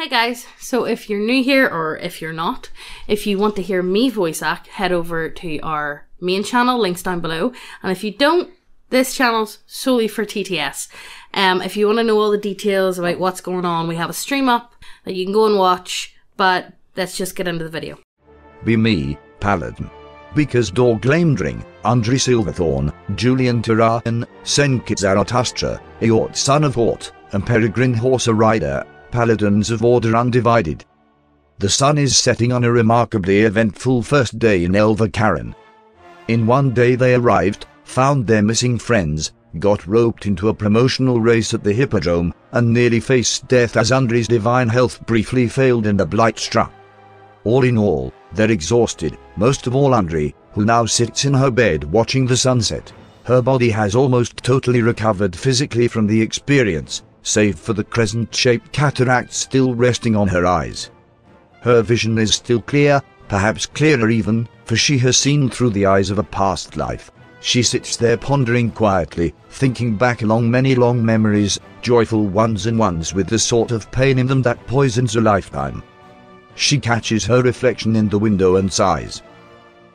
Hey guys, so if you're new here, or if you're not, if you want to hear me voice act, head over to our main channel, links down below. And if you don't, this channel's solely for TTS. If you want to know all the details about what's going on, we have a stream up that you can go and watch, but let's just get into the video. Be me, Paladin. Be Doglam Dring, Andri Silverthorn, Julian Durakin, Senkit Zarathustra, Eort Son of Eort, and Peregrine Horsearider. Paladins of Order Undivided. The sun is setting on a remarkably eventful first day in Elvakaren. In one day they arrived, found their missing friends, got roped into a promotional race at the Hippodrome, and nearly faced death as Andri's divine health briefly failed and a blight struck. All in all, they're exhausted, most of all Andri, who now sits in her bed watching the sunset. Her body has almost totally recovered physically from the experience, save for the crescent-shaped cataract still resting on her eyes. Her vision is still clear, perhaps clearer even, for she has seen through the eyes of a past life. She sits there pondering quietly, thinking back along many long memories, joyful ones and ones with the sort of pain in them that poisons a lifetime. She catches her reflection in the window and sighs.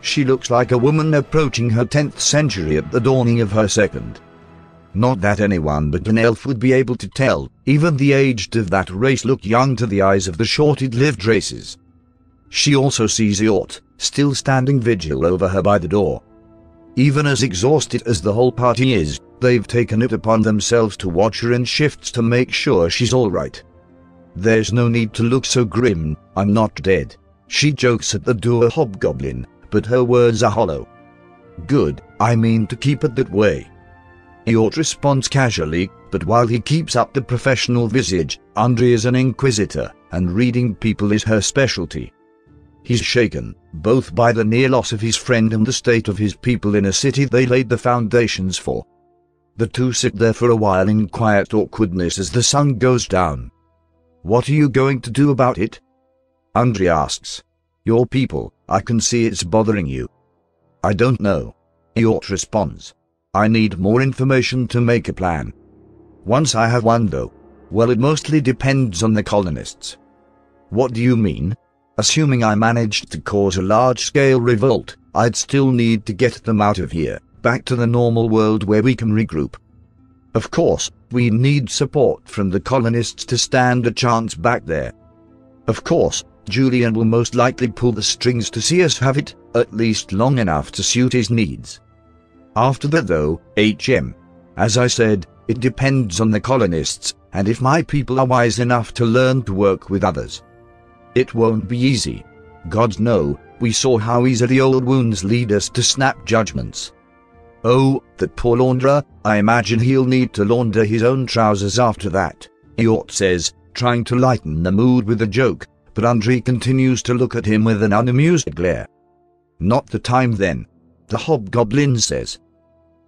She looks like a woman approaching her 10th century at the dawning of her second. Not that anyone but an elf would be able to tell, even the aged of that race look young to the eyes of the shorted-lived races. She also sees Eort, still standing vigil over her by the door. Even as exhausted as the whole party is, they've taken it upon themselves to watch her in shifts to make sure she's alright. There's no need to look so grim, I'm not dead. She jokes at the dour hobgoblin, but her words are hollow. Good, I mean to keep it that way. Eort responds casually, but while he keeps up the professional visage, Andri is an inquisitor, and reading people is her specialty. He's shaken, both by the near loss of his friend and the state of his people in a city they laid the foundations for. The two sit there for a while in quiet awkwardness as the sun goes down. "What are you going to do about it?" Andri asks. "Your people, I can see it's bothering you." "I don't know," Eort responds. "I need more information to make a plan. Once I have one though." "Well, it mostly depends on the colonists." "What do you mean?" "Assuming I managed to cause a large-scale revolt, I'd still need to get them out of here, back to the normal world where we can regroup. Of course, we need support from the colonists to stand a chance back there. Of course, Julian will most likely pull the strings to see us have it, at least long enough to suit his needs. After that though, as I said, it depends on the colonists, and if my people are wise enough to learn to work with others. It won't be easy. Gods know, we saw how easily old wounds lead us to snap judgments. Oh, that poor launderer, I imagine he'll need to launder his own trousers after that," Eort says, trying to lighten the mood with a joke, but Andri continues to look at him with an unamused glare. "Not the time then," the hobgoblin says.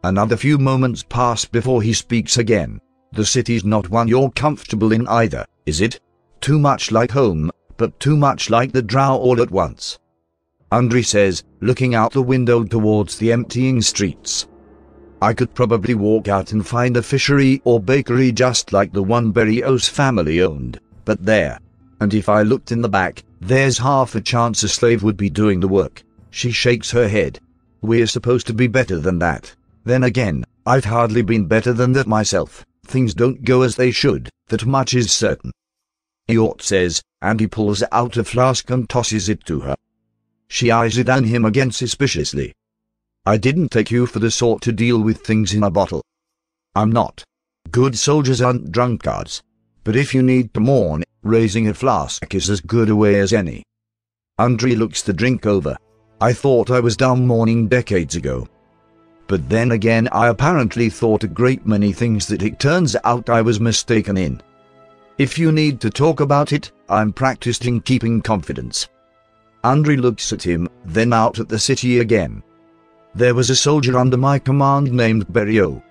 Another few moments pass before he speaks again. "The city's not one you're comfortable in either, is it? Too much like home, but too much like the drow all at once." Andri says, looking out the window towards the emptying streets. "I could probably walk out and find a fishery or bakery just like the one Berio's family owned, but there. And if I looked in the back, there's half a chance a slave would be doing the work." She shakes her head. "We're supposed to be better than that. Then again, I've hardly been better than that myself. Things don't go as they should, that much is certain." Eort says, and he pulls out a flask and tosses it to her. She eyes it on him again suspiciously. "I didn't take you for the sort to deal with things in a bottle." "I'm not. Good soldiers aren't drunkards. But if you need to mourn, raising a flask is as good a way as any." Andri looks the drink over. "I thought I was done mourning decades ago. But then again, I apparently thought a great many things that it turns out I was mistaken in. If you need to talk about it, I'm practiced in keeping confidence." Andri looks at him, then out at the city again. "There was a soldier under my command named Berio.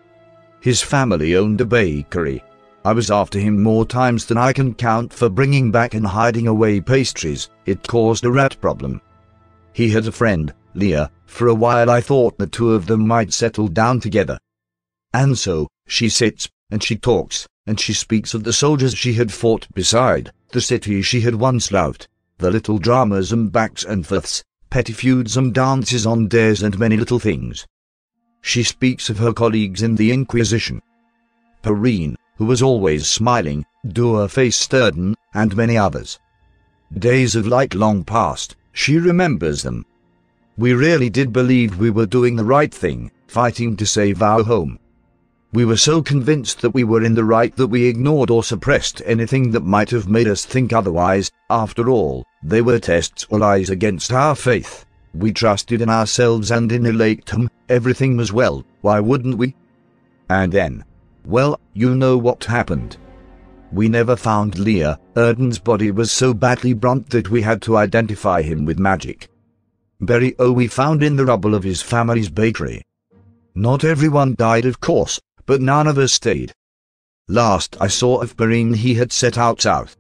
His family owned a bakery. I was after him more times than I can count for bringing back and hiding away pastries. It caused a rat problem. He had a friend, Leah. For a while I thought the two of them might settle down together. And so, she sits, and she talks, and she speaks of the soldiers she had fought beside, the city she had once loved, the little dramas and backs and forths, petty feuds and dances on dares and many little things. She speaks of her colleagues in the Inquisition. Perine, who was always smiling, dour-faced Sturden, and many others. Days of light long past, she remembers them. We really did believe we were doing the right thing, fighting to save our home. We were so convinced that we were in the right that we ignored or suppressed anything that might have made us think otherwise. After all, they were tests or lies against our faith. We trusted in ourselves and in Elatum. Everything was well, why wouldn't we? And then, well, you know what happened. We never found Leah. Erden's body was so badly burnt that we had to identify him with magic. Berio we found in the rubble of his family's bakery. Not everyone died, of course, but none of us stayed. Last I saw of Perine he had set out south.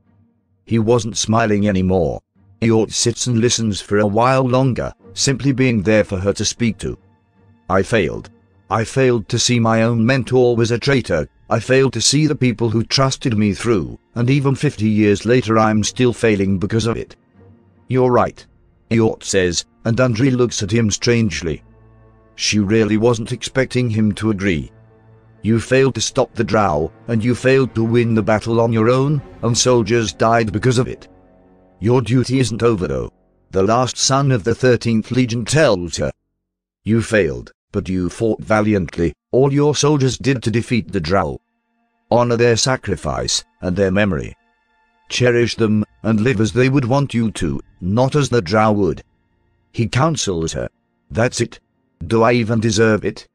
He wasn't smiling anymore. Eort sits and listens for a while longer, simply being there for her to speak to. I failed. I failed to see my own mentor was a traitor. I failed to see the people who trusted me through, and even 50 years later I'm still failing because of it. You're right, Eort says, and Andri looks at him strangely. She really wasn't expecting him to agree. You failed to stop the drow, and you failed to win the battle on your own, and soldiers died because of it. Your duty isn't over though, the last son of the 13th Legion tells her. You failed, but you fought valiantly, all your soldiers did to defeat the drow. Honor their sacrifice, and their memory. Cherish them, and live as they would want you to, not as the drow would. He counsels her. That's it. Do I even deserve it?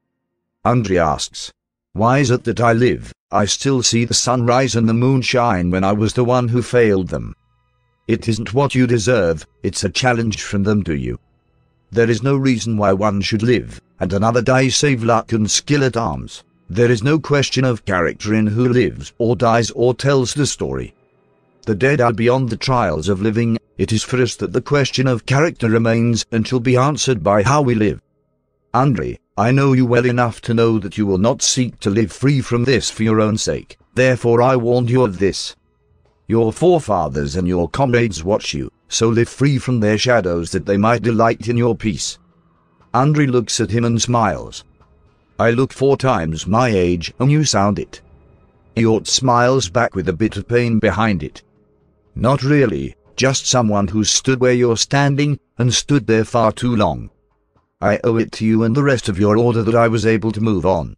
Andri asks. Why is it that I live, I still see the sunrise and the moonshine when I was the one who failed them? It isn't what you deserve, it's a challenge from them to you. There is no reason why one should live, and another die save luck and skill at arms. There is no question of character in who lives or dies or tells the story. The dead are beyond the trials of living, it is for us that the question of character remains and shall be answered by how we live. Andri, I know you well enough to know that you will not seek to live free from this for your own sake, therefore I warned you of this. Your forefathers and your comrades watch you, so live free from their shadows that they might delight in your peace. Andri looks at him and smiles. I look 4 times my age and you sound it. Eort smiles back with a bit of pain behind it. Not really, just someone who stood where you're standing, and stood there far too long. I owe it to you and the rest of your order that I was able to move on.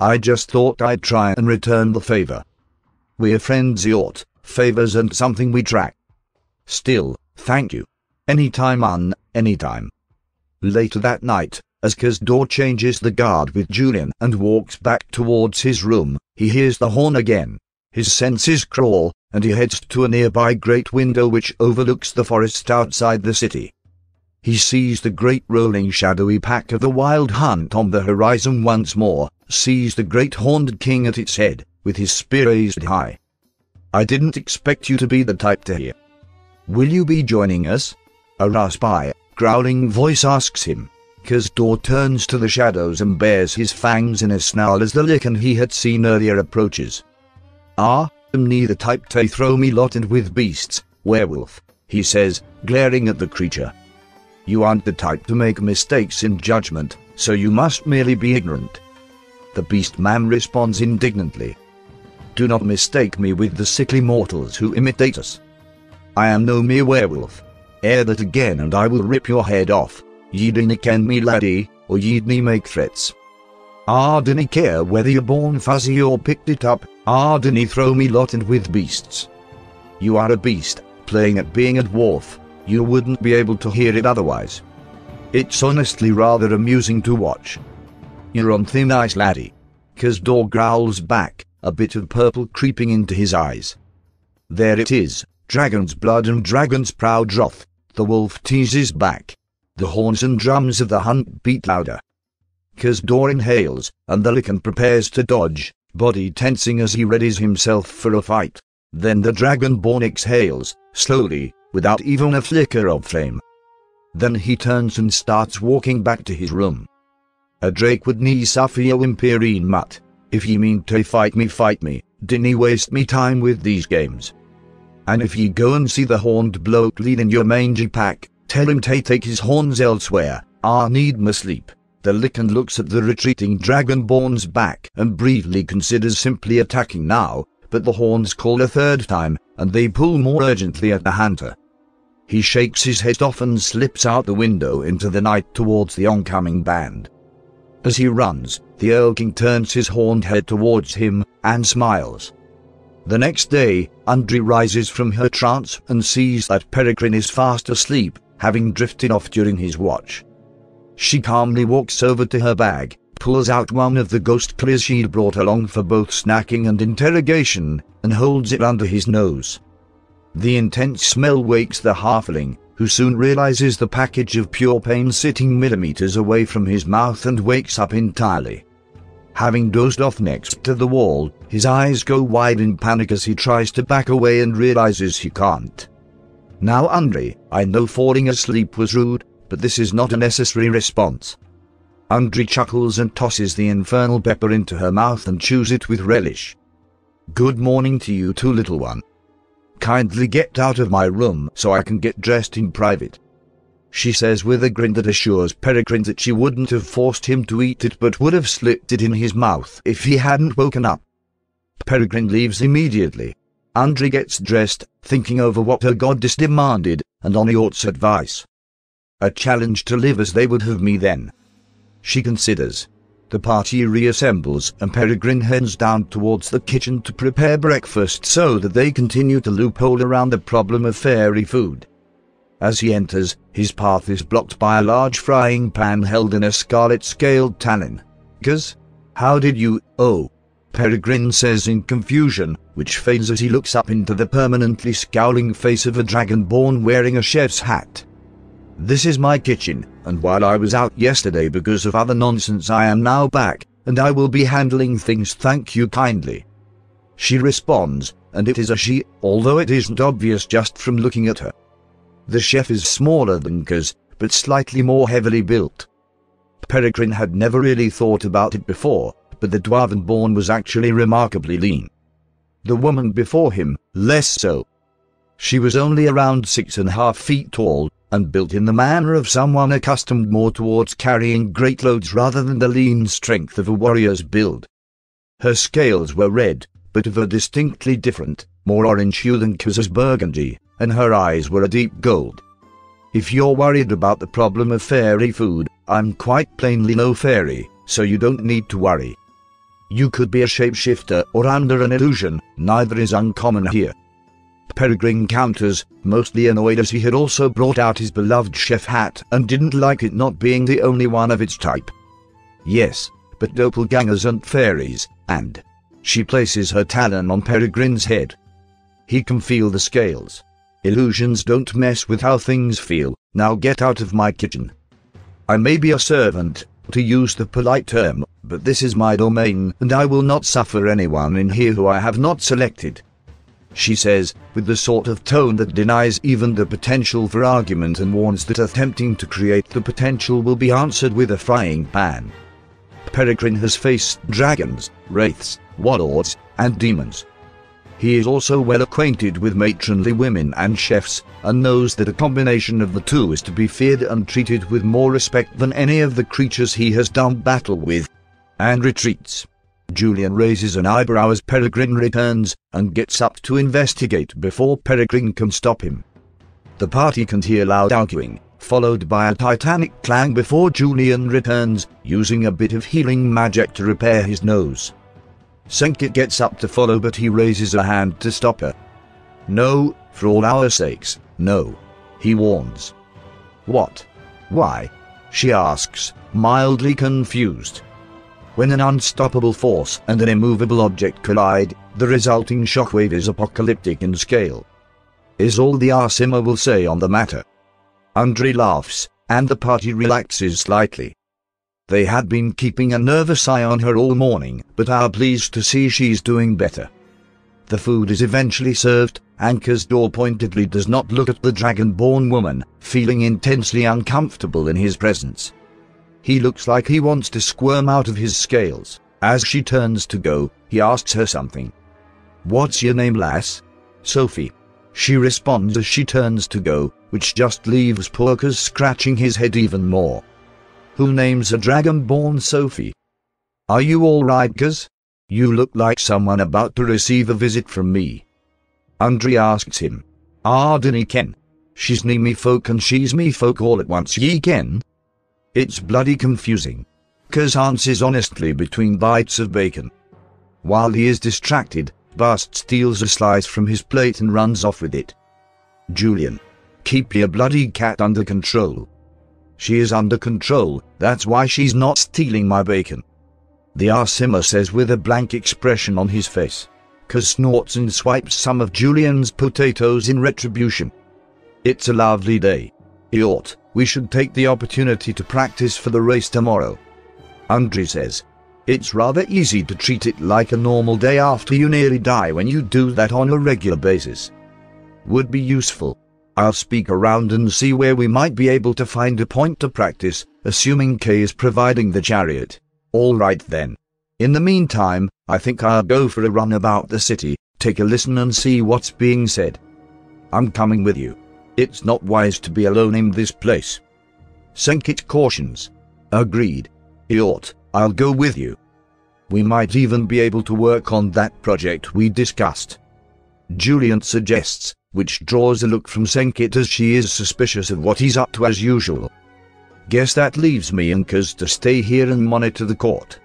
I just thought I'd try and return the favor. We're friends, Eort. Favors and something we track. Still, thank you. Anytime. Later that night, as Kazdor changes the guard with Julian and walks back towards his room, he hears the horn again. His senses crawl, and he heads to a nearby great window which overlooks the forest outside the city. He sees the great rolling shadowy pack of the Wild Hunt on the horizon once more, sees the great horned king at its head, with his spear raised high. I didn't expect you to be the type to hear. Will you be joining us? A raspy, growling voice asks him. Kazdor turns to the shadows and bares his fangs in a snarl as the Lycan he had seen earlier approaches. Ah, I'm neither type to throw me lot in with beasts, werewolf, he says, glaring at the creature. You aren't the type to make mistakes in judgment, so you must merely be ignorant. The beast man responds indignantly. Do not mistake me with the sickly mortals who imitate us. I am no mere werewolf. Air that again and I will rip your head off. Ye dinna ken me laddie, or ye'd me make threats. Ah dinna care whether you're born fuzzy or picked it up, ah dinna throw me lot in with beasts. You are a beast, playing at being a dwarf, you wouldn't be able to hear it otherwise. It's honestly rather amusing to watch. You're on thin ice, laddie. Kazdor growls back, a bit of purple creeping into his eyes. There it is, dragon's blood and dragon's proud wrath. The wolf teases back. The horns and drums of the hunt beat louder. Kazdor inhales, and the Lycan prepares to dodge, body tensing as he readies himself for a fight. Then the dragonborn exhales, slowly, without even a flicker of flame. Then he turns and starts walking back to his room. A drake would knee Sophia Imperine mutt. If ye mean to fight me, dinna waste me time with these games. And if ye go and see the horned bloke leading your mangy pack, tell him to take his horns elsewhere, I need my sleep." The Lycan looks at the retreating dragonborn's back and briefly considers simply attacking now, but the horns call a third time, and they pull more urgently at the hunter. He shakes his head off and slips out the window into the night towards the oncoming band. As he runs, the Earl King turns his horned head towards him, and smiles. The next day, Andri rises from her trance and sees that Peregrine is fast asleep, having drifted off during his watch. She calmly walks over to her bag, pulls out one of the ghost clears she'd brought along for both snacking and interrogation, and holds it under his nose. The intense smell wakes the halfling, who soon realizes the package of pure pain sitting millimeters away from his mouth and wakes up entirely. Having dozed off next to the wall, his eyes go wide in panic as he tries to back away and realizes he can't. "Now Andri, I know falling asleep was rude, but this is not a necessary response." Andri chuckles and tosses the infernal pepper into her mouth and chews it with relish. "Good morning to you too, little one. Kindly get out of my room so I can get dressed in private," she says with a grin that assures Peregrine that she wouldn't have forced him to eat it but would have slipped it in his mouth if he hadn't woken up. Peregrine leaves immediately. Andri gets dressed, thinking over what her goddess demanded, and on Eort's advice. "A challenge to live as they would have me then," she considers. The party reassembles and Peregrine heads down towards the kitchen to prepare breakfast so that they continue to loophole around the problem of fairy food. As he enters, his path is blocked by a large frying pan held in a scarlet-scaled talon. "Cuz? How did you, oh?" Peregrine says in confusion, which fades as he looks up into the permanently scowling face of a dragonborn wearing a chef's hat. "This is my kitchen, and while I was out yesterday because of other nonsense, I am now back, and I will be handling things, thank you kindly," she responds, and it is a she, although it isn't obvious just from looking at her. The chef is smaller than Kaz, but slightly more heavily built. Peregrine had never really thought about it before, but the dwarven-born was actually remarkably lean. The woman before him, less so. She was only around 6.5 feet tall, and built in the manner of someone accustomed more towards carrying great loads rather than the lean strength of a warrior's build. Her scales were red, but of a distinctly different, more orange hue than Kaz's burgundy, and her eyes were a deep gold. "If you're worried about the problem of fairy food, I'm quite plainly no fairy, so you don't need to worry. You could be a shapeshifter or under an illusion, neither is uncommon here," Peregrine counters, mostly annoyed as he had also brought out his beloved chef hat and didn't like it not being the only one of its type. "Yes, but doppelgangers aren't fairies, and—" she places her talon on Peregrine's head. He can feel the scales. "Illusions don't mess with how things feel, now get out of my kitchen. I may be a servant, to use the polite term, but this is my domain and I will not suffer anyone in here who I have not selected," she says, with the sort of tone that denies even the potential for argument and warns that attempting to create the potential will be answered with a frying pan. Peregrine has faced dragons, wraiths, warlords, and demons. He is also well acquainted with matronly women and chefs, and knows that a combination of the two is to be feared and treated with more respect than any of the creatures he has done battle with. And retreats. Julian raises an eyebrow as Peregrine returns, and gets up to investigate before Peregrine can stop him. The party can hear loud arguing, followed by a titanic clang before Julian returns, using a bit of healing magic to repair his nose. Senkit gets up to follow but he raises a hand to stop her. "No, for all our sakes, no," he warns. "What? Why?" she asks, mildly confused. When an unstoppable force and an immovable object collide, the resulting shockwave is apocalyptic in scale, is all the Arsima will say on the matter. Andri laughs, and the party relaxes slightly. They had been keeping a nervous eye on her all morning, but are pleased to see she's doing better. The food is eventually served, and Kazdor pointedly does not look at the dragonborn woman, feeling intensely uncomfortable in his presence. He looks like he wants to squirm out of his scales. As she turns to go, he asks her something. "What's your name, lass?" "Sophie," she responds as she turns to go, which just leaves Porkers scratching his head even more. Who names a dragonborn Sophie? Are you alright, Kaz? You look like someone about to receive a visit from me. Andri asks him. Ardini ken. She's ni me folk and she's me folk all at once ye ken. It's bloody confusing. Kaz answers honestly between bites of bacon. While he is distracted, Bast steals a slice from his plate and runs off with it. Julian. Keep your bloody cat under control. She is under control, that's why she's not stealing my bacon. The Arsima says with a blank expression on his face. Kaz snorts and swipes some of Julian's potatoes in retribution. It's a lovely day. Eort, we should take the opportunity to practice for the race tomorrow. Andri says. It's rather easy to treat it like a normal day after you nearly die when you do that on a regular basis. Would be useful. I'll speak around and see where we might be able to find a point to practice, assuming Kay is providing the chariot. Alright then. In the meantime, I think I'll go for a run about the city, take a listen and see what's being said. I'm coming with you. It's not wise to be alone in this place. Senkit cautions. Agreed. Eort, I'll go with you. We might even be able to work on that project we discussed. Julian suggests, which draws a look from Senkit as she is suspicious of what he's up to as usual. Guess that leaves me and Kaz to stay here and monitor the court.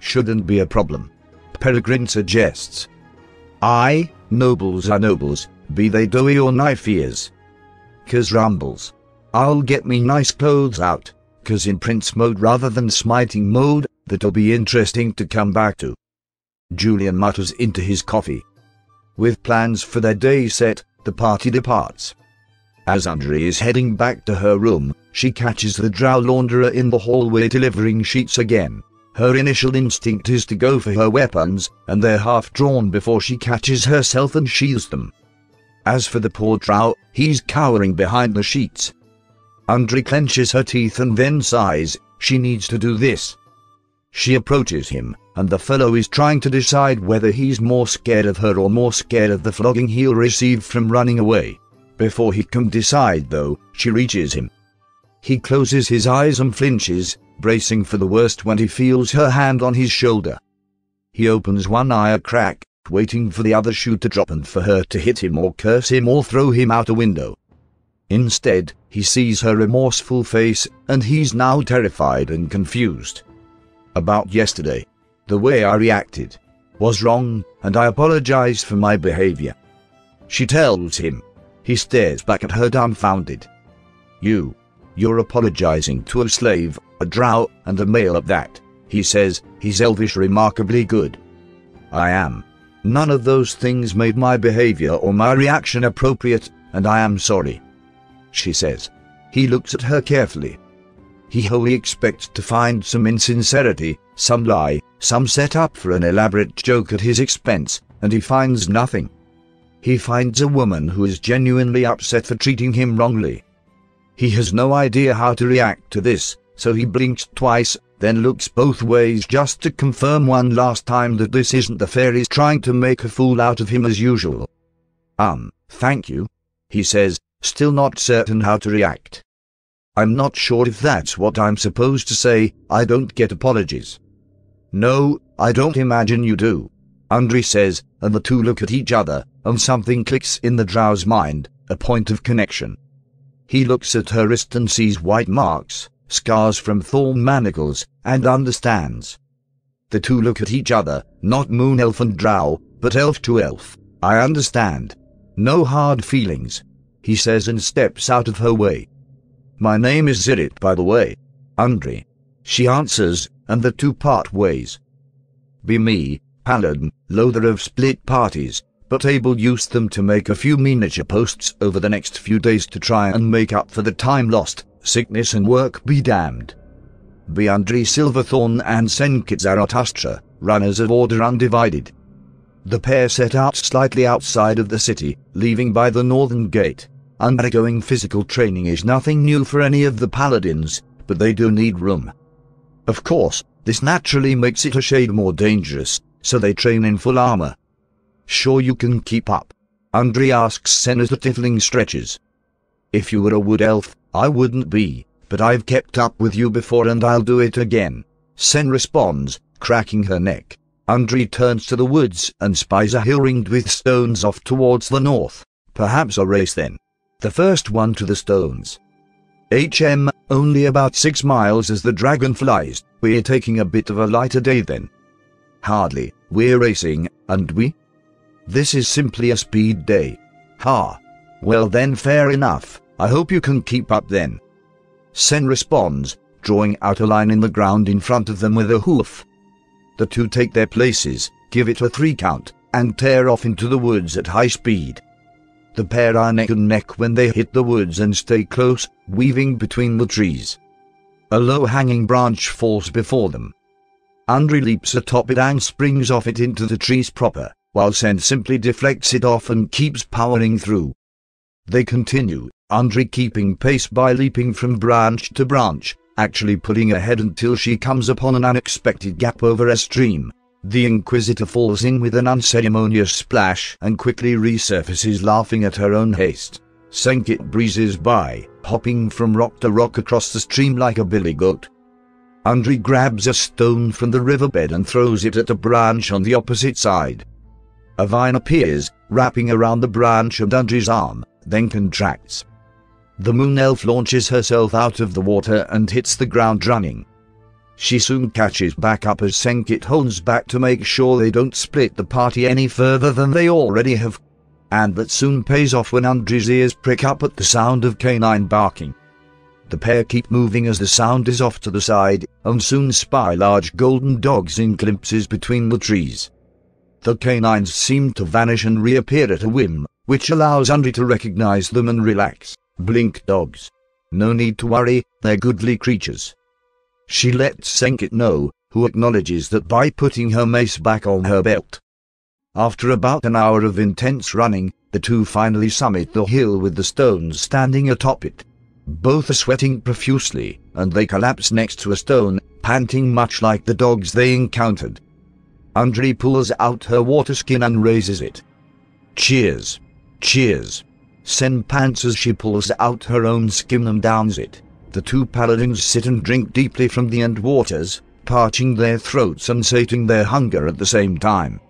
Shouldn't be a problem. Peregrine suggests. Aye, nobles are nobles, be they doughy or knife-ears. Kaz rumbles. I'll get me nice clothes out, Kaz in prince mode rather than smiting mode, that'll be interesting to come back to. Julian mutters into his coffee. With plans for their day set, the party departs. As Andri is heading back to her room, she catches the drow launderer in the hallway delivering sheets again. Her initial instinct is to go for her weapons, and they're half drawn before she catches herself and sheathes them. As for the poor drow, he's cowering behind the sheets. Andri clenches her teeth and then sighs, she needs to do this. She approaches him, and the fellow is trying to decide whether he's more scared of her or more scared of the flogging he'll receive from running away. Before he can decide though, she reaches him. He closes his eyes and flinches, bracing for the worst when he feels her hand on his shoulder. He opens one eye a crack, waiting for the other shoe to drop and for her to hit him or curse him or throw him out a window. Instead, he sees her remorseful face, and he's now terrified and confused. About yesterday. The way I reacted was wrong, and I apologize for my behavior. She tells him. He stares back at her dumbfounded. You're apologizing to a slave, a drow, and a male at that, he says, his elvish remarkably good. I am. None of those things made my behavior or my reaction appropriate, and I am sorry. She says. He looks at her carefully. He wholly expects to find some insincerity, some lie, some set up for an elaborate joke at his expense, and he finds nothing. He finds a woman who is genuinely upset for treating him wrongly. He has no idea how to react to this, so he blinks twice, then looks both ways just to confirm one last time that this isn't the fairies trying to make a fool out of him as usual. Thank you, he says, still not certain how to react. I'm not sure if that's what I'm supposed to say, I don't get apologies. No, I don't imagine you do. Andri says, and the two look at each other, and something clicks in the drow's mind, a point of connection. He looks at her wrist and sees white marks, scars from thorn manacles, and understands. The two look at each other, not moon elf and drow, but elf to elf. I understand. No hard feelings, he says and steps out of her way. My name is Zirit, by the way, Andri. She answers, and the two part ways. Be me, paladin, loather of split parties, but Abel used them to make a few miniature posts over the next few days to try and make up for the time lost, sickness and work be damned. Be Andri Silverthorn and Senkit Zarathustra, runners of Order Undivided. The pair set out slightly outside of the city, leaving by the northern gate. Undergoing physical training is nothing new for any of the paladins, but they do need room. Of course, this naturally makes it a shade more dangerous, so they train in full armor. Sure you can keep up. Andri asks Senator Tifling Stretches. If you were a wood elf, I wouldn't be, but I've kept up with you before and I'll do it again. Sen responds, cracking her neck. Andri turns to the woods and spies a hill ringed with stones off towards the north. Perhaps a race then. The first one to the stones. HM, only about 6 miles as the dragon flies. We're taking a bit of a lighter day then. Hardly, we're racing, and we? This is simply a speed day. Ha. Well then fair enough, I hope you can keep up then. Sen responds, drawing out a line in the ground in front of them with a hoof. The two take their places, give it a 3 count, and tear off into the woods at high speed. The pair are neck and neck when they hit the woods and stay close, weaving between the trees. A low-hanging branch falls before them. Andri leaps atop it and springs off it into the trees proper, while Sen simply deflects it off and keeps powering through. They continue, Andri keeping pace by leaping from branch to branch, actually pulling ahead until she comes upon an unexpected gap over a stream. The Inquisitor falls in with an unceremonious splash and quickly resurfaces laughing at her own haste. Senkit breezes by, hopping from rock to rock across the stream like a billy goat. Andri grabs a stone from the riverbed and throws it at a branch on the opposite side. A vine appears, wrapping around the branch and Andri's arm, then contracts. The moon elf launches herself out of the water and hits the ground running. She soon catches back up as Senkit holds back to make sure they don't split the party any further than they already have. And that soon pays off when Andri's ears prick up at the sound of canine barking. The pair keep moving as the sound is off to the side, and soon spy large golden dogs in glimpses between the trees. The canines seem to vanish and reappear at a whim, which allows Andri to recognize them and relax. Blink dogs. No need to worry, they're goodly creatures. She lets Senkit know, who acknowledges that by putting her mace back on her belt. After about an hour of intense running, the two finally summit the hill with the stones standing atop it. Both are sweating profusely, and they collapse next to a stone, panting much like the dogs they encountered. Andri pulls out her water skin and raises it. Cheers! Cheers! Sen pants as she pulls out her own skin and downs it. The two paladins sit and drink deeply from the end waters, parching their throats and sating their hunger at the same time.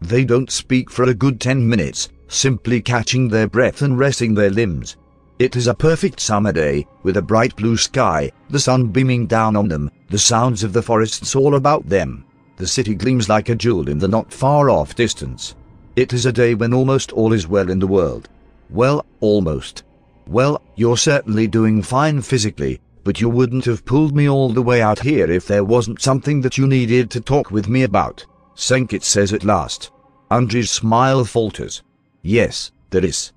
They don't speak for a good 10 minutes, simply catching their breath and resting their limbs. It is a perfect summer day, with a bright blue sky, the sun beaming down on them, the sounds of the forests all about them. The city gleams like a jewel in the not far off distance. It is a day when almost all is well in the world. Well, almost. Well, you're certainly doing fine physically, but you wouldn't have pulled me all the way out here if there wasn't something that you needed to talk with me about, Senkit says at last. Andri's smile falters. Yes, there is,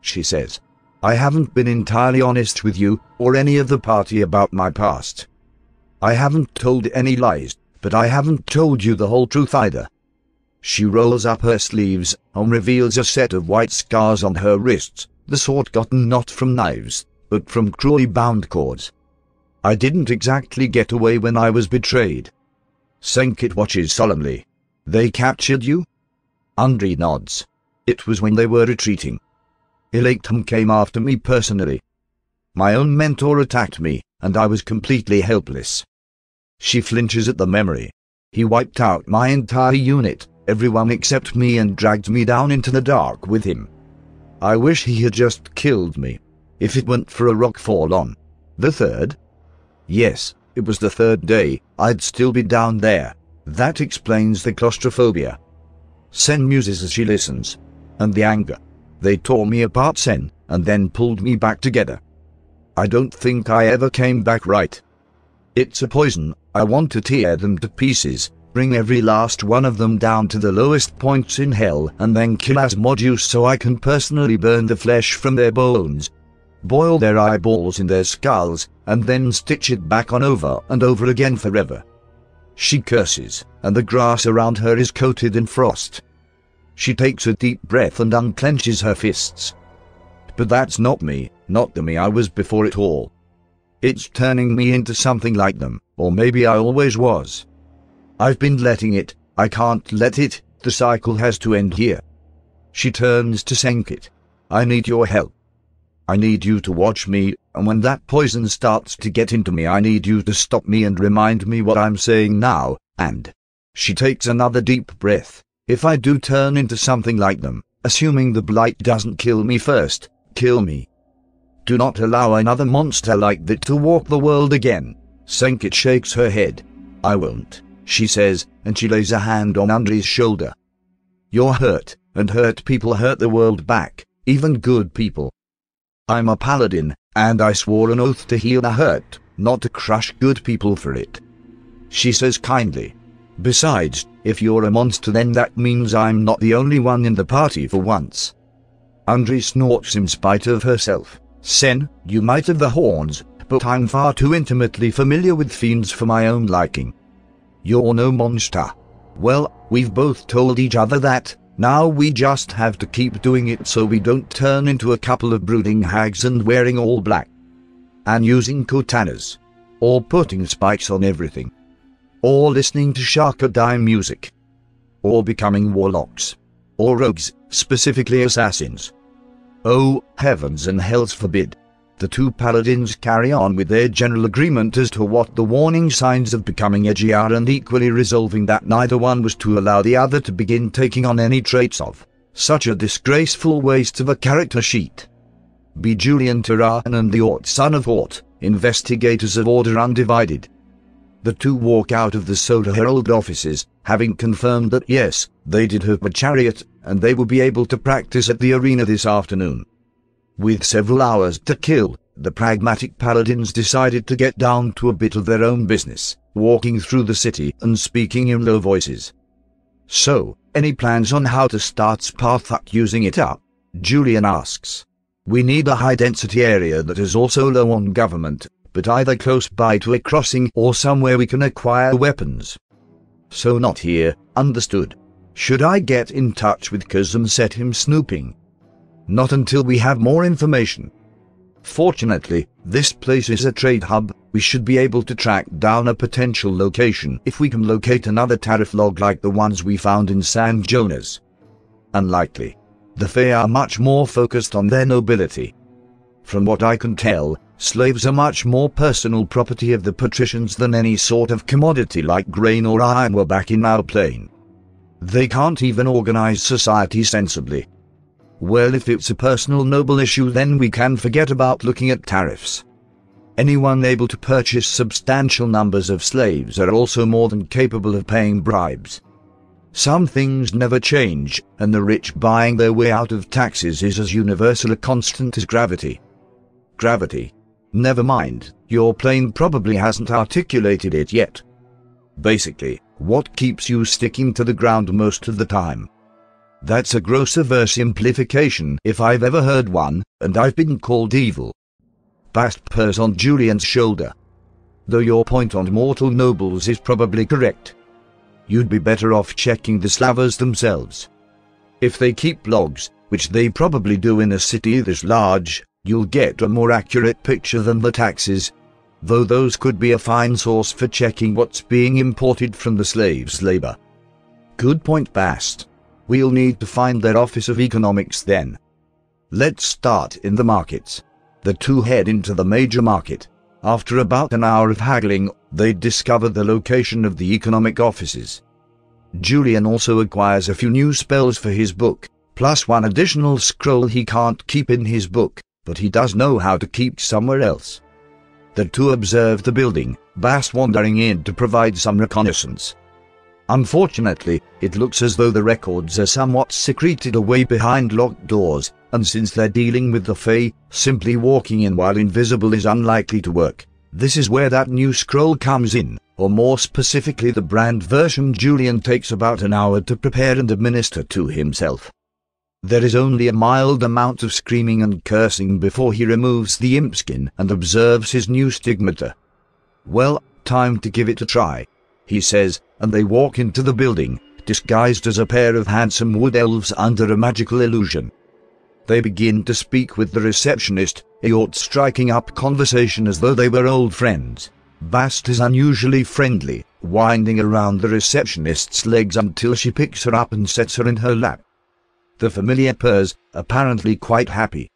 she says. I haven't been entirely honest with you, or any of the party about my past. I haven't told any lies, but I haven't told you the whole truth either. She rolls up her sleeves, and reveals a set of white scars on her wrists, the sort gotten not from knives, but from cruelly bound cords. I didn't exactly get away when I was betrayed. Senkit watches solemnly. They captured you? Andri nods. It was when they were retreating. Elatum came after me personally. My own mentor attacked me, and I was completely helpless. She flinches at the memory. He wiped out my entire unit, everyone except me, and dragged me down into the dark with him. I wish he had just killed me. If it weren't for a rock fall on the third? Yes, it was the third day, I'd still be down there. That explains the claustrophobia. Sen muses as she listens. And the anger. They tore me apart, Sen, and then pulled me back together. I don't think I ever came back right. It's a poison, I want to tear them to pieces, bring every last one of them down to the lowest points in hell and then kill Asmodeus so I can personally burn the flesh from their bones, boil their eyeballs in their skulls, and then stitch it back on over and over again forever. She curses, and the grass around her is coated in frost. She takes a deep breath and unclenches her fists. But that's not me, not the me I was before it all. It's turning me into something like them, or maybe I always was. I've been letting it, I can't let it, the cycle has to end here. She turns to Senkit. I need your help. I need you to watch me, and when that poison starts to get into me I need you to stop me and remind me what I'm saying now, and... She takes another deep breath. If I do turn into something like them, assuming the blight doesn't kill me first, kill me. Do not allow another monster like that to walk the world again. Senkit shakes her head. I won't, she says, and she lays a hand on Andri's shoulder. You're hurt, and hurt people hurt the world back, even good people. I'm a paladin, and I swore an oath to heal the hurt, not to crush good people for it. She says kindly. Besides, if you're a monster then that means I'm not the only one in the party for once. Andri snorts in spite of herself. Sen, you might have the horns, but I'm far too intimately familiar with fiends for my own liking. You're no monster. Well, we've both told each other that, now we just have to keep doing it so we don't turn into a couple of brooding hags and wearing all black. And using katanas. Or putting spikes on everything. Or listening to Sharkadai music. Or becoming warlocks. Or rogues, specifically assassins. Oh, heavens and hells forbid. The two paladins carry on with their general agreement as to what the warning signs of becoming edgy are and equally resolving that neither one was to allow the other to begin taking on any traits of. Such a disgraceful waste of a character sheet. Be Julian Durakin and the Ort son of Ort, investigators of Order Undivided. The two walk out of the Soda Herald offices, having confirmed that yes, they did have a chariot, and they will be able to practice at the arena this afternoon. With several hours to kill, the pragmatic paladins decided to get down to a bit of their own business, walking through the city and speaking in low voices. So, any plans on how to start Sparthak using it up? Julian asks. We need a high-density area that is also low on government, but either close by to a crossing or somewhere we can acquire weapons. So not here, understood. Should I get in touch with Kaz and set him snooping? Not until we have more information. Fortunately, this place is a trade hub, we should be able to track down a potential location if we can locate another tariff log like the ones we found in San Jonas. Unlikely. The Fae are much more focused on their nobility. From what I can tell, slaves are much more personal property of the patricians than any sort of commodity like grain or iron were back in our plane. They can't even organize society sensibly. Well, if it's a personal noble issue then we can forget about looking at tariffs. Anyone able to purchase substantial numbers of slaves are also more than capable of paying bribes. Some things never change, and the rich buying their way out of taxes is as universal a constant as gravity. Gravity. Never mind, your plane probably hasn't articulated it yet. Basically, what keeps you sticking to the ground most of the time? That's a gross oversimplification if I've ever heard one, and I've been called evil. Bast purrs on Julian's shoulder. Though your point on mortal nobles is probably correct. You'd be better off checking the slavers themselves. If they keep logs, which they probably do in a city this large, you'll get a more accurate picture than the taxes, though those could be a fine source for checking what's being imported from the slaves' labor. Good point, Bast. We'll need to find their office of economics then. Let's start in the markets. The two head into the major market. After about an hour of haggling, they discover the location of the economic offices. Julian also acquires a few new spells for his book, plus one additional scroll he can't keep in his book, but he does know how to keep somewhere else. The two observe the building, Bast wandering in to provide some reconnaissance. Unfortunately, it looks as though the records are somewhat secreted away behind locked doors, and since they're dealing with the Fae, simply walking in while invisible is unlikely to work. This is where that new scroll comes in, or more specifically the brand version Julian takes about an hour to prepare and administer to himself. There is only a mild amount of screaming and cursing before he removes the imp skin and observes his new stigmata. Well, time to give it a try, he says, and they walk into the building, disguised as a pair of handsome wood elves under a magical illusion. They begin to speak with the receptionist, Eort striking up conversation as though they were old friends. Bast is unusually friendly, winding around the receptionist's legs until she picks her up and sets her in her lap. The familiar purrs, apparently quite happy.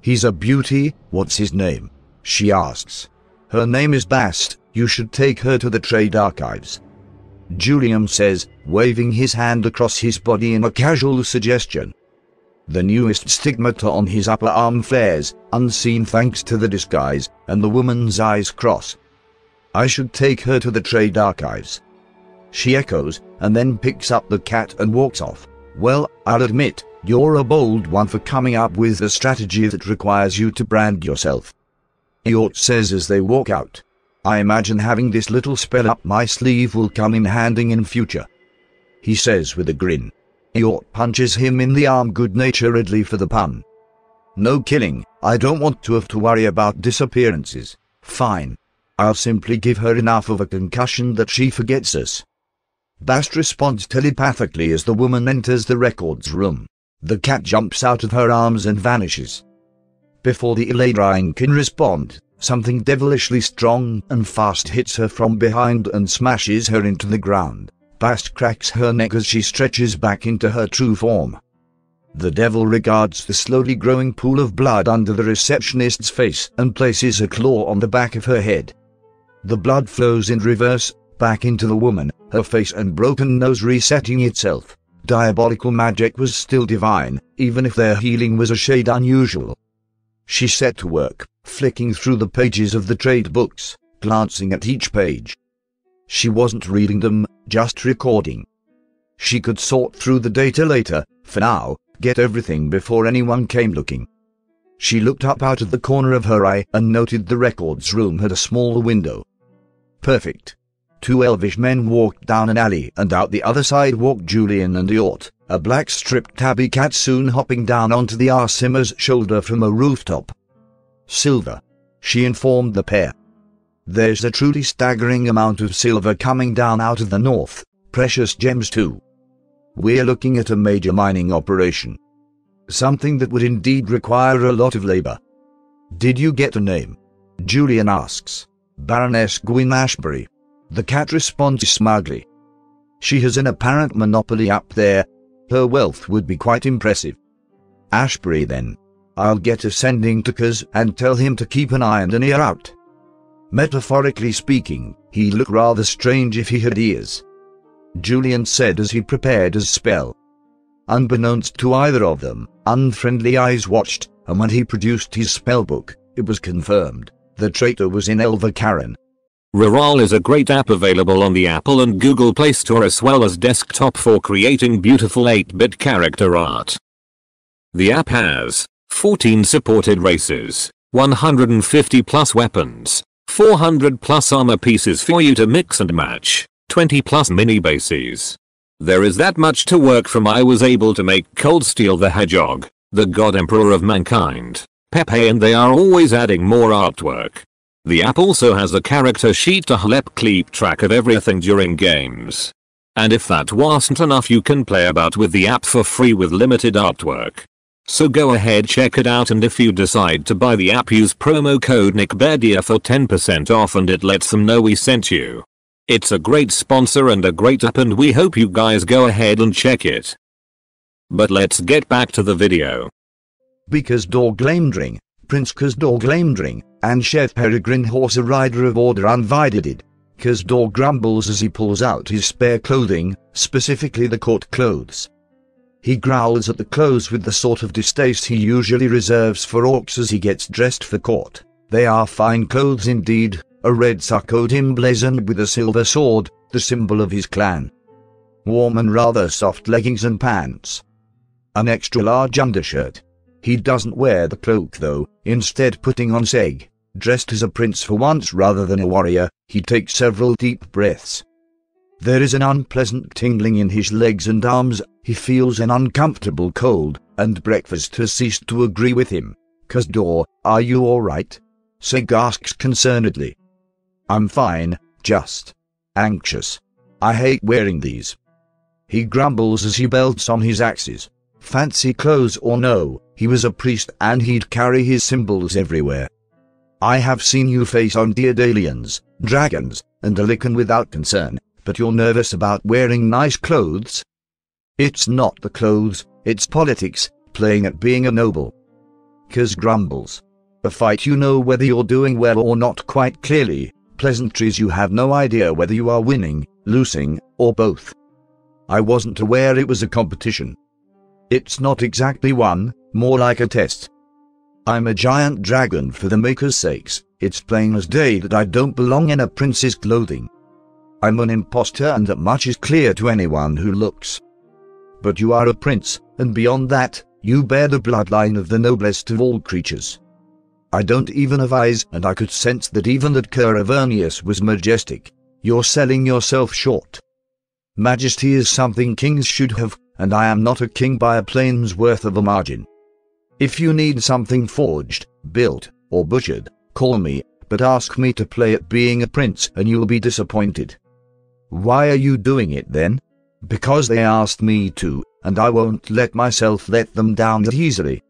"He's a beauty, what's his name?" she asks. "Her name is Bast, you should take her to the trade archives," Julian says, waving his hand across his body in a casual suggestion. The newest stigmata on his upper arm flares, unseen thanks to the disguise, and the woman's eyes cross. "I should take her to the trade archives," she echoes, and then picks up the cat and walks off. "Well, I'll admit, you're a bold one for coming up with a strategy that requires you to brand yourself," Eort says as they walk out. "I imagine having this little spell up my sleeve will come in handy in future," he says with a grin. Eort punches him in the arm good-naturedly for the pun. "No kidding, I don't want to have to worry about disappearances. Fine. I'll simply give her enough of a concussion that she forgets us." Bast responds telepathically as the woman enters the records room. The cat jumps out of her arms and vanishes. Before the Eladrine can respond, something devilishly strong and fast hits her from behind and smashes her into the ground. Bast cracks her neck as she stretches back into her true form. The devil regards the slowly growing pool of blood under the receptionist's face and places a claw on the back of her head. The blood flows in reverse, back into the woman, her face and broken nose resetting itself. Diabolical magic was still divine, even if their healing was a shade unusual. She's set to work, flicking through the pages of the trade books, glancing at each page. She wasn't reading them, just recording. She could sort through the data later, for now, get everything before anyone came looking. She looked up out of the corner of her eye and noted the records room had a small window. Perfect. Two elvish men walked down an alley and out the other side walked Julian and Eort, a black-stripped tabby cat soon hopping down onto the Arsimer's shoulder from a rooftop. "Silver," she informed the pair. "There's a truly staggering amount of silver coming down out of the north, precious gems too. We're looking at a major mining operation. Something that would indeed require a lot of labor." "Did you get a name?" Julian asks. "Baroness Gwyn Ashbury," the cat responds smugly. "She has an apparent monopoly up there. Her wealth would be quite impressive." "Ashbury then. I'll get a sending to Kaz and tell him to keep an eye and an ear out." Metaphorically speaking, he'd look rather strange if he had ears, Julian said as he prepared his spell. Unbeknownst to either of them, unfriendly eyes watched, and when he produced his spellbook, it was confirmed. The traitor was in Elvakaren. Rural is a great app available on the Apple and Google Play Store as well as desktop for creating beautiful 8-bit character art. The app has 14 supported races, 150 plus weapons, 400 plus armor pieces for you to mix and match, 20 plus mini bases. There is that much to work from. I was able to make Cold Steel the Hedgehog, the God Emperor of Mankind, Pepe, and they are always adding more artwork. The app also has a character sheet to help keep track of everything during games. And if that wasn't enough, you can play about with the app for free with limited artwork. So go ahead, check it out, and if you decide to buy the app, use promo code NICKBEDIA for 10% off and it lets them know we sent you. It's a great sponsor and a great app and we hope you guys go ahead and check it. But let's get back to the video. Because Doglam Dring, Prince Kazdor Doglam Dring, and Chef Peregrine Horsearider of Order Undivided. Kazdor grumbles as he pulls out his spare clothing, specifically the court clothes. He growls at the clothes with the sort of distaste he usually reserves for orcs as he gets dressed for court. They are fine clothes indeed, a red surcoat emblazoned with a silver sword, the symbol of his clan. Warm and rather soft leggings and pants. An extra large undershirt. He doesn't wear the cloak though, instead putting on seg. Dressed as a prince for once rather than a warrior, he takes several deep breaths. There is an unpleasant tingling in his legs and arms, he feels an uncomfortable cold, and breakfast has ceased to agree with him. "Kazdor, are you alright?" Seg asks concernedly. "I'm fine, just anxious. I hate wearing these," he grumbles as he belts on his axes. Fancy clothes or no, he was a priest and he'd carry his symbols everywhere. "I have seen you face on Daedalians, dragons, and Delican without concern, but you're nervous about wearing nice clothes?" It's not the clothes, it's politics, playing at being a noble. Kaz grumbles. A fight you know whether you're doing well or not quite clearly, pleasantries you have no idea whether you are winning, losing, or both. I wasn't aware it was a competition. It's not exactly one, more like a test. I'm a giant dragon for the maker's sakes, it's plain as day that I don't belong in a prince's clothing. I'm an imposter and that much is clear to anyone who looks. But you are a prince, and beyond that, you bear the bloodline of the noblest of all creatures. I don't even have eyes, and I could sense that even that cur Avernius was majestic. You're selling yourself short. Majesty is something kings should have, and I am not a king by a plane's worth of a margin. If you need something forged, built, or butchered, call me, but ask me to play at being a prince and you'll be disappointed. Why are you doing it then? Because they asked me to, and I won't let myself let them down that easily.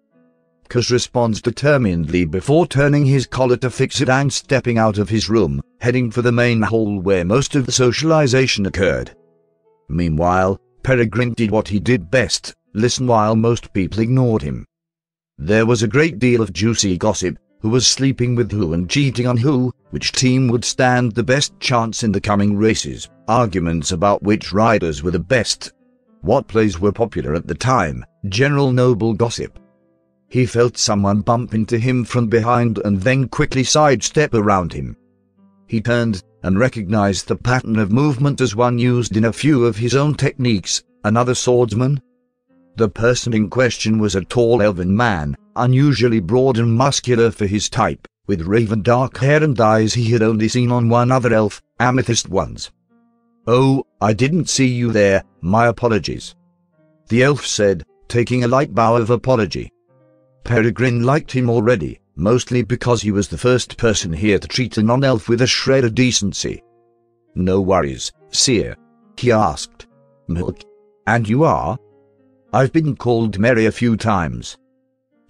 Kaz responds determinedly before turning his collar to fix it and stepping out of his room, heading for the main hall where most of the socialization occurred. Meanwhile, Peregrine did what he did best, listen while most people ignored him. There was a great deal of juicy gossip, who was sleeping with who and cheating on who, which team would stand the best chance in the coming races, arguments about which riders were the best, what plays were popular at the time, general noble gossip. He felt someone bump into him from behind and then quickly sidestep around him. He turned, and recognized the pattern of movement as one used in a few of his own techniques, another swordsman. The person in question was a tall elven man, unusually broad and muscular for his type, with raven dark hair and eyes he had only seen on one other elf, amethyst ones. "Oh, I didn't see you there, my apologies," the elf said, taking a light bow of apology. Peregrine liked him already, mostly because he was the first person here to treat a non-elf with a shred of decency. "No worries, sir," he asked. "Mhulk. And you are?" "I've been called Merry a few times."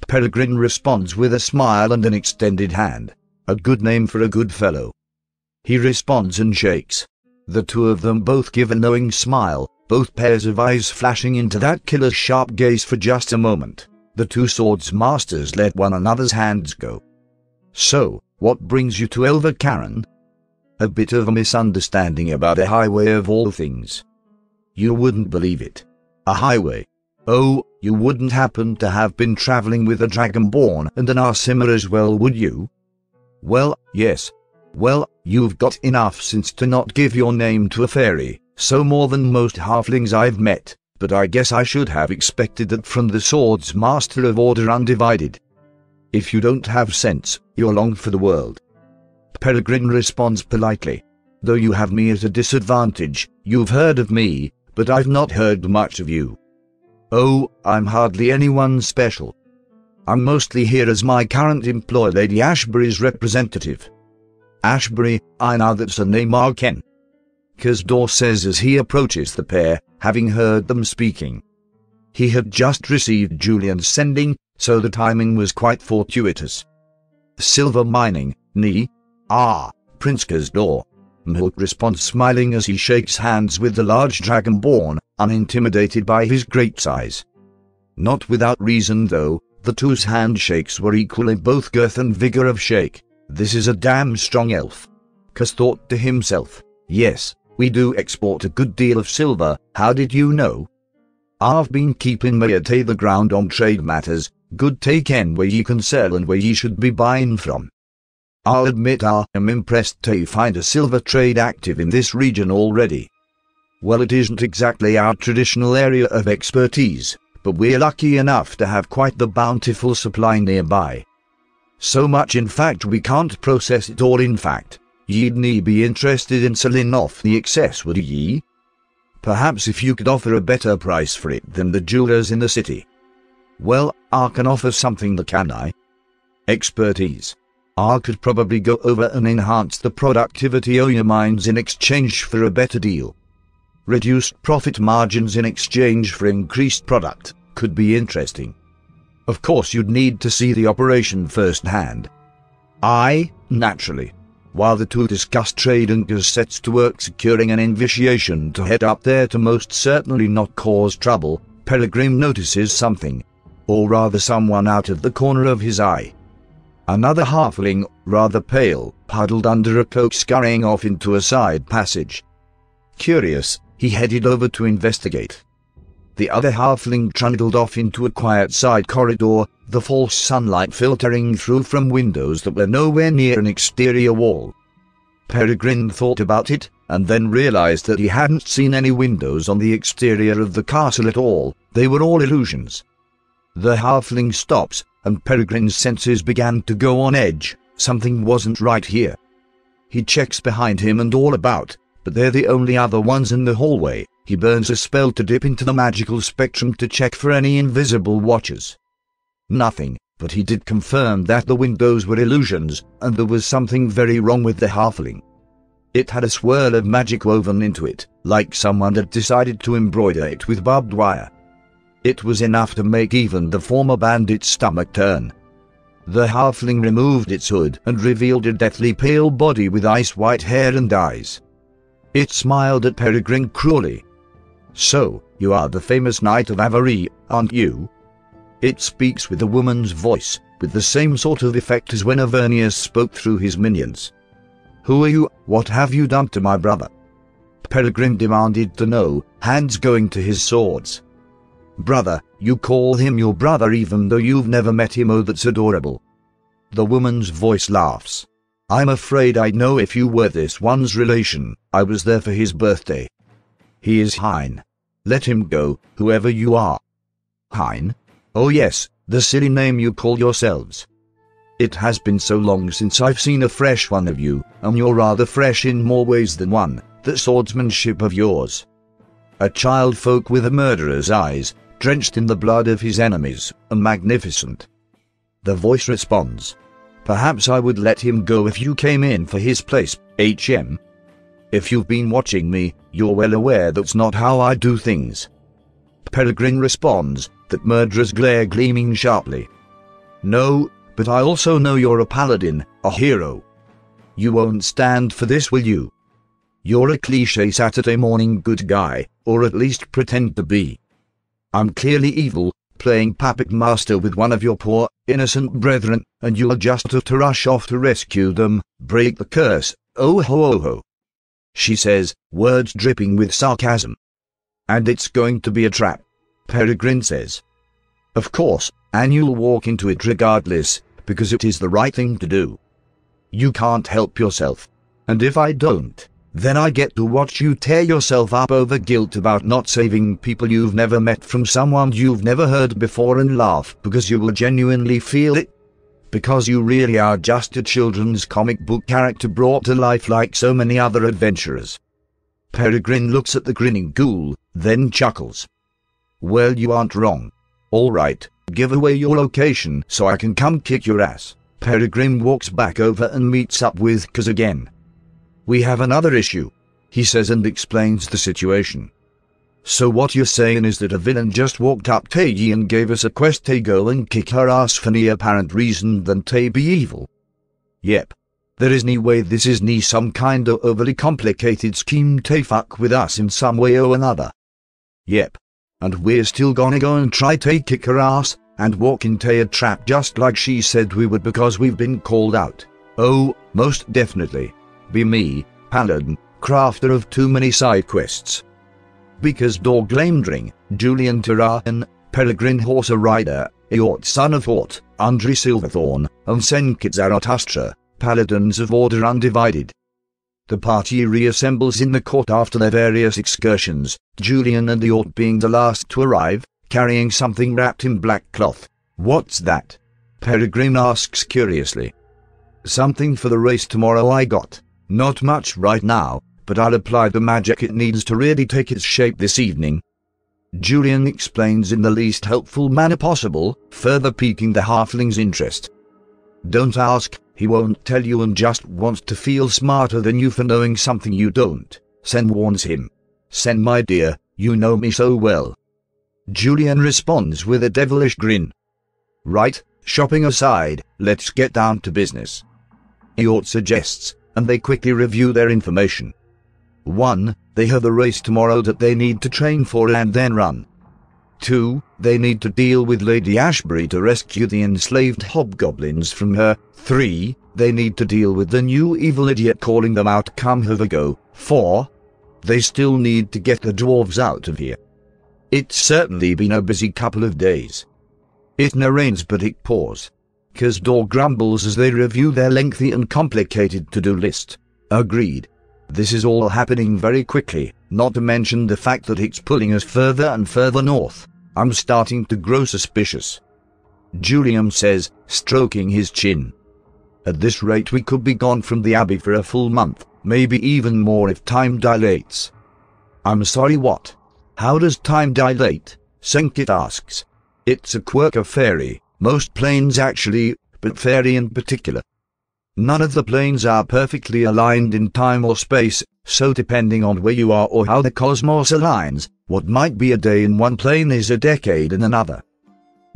Peregrine responds with a smile and an extended hand. A good name for a good fellow. He responds and shakes. The two of them both give a knowing smile, both pairs of eyes flashing into that killer's sharp gaze for just a moment. The two swords masters let one another's hands go. "So, what brings you to Elvakaren?" "A bit of a misunderstanding about a highway of all things." "You wouldn't believe it. A highway. Oh, you wouldn't happen to have been traveling with a dragonborn and an Arsimer as well, would you?" "Well, yes. Well, you've got enough sense to not give your name to a fairy, so more than most halflings I've met, but I guess I should have expected that from the Swords Master of Order Undivided. If you don't have sense, you're long for the world." Peregrine responds politely. "Though you have me at a disadvantage, you've heard of me, but I've not heard much of you." "Oh, I'm hardly anyone special. I'm mostly here as my current employer Lady Ashbury's representative." "Ashbury, I know that's a name I ken," Kazdor says as he approaches the pair, having heard them speaking. He had just received Julian's sending, so the timing was quite fortuitous. "Silver mining, nee? Ah, Prince Kazdor," Mhulk responds smiling as he shakes hands with the large dragonborn, unintimidated by his great size. Not without reason though, the two's handshakes were equal in both girth and vigor of shake. "This is a damn strong elf." Kaz thought to himself, "Yes, we do export a good deal of silver, how did you know?" "I've been keeping my ear to the ground on trade matters, good take in where ye can sell and where ye should be buying from. I'll admit I am impressed to find a silver trade active in this region already. Well, it isn't exactly our traditional area of expertise, but we're lucky enough to have quite the bountiful supply nearby. So much in fact we can't process it all. In fact, ye'd nee be interested in selling off the excess, would ye? Perhaps if you could offer a better price for it than the jewelers in the city." "Well, I can offer something that can I? Expertise. I could probably go over and enhance the productivity of your mines in exchange for a better deal. Reduced profit margins in exchange for increased product could be interesting. Of course you'd need to see the operation firsthand." "Aye, naturally. while the two discuss trade, and Gaz sets to work securing an invitation to head up there to most certainly not cause trouble, Peregrine notices something, or rather someone, out of the corner of his eye. Another halfling, rather pale, huddled under a cloak, scurrying off into a side passage. Curious, he headed over to investigate. The other halfling trundled off into a quiet side corridor, the false sunlight filtering through from windows that were nowhere near an exterior wall. Peregrine thought about it, and then realized that he hadn't seen any windows on the exterior of the castle at all. They were all illusions. The halfling stops, and Peregrine's senses began to go on edge. Something wasn't right here. He checks behind him and all about, but they're the only other ones in the hallway. He burns a spell to dip into the magical spectrum to check for any invisible watchers. Nothing, but he did confirm that the windows were illusions, and there was something very wrong with the halfling. It had a swirl of magic woven into it, like someone had decided to embroider it with barbed wire. It was enough to make even the former bandit's stomach turn. The halfling removed its hood and revealed a deathly pale body with ice-white hair and eyes. It smiled at Peregrine cruelly. "So, you are the famous Knight of Avery, aren't you?" It speaks with a woman's voice, with the same sort of effect as when Avernius spoke through his minions. "Who are you? What have you done to my brother?" Peregrine demanded to know, hands going to his swords. "Brother? You call him your brother even though you've never met him? Oh, that's adorable." The woman's voice laughs. "I'm afraid I'd know if you were this one's relation. I was there for his birthday. He is Hein. Let him go, whoever you are." "Hein? Oh yes, the silly name you call yourselves. It has been so long since I've seen a fresh one of you, and you're rather fresh in more ways than one, that swordsmanship of yours." A child folk with a murderer's eyes, drenched in the blood of his enemies, and magnificent. The voice responds, "Perhaps I would let him go if you came in for his place, HM. If you've been watching me, you're well aware that's not how I do things." Peregrine responds, that murderous glare gleaming sharply. "No, but I also know you're a paladin, a hero. You won't stand for this, will you? You're a cliché Saturday morning good guy, or at least pretend to be. I'm clearly evil, playing puppet master with one of your poor, innocent brethren, and you are just to rush off to rescue them, break the curse, oh ho ho ho." She says, words dripping with sarcasm. "And it's going to be a trap," Peregrine says. "Of course, and you'll walk into it regardless, because it is the right thing to do. You can't help yourself. And if I don't, then I get to watch you tear yourself up over guilt about not saving people you've never met from someone you've never heard before, and laugh because you will genuinely feel it. Because you really are just a children's comic book character brought to life like so many other adventurers." Peregrine looks at the grinning ghoul, then chuckles. "Well, you aren't wrong. All right, give away your location so I can come kick your ass." Peregrine walks back over and meets up with Kaz again. "We have another issue," he says, and explains the situation. "So what you're saying is that a villain just walked up to ye and gave us a quest to go and kick her ass for no apparent reason than to be evil?" "Yep. There is no way this is ne some kind of overly complicated scheme to fuck with us in some way or another." "Yep. And we're still gonna go and try to kick her ass, and walk into a trap just like she said we would because we've been called out. Oh, most definitely. Be me, paladin, crafter of too many side quests." Because Doglam Dring, Julian Durakin, Peregrine Horsearider, Eort Son of Eort, Andri Silverthorn, and Senkit Zarathustra, Paladins of Order Undivided. The party reassembles in the court after their various excursions, Julian and Eort being the last to arrive, carrying something wrapped in black cloth. "What's that?" Peregrine asks curiously. "Something for the race tomorrow I got. Not much right now, but I'll apply the magic it needs to really take its shape this evening," Julian explains in the least helpful manner possible, further piquing the halfling's interest. "Don't ask, he won't tell you and just wants to feel smarter than you for knowing something you don't," Sen warns him. "Sen, my dear, you know me so well." Julian responds with a devilish grin. "Right, shopping aside, let's get down to business," Eort suggests, and they quickly review their information. 1. They have a race tomorrow that they need to train for and then run. 2. They need to deal with Lady Ashbury to rescue the enslaved hobgoblins from her. 3. They need to deal with the new evil idiot calling them out come have a go. 4. They still need to get the dwarves out of here. It's certainly been a busy couple of days. It no rains but it pours. Kazdor grumbles as they review their lengthy and complicated to-do list. Agreed. This is all happening very quickly, not to mention the fact that it's pulling us further and further north. I'm starting to grow suspicious. Julian says, stroking his chin. At this rate we could be gone from the Abbey for a full month, maybe even more if time dilates. I'm sorry, what? How does time dilate? Senkit asks. It's a quirk of fairy, most planes actually, but fairy in particular. None of the planes are perfectly aligned in time or space, so depending on where you are or how the cosmos aligns, what might be a day in one plane is a decade in another.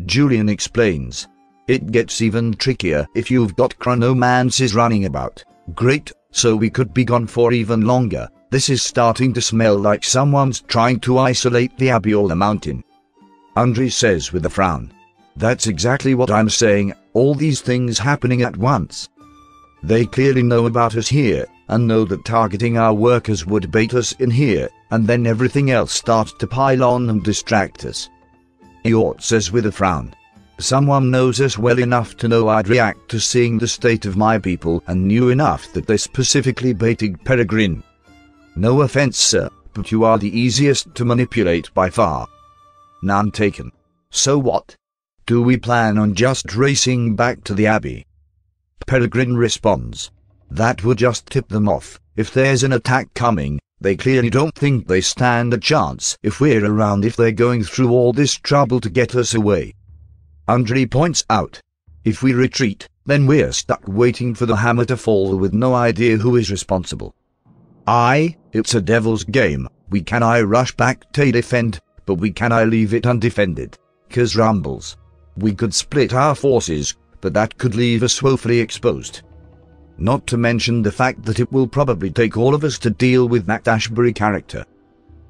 Julian explains. It gets even trickier if you've got chronomancers running about. Great, so we could be gone for even longer. This is starting to smell like someone's trying to isolate the Abbey or the mountain. Andri says with a frown. That's exactly what I'm saying, all these things happening at once. They clearly know about us here, and know that targeting our workers would bait us in here, and then everything else starts to pile on and distract us. Eort says with a frown. Someone knows us well enough to know I'd react to seeing the state of my people and knew enough that they specifically baited Peregrine. No offense, sir, but you are the easiest to manipulate by far. None taken. So what? Do we plan on just racing back to the Abbey? Peregrine responds. That would just tip them off. If there's an attack coming, they clearly don't think they stand a chance if we're around if they're going through all this trouble to get us away. Andri points out. If we retreat, then we're stuck waiting for the hammer to fall with no idea who is responsible. Aye, it's a devil's game. We can I rush back to defend, but we can I leave it undefended. Kaz rumbles. We could split our forces, but that could leave us woefully exposed. Not to mention the fact that it will probably take all of us to deal with that Ashbury character.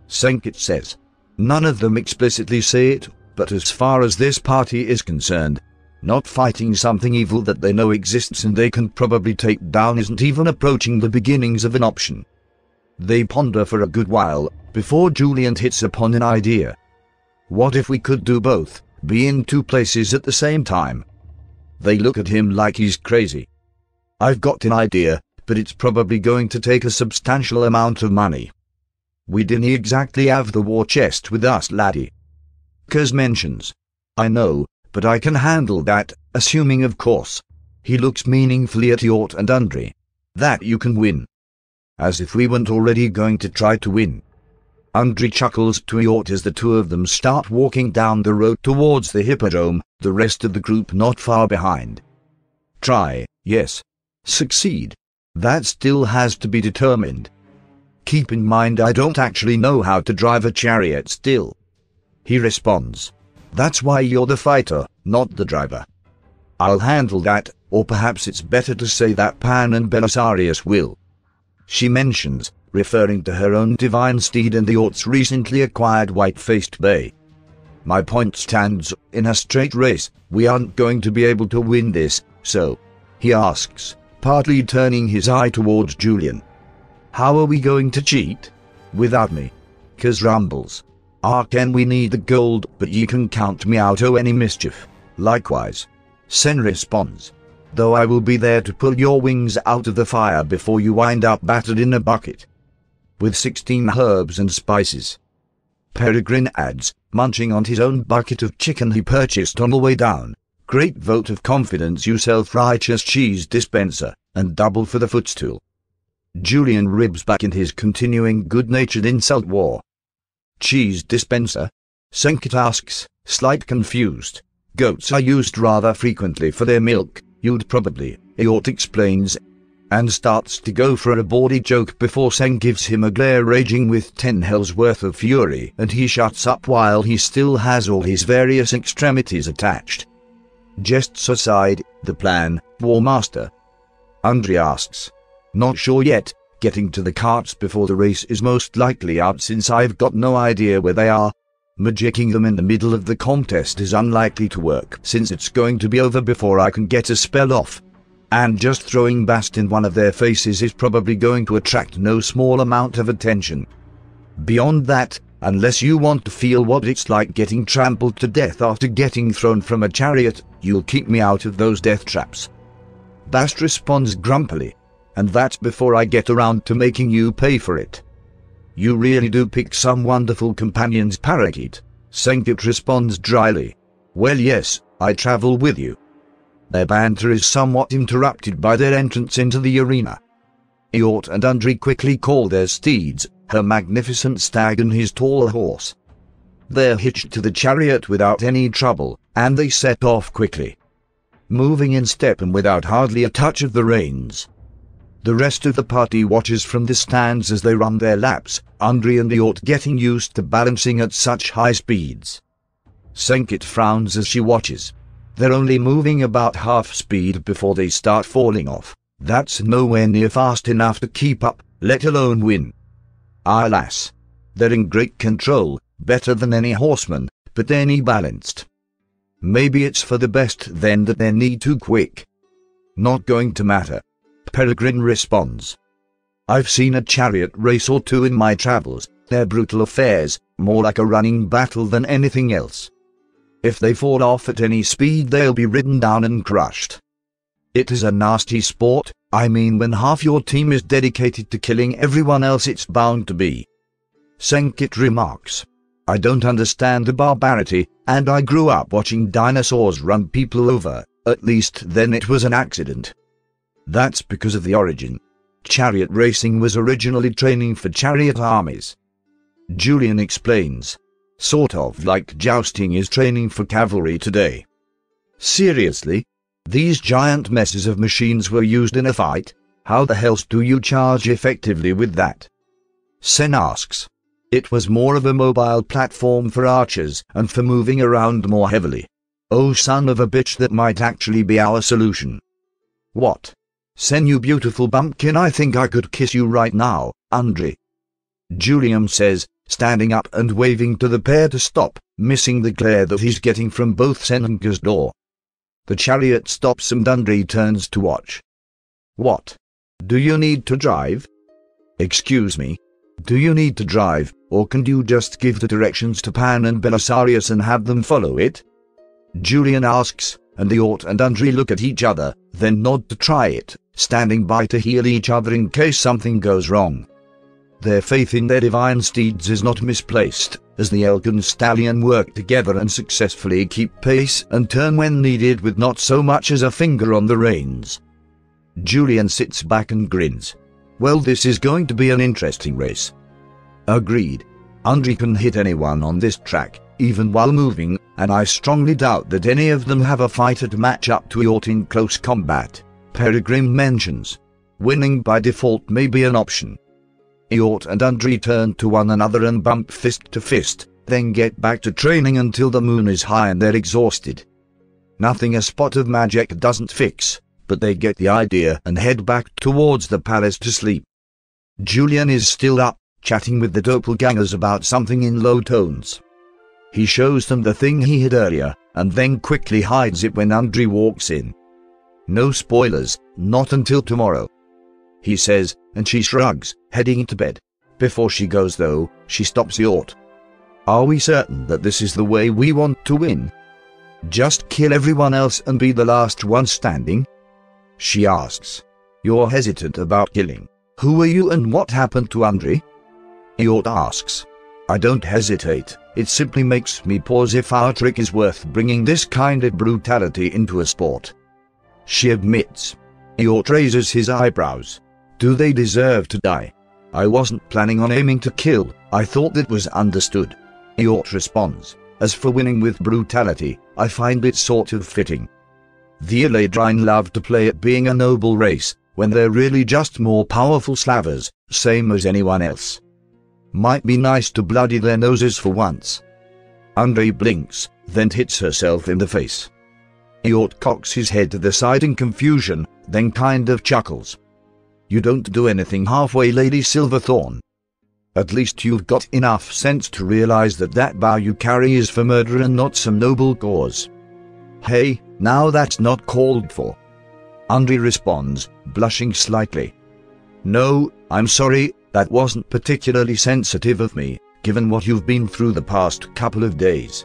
Senkit says. None of them explicitly say it, but as far as this party is concerned, not fighting something evil that they know exists and they can probably take down isn't even approaching the beginnings of an option. They ponder for a good while, before Julian hits upon an idea. What if we could do both, be in two places at the same time? They look at him like he's crazy. I've got an idea, but it's probably going to take a substantial amount of money. We didn't exactly have the war chest with us, laddie. Kaz mentions. I know, but I can handle that, assuming of course. He looks meaningfully at Eort and Andri. That you can win. As if we weren't already going to try to win. Andri chuckles to Eort as the two of them start walking down the road towards the Hippodrome, the rest of the group not far behind. Try, yes. Succeed. That still has to be determined. Keep in mind I don't actually know how to drive a chariot still. He responds. That's why you're the fighter, not the driver. I'll handle that, or perhaps it's better to say that Pan and Belisarius will. She mentions, referring to her own divine steed and the Ort's recently acquired white-faced bay. My point stands, in a straight race, we aren't going to be able to win this, so, he asks, partly turning his eye towards Julian. How are we going to cheat? Without me. Kaz rumbles. Ah, can we need the gold, but ye can count me out o' any mischief. Likewise. Sen responds. Though I will be there to pull your wings out of the fire before you wind up battered in a bucket. With 16 herbs and spices. Peregrine adds, munching on his own bucket of chicken he purchased on the way down. Great vote of confidence you self-righteous cheese dispenser, and double for the footstool. Julian ribs back in his continuing good-natured insult war. Cheese dispenser? Senkit asks, slight confused. Goats are used rather frequently for their milk, you'd probably, Eort explains, and starts to go for a bawdy joke before Sen gives him a glare raging with 10 hells worth of fury and he shuts up while he still has all his various extremities attached. Jests aside, the plan, War Master? Andri asks. Not sure yet. Getting to the carts before the race is most likely out since I've got no idea where they are. Magicking them in the middle of the contest is unlikely to work since it's going to be over before I can get a spell off. And just throwing Bast in one of their faces is probably going to attract no small amount of attention. Beyond that, unless you want to feel what it's like getting trampled to death after getting thrown from a chariot, you'll keep me out of those death traps. Bast responds grumpily, and that's before I get around to making you pay for it. You really do pick some wonderful companions, Parakeet. Senkit responds dryly. Well yes, I travel with you. Their banter is somewhat interrupted by their entrance into the arena. Eort and Andri quickly call their steeds, her magnificent stag and his tall horse. They're hitched to the chariot without any trouble, and they set off quickly, moving in step and without hardly a touch of the reins. The rest of the party watches from the stands as they run their laps, Andri and Eort getting used to balancing at such high speeds. Senkit frowns as she watches. They're only moving about half speed before they start falling off. That's nowhere near fast enough to keep up, let alone win. Alas. They're in great control, better than any horseman, but they're imbalanced. Maybe it's for the best then that they're knee too quick. Not going to matter. Peregrine responds. I've seen a chariot race or two in my travels, they're brutal affairs, more like a running battle than anything else. If they fall off at any speed they'll be ridden down and crushed. It is a nasty sport, I mean when half your team is dedicated to killing everyone else it's bound to be. Senkit remarks. I don't understand the barbarity, and I grew up watching dinosaurs run people over, at least then it was an accident. That's because of the origin. Chariot racing was originally training for chariot armies. Julian explains. Sort of like jousting is training for cavalry today. Seriously? These giant messes of machines were used in a fight? How the hell do you charge effectively with that? Sen asks. It was more of a mobile platform for archers and for moving around more heavily. Oh son of a bitch, that might actually be our solution. What? Sen, you beautiful bumpkin, I think I could kiss you right now, Andri. Julian says, standing up and waving to the pair to stop, missing the glare that he's getting from both Sen and Kazdor. The chariot stops and Andri turns to watch. What? Do you need to drive? Excuse me? Do you need to drive, or can you just give the directions to Pan and Belisarius and have them follow it? Julian asks, and Eort and Andri look at each other, then nod to try it, standing by to heal each other in case something goes wrong. Their faith in their divine steeds is not misplaced, as the elk and stallion work together and successfully keep pace and turn when needed with not so much as a finger on the reins. Julian sits back and grins. Well, this is going to be an interesting race. Agreed. Andri can hit anyone on this track, even while moving, and I strongly doubt that any of them have a fighter to match up to Eort in close combat. Peregrine mentions. Winning by default may be an option. Eort and Andri turn to one another and bump fist to fist, then get back to training until the moon is high and they're exhausted. Nothing a spot of magic doesn't fix, but they get the idea and head back towards the palace to sleep. Julian is still up, chatting with the doppelgangers about something in low tones. He shows them the thing he hid earlier, and then quickly hides it when Andri walks in. No spoilers, not until tomorrow, he says, and she shrugs, heading to bed. Before she goes though, she stops Eort. Are we certain that this is the way we want to win? Just kill everyone else and be the last one standing? She asks. You're hesitant about killing. Who are you and what happened to Andri? Eort asks. I don't hesitate, it simply makes me pause if our trick is worth bringing this kind of brutality into a sport. She admits. Eort raises his eyebrows. Do they deserve to die? I wasn't planning on aiming to kill, I thought that was understood. Eort responds, as for winning with brutality, I find it sort of fitting. The Eladrine love to play at being a noble race, when they're really just more powerful slavers, same as anyone else. Might be nice to bloody their noses for once. Andri blinks, then hits herself in the face. Eort cocks his head to the side in confusion, then kind of chuckles. You don't do anything halfway, Lady Silverthorn. At least you've got enough sense to realize that that bow you carry is for murder and not some noble cause. Hey, now that's not called for. Andri responds, blushing slightly. No, I'm sorry, that wasn't particularly sensitive of me, given what you've been through the past couple of days.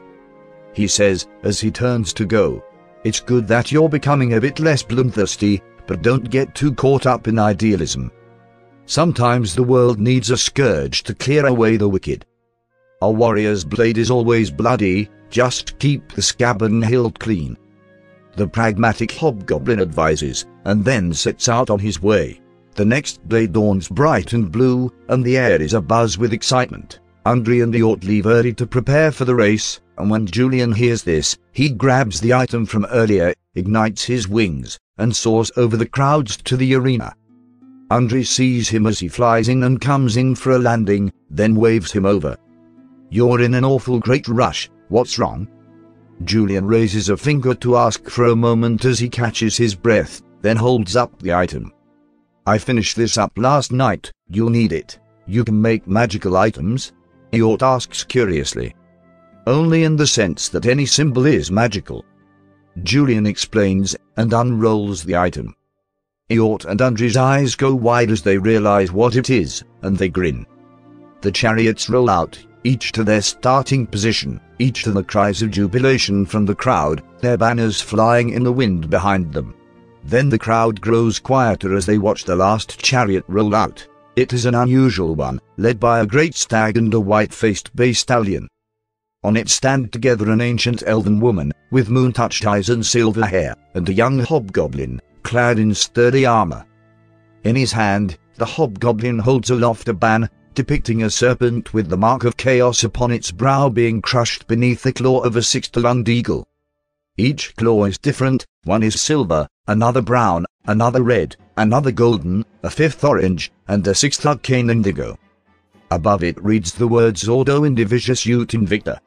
He says, as he turns to go. It's good that you're becoming a bit less bloodthirsty, but don't get too caught up in idealism. Sometimes the world needs a scourge to clear away the wicked. A warrior's blade is always bloody, just keep the scabbard and hilt clean. The pragmatic hobgoblin advises, and then sets out on his way. The next day dawns bright and blue, and the air is abuzz with excitement. Andri and the Ort leave early to prepare for the race, and when Julian hears this, he grabs the item from earlier, ignites his wings, and soars over the crowds to the arena. Andri sees him as he flies in and comes in for a landing, then waves him over. You're in an awful great rush, what's wrong? Julian raises a finger to ask for a moment as he catches his breath, then holds up the item. I finished this up last night, you'll need it. You can make magical items? Eort asks curiously. Only in the sense that any symbol is magical. Julian explains, and unrolls the item. Eort and Andri's eyes go wide as they realize what it is, and they grin. The chariots roll out, each to their starting position, each to the cries of jubilation from the crowd, their banners flying in the wind behind them. Then the crowd grows quieter as they watch the last chariot roll out. It is an unusual one, led by a great stag and a white-faced bay stallion. On it stand together an ancient elven woman, with moon-touched eyes and silver hair, and a young hobgoblin, clad in sturdy armor. In his hand, the hobgoblin holds aloft a ban, depicting a serpent with the mark of chaos upon its brow being crushed beneath the claw of a six-taloned eagle. Each claw is different, one is silver, another brown, another red, another golden, a fifth orange, and a sixth arcane indigo. Above it reads the words Order Undivided Ut Invicta.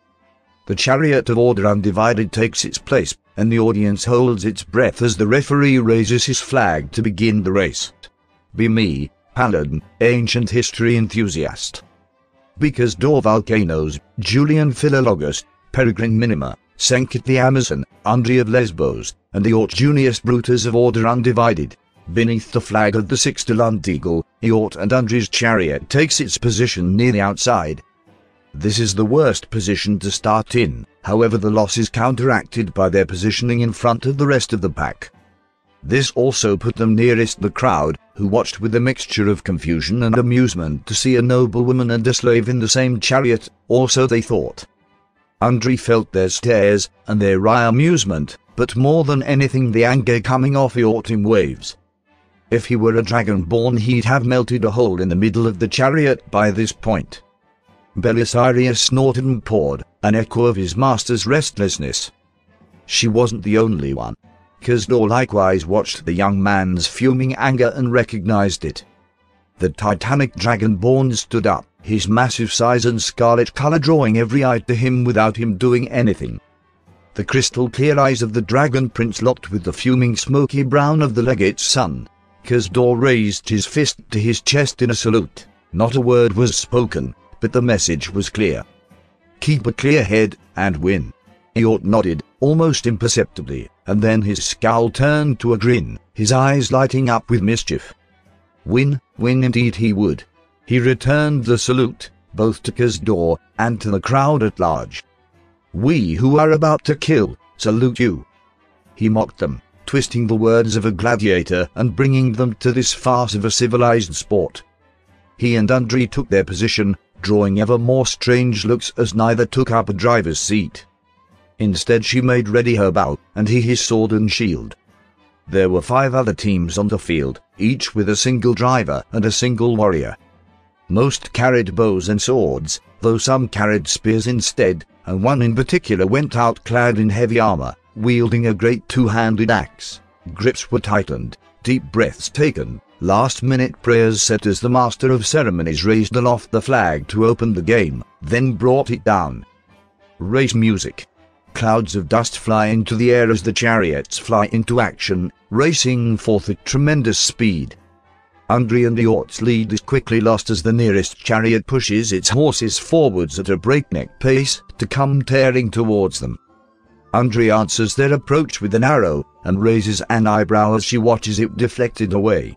The chariot of Order Undivided takes its place, and the audience holds its breath as the referee raises his flag to begin the race. Be me, Paladin, ancient history enthusiast. Be Kazdor volcanoes, Julian Philologus, Peregrine Minima, Senkit the Amazon, Andri of Lesbos, and the Eort Junius Brutus of Order Undivided. Beneath the flag of the six-taloned eagle, Eort and Andri's chariot takes its position near the outside. This is the worst position to start in, however the loss is counteracted by their positioning in front of the rest of the pack. This also put them nearest the crowd, who watched with a mixture of confusion and amusement to see a noblewoman and a slave in the same chariot, or so they thought. Andri felt their stares, and their wry amusement, but more than anything the anger coming off Eort in waves. If he were a dragonborn he'd have melted a hole in the middle of the chariot by this point. Belisarius snorted and poured, an echo of his master's restlessness. She wasn't the only one. Kazdor likewise watched the young man's fuming anger and recognized it. The titanic dragonborn stood up, his massive size and scarlet color drawing every eye to him without him doing anything. The crystal clear eyes of the dragon prince locked with the fuming smoky brown of the legate's son. Kazdor raised his fist to his chest in a salute. Not a word was spoken, but the message was clear. Keep a clear head, and win. Eort nodded, almost imperceptibly, and then his scowl turned to a grin, his eyes lighting up with mischief. Win, win indeed he would. He returned the salute, both to Kazdor, and to the crowd at large. We who are about to kill, salute you. He mocked them, twisting the words of a gladiator and bringing them to this farce of a civilized sport. He and Andri took their position, drawing ever more strange looks as neither took up a driver's seat. Instead she made ready her bow, and he his sword and shield. There were 5 other teams on the field, each with a single driver and a single warrior. Most carried bows and swords, though some carried spears instead, and one in particular went out clad in heavy armor, wielding a great 2-handed axe. Grips were tightened, deep breaths taken, last-minute prayers said as the master of ceremonies raised aloft the flag to open the game, then brought it down. Race music. Clouds of dust fly into the air as the chariots fly into action, racing forth at tremendous speed. Andri and the Orcs lead is quickly lost as the nearest chariot pushes its horses forwards at a breakneck pace to come tearing towards them. Andri answers their approach with an arrow, and raises an eyebrow as she watches it deflected away.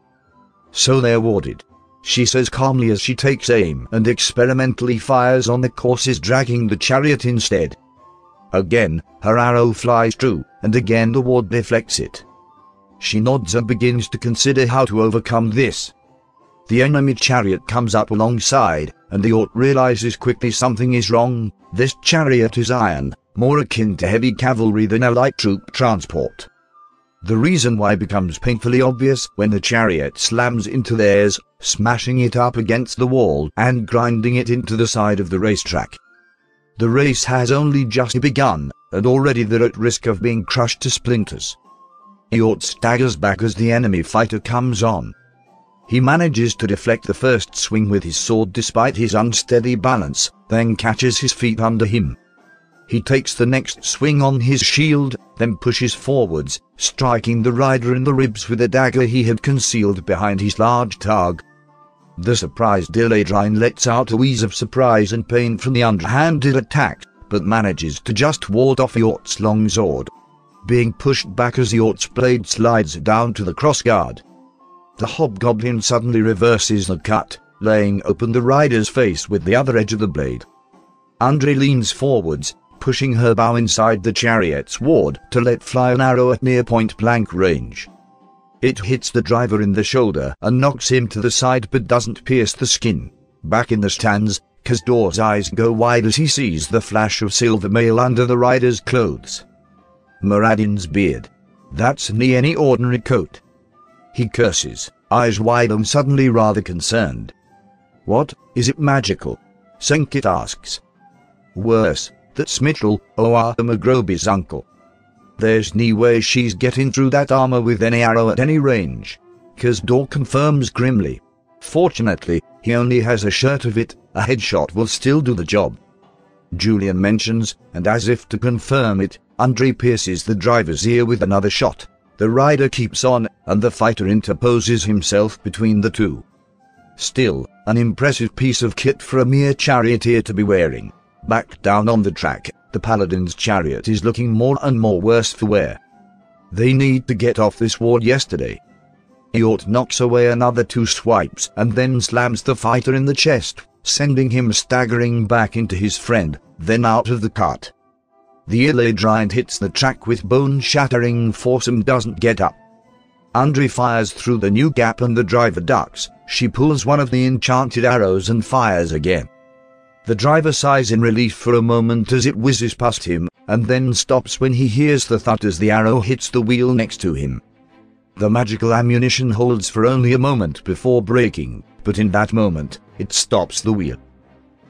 So they're warded, she says calmly as she takes aim and experimentally fires on the courses dragging the chariot instead. Again, her arrow flies true, and again the ward deflects it. She nods and begins to consider how to overcome this. The enemy chariot comes up alongside, and the Orc realizes quickly something is wrong. This chariot is iron, more akin to heavy cavalry than a light troop transport. The reason why becomes painfully obvious when the chariot slams into theirs, smashing it up against the wall and grinding it into the side of the racetrack. The race has only just begun, and already they're at risk of being crushed to splinters. Eort staggers back as the enemy fighter comes on. He manages to deflect the first swing with his sword despite his unsteady balance, then catches his feet under him. He takes the next swing on his shield, then pushes forwards, striking the rider in the ribs with a dagger he had concealed behind his large targ. The surprised Eladrin lets out a wheeze of surprise and pain from the underhanded attack, but manages to just ward off Eort's long sword, being pushed back as Eort's blade slides down to the crossguard. The hobgoblin suddenly reverses the cut, laying open the rider's face with the other edge of the blade. Andri leans forwards, pushing her bow inside the chariot's ward to let fly an arrow at near point-blank range. It hits the driver in the shoulder and knocks him to the side but doesn't pierce the skin. Back in the stands, Kazdor's eyes go wide as he sees the flash of silver mail under the rider's clothes. Muradin's beard. That's not any ordinary coat. He curses, eyes wide and suddenly rather concerned. What, is it magical? Senkit asks. Worse, that's Mitchell, Magrobi's uncle. There's no way she's getting through that armor with any arrow at any range, Kazdor confirms grimly. Fortunately, he only has a shirt of it, a headshot will still do the job, Julian mentions, and as if to confirm it, Andri pierces the driver's ear with another shot. The rider keeps on, and the fighter interposes himself between the two. Still, an impressive piece of kit for a mere charioteer to be wearing. Back down on the track, the paladin's chariot is looking more and more worse for wear. They need to get off this ward yesterday. Eort knocks away another two swipes and then slams the fighter in the chest, sending him staggering back into his friend, then out of the cart. The Eladrin hits the track with bone-shattering force and doesn't get up. Andri fires through the new gap and the driver ducks. She pulls one of the enchanted arrows and fires again. The driver sighs in relief for a moment as it whizzes past him, and then stops when he hears the thud as the arrow hits the wheel next to him. The magical ammunition holds for only a moment before breaking, but in that moment, it stops the wheel.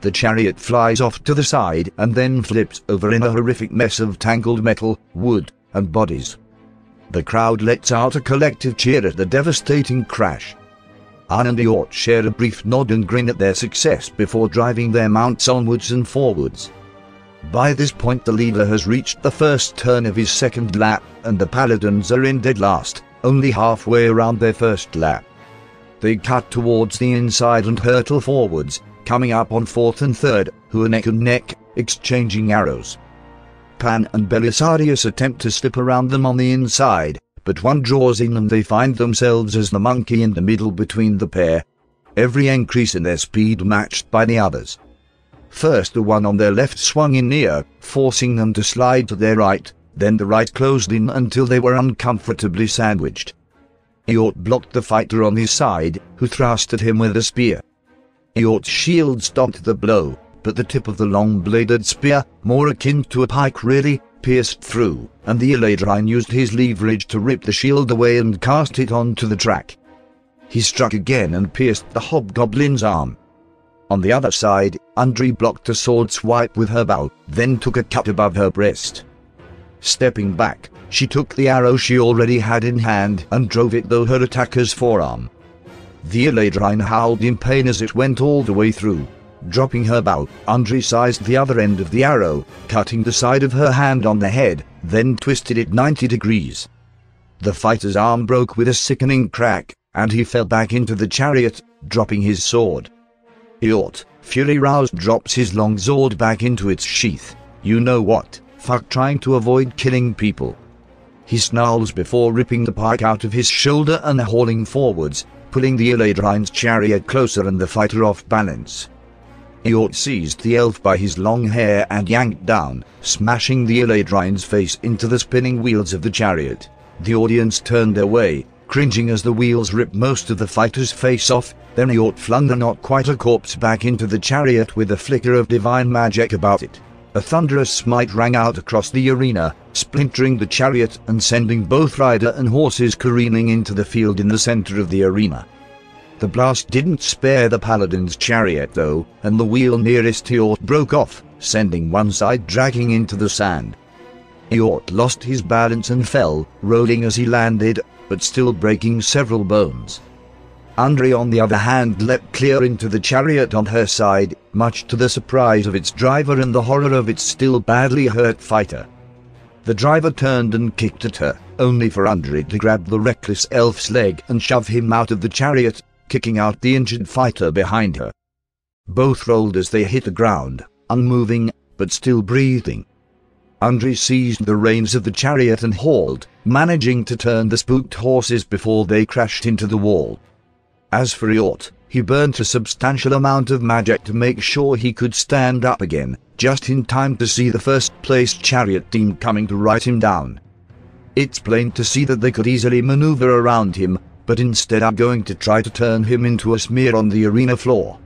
The chariot flies off to the side and then flips over in a horrific mess of tangled metal, wood, and bodies. The crowd lets out a collective cheer at the devastating crash. Hein and Eort share a brief nod and grin at their success before driving their mounts onwards and forwards. By this point the leader has reached the first turn of his second lap, and the paladins are in dead last, only halfway around their first lap. They cut towards the inside and hurtle forwards, coming up on fourth and third, who are neck and neck, exchanging arrows. Pan and Belisarius attempt to slip around them on the inside, but one draws in and they find themselves as the monkey in the middle between the pair, every increase in their speed matched by the others. First the one on their left swung in near, forcing them to slide to their right, then the right closed in until they were uncomfortably sandwiched. Eort blocked the fighter on his side, who thrust at him with a spear. Eort's shield stopped the blow, but the tip of the long-bladed spear, more akin to a pike really, pierced through, and the Eladrin used his leverage to rip the shield away and cast it onto the track. He struck again and pierced the hobgoblin's arm. On the other side, Andri blocked a sword swipe with her bow, then took a cut above her breast. Stepping back, she took the arrow she already had in hand and drove it through her attacker's forearm. The Eladrin howled in pain as it went all the way through. Dropping her bow, Andri sized the other end of the arrow, cutting the side of her hand on the head, then twisted it 90 degrees. The fighter's arm broke with a sickening crack, and he fell back into the chariot, dropping his sword. Eort, fury-roused, drops his long sword back into its sheath. You know what, fuck trying to avoid killing people. He snarls before ripping the pike out of his shoulder and hauling forwards, pulling the Eladrine's chariot closer and the fighter off balance. Eort seized the elf by his long hair and yanked down, smashing the Eladrine's face into the spinning wheels of the chariot. The audience turned away, cringing as the wheels ripped most of the fighter's face off, then Eort flung the not quite a corpse back into the chariot with a flicker of divine magic about it. A thunderous smite rang out across the arena, splintering the chariot and sending both rider and horses careening into the field in the center of the arena. The blast didn't spare the paladin's chariot though, and the wheel nearest Eort broke off, sending one side dragging into the sand. Eort lost his balance and fell, rolling as he landed, but still breaking several bones. Andri on the other hand leapt clear into the chariot on her side, much to the surprise of its driver and the horror of its still badly hurt fighter. The driver turned and kicked at her, only for Andri to grab the reckless elf's leg and shove him out of the chariot, kicking out the injured fighter behind her. Both rolled as they hit the ground, unmoving, but still breathing. Andri seized the reins of the chariot and hauled, managing to turn the spooked horses before they crashed into the wall. As for Eort, he burnt a substantial amount of magic to make sure he could stand up again, just in time to see the first-place chariot team coming to ride him down. It's plain to see that they could easily maneuver around him, but instead are going to try to turn him into a smear on the arena floor.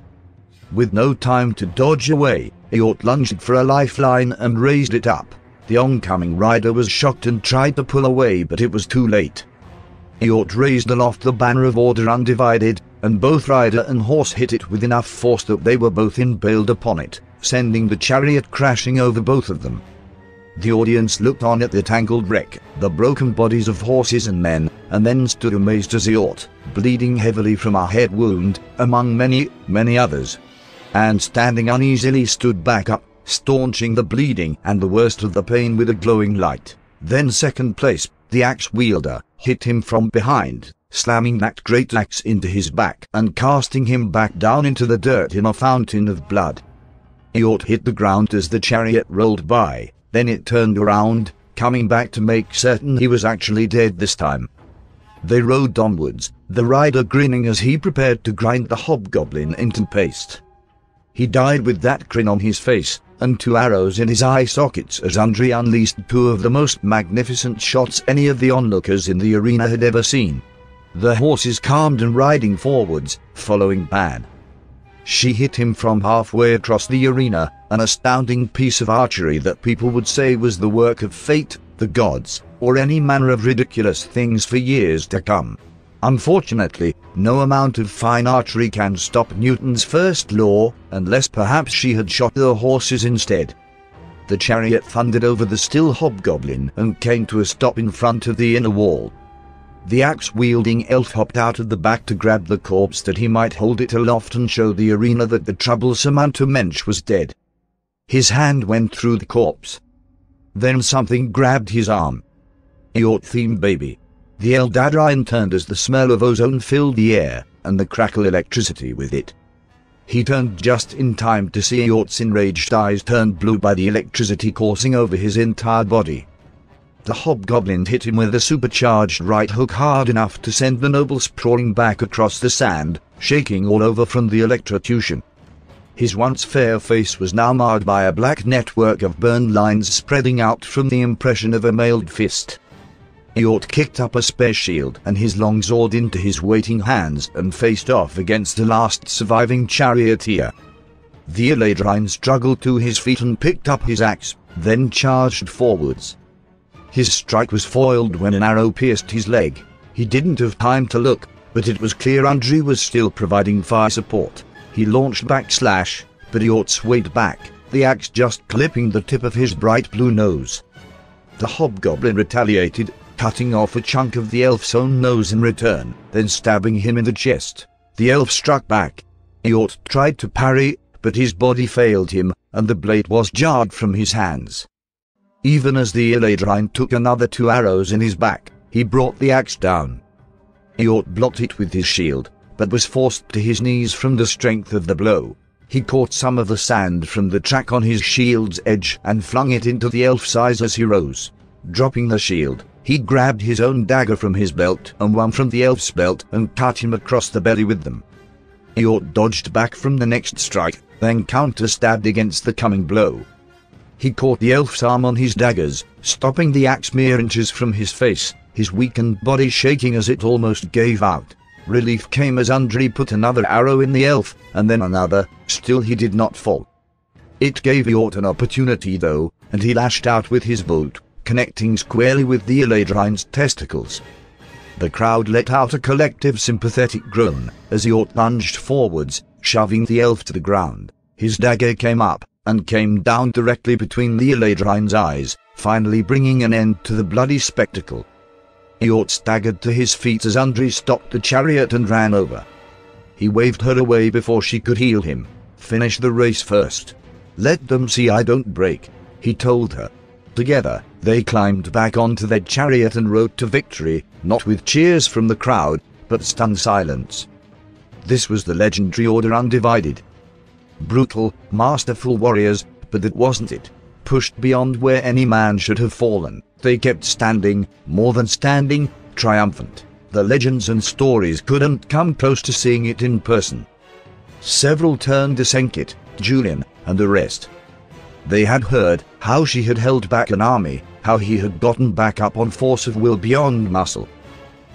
With no time to dodge away, Eort lunged for a lifeline and raised it up. The oncoming rider was shocked and tried to pull away, but it was too late. Eort raised aloft the banner of Order Undivided, and both rider and horse hit it with enough force that they were both impaled upon it, sending the chariot crashing over both of them. The audience looked on at the tangled wreck, the broken bodies of horses and men, and then stood amazed as Eort, bleeding heavily from a head wound, among many, many others. And standing uneasily stood back up, staunching the bleeding and the worst of the pain with a glowing light. Then second place, the axe wielder, hit him from behind, slamming that great axe into his back and casting him back down into the dirt in a fountain of blood. Eort hit the ground as the chariot rolled by, then it turned around, coming back to make certain he was actually dead this time. They rode onwards, the rider grinning as he prepared to grind the hobgoblin into paste. He died with that grin on his face, and two arrows in his eye sockets as Andri unleashed two of the most magnificent shots any of the onlookers in the arena had ever seen. The horses calmed and riding forwards, following Pan. She hit him from halfway across the arena, an astounding piece of archery that people would say was the work of fate, the gods, or any manner of ridiculous things for years to come. Unfortunately, no amount of fine archery can stop Newton's first law, unless perhaps she had shot the horses instead. The chariot thundered over the still hobgoblin and came to a stop in front of the inner wall. The axe-wielding elf hopped out of the back to grab the corpse that he might hold it aloft and show the arena that the troublesome Untermensch was dead. His hand went through the corpse. Then something grabbed his arm. Eort-themed baby. The Eldadrian turned as the smell of ozone filled the air, and the crackle electricity with it. He turned just in time to see Eort's enraged eyes turned blue by the electricity coursing over his entire body. The hobgoblin hit him with a supercharged right hook hard enough to send the noble sprawling back across the sand, shaking all over from the electrocution. His once fair face was now marred by a black network of burn lines spreading out from the impression of a mailed fist. Eort kicked up a spare shield and his long sword into his waiting hands and faced off against the last surviving charioteer. The Eladrine struggled to his feet and picked up his axe, then charged forwards. His strike was foiled when an arrow pierced his leg. He didn't have time to look, but it was clear Andri was still providing fire support. He launched backslash, but Eort swayed back, the axe just clipping the tip of his bright blue nose. The hobgoblin retaliated, cutting off a chunk of the elf's own nose in return, then stabbing him in the chest. The elf struck back. Eort tried to parry, but his body failed him, and the blade was jarred from his hands. Even as the Eladrine took another two arrows in his back, he brought the axe down. Eort blocked it with his shield, but was forced to his knees from the strength of the blow. He caught some of the sand from the track on his shield's edge and flung it into the elf's eyes as he rose. Dropping the shield, he grabbed his own dagger from his belt and one from the elf's belt and cut him across the belly with them. Eort dodged back from the next strike, then counter-stabbed against the coming blow. He caught the elf's arm on his daggers, stopping the axe mere inches from his face, his weakened body shaking as it almost gave out. Relief came as Andri put another arrow in the elf, and then another, still he did not fall. It gave Eort an opportunity though, and he lashed out with his bolt, connecting squarely with the Eladrine's testicles. The crowd let out a collective sympathetic groan, as Eort lunged forwards, shoving the elf to the ground. His dagger came up, and came down directly between the Eladrine's eyes, finally bringing an end to the bloody spectacle. Eort staggered to his feet as Andri stopped the chariot and ran over. He waved her away before she could heal him. Finish the race first. Let them see I don't break, he told her. Together, they climbed back onto their chariot and rode to victory, not with cheers from the crowd, but stunned silence. This was the legendary Order Undivided. Brutal, masterful warriors, but that wasn't it. Pushed beyond where any man should have fallen, they kept standing, more than standing, triumphant. The legends and stories couldn't come close to seeing it in person. Several turned to Senkit, Julian, and the rest. They had heard how she had held back an army, how he had gotten back up on force of will beyond muscle.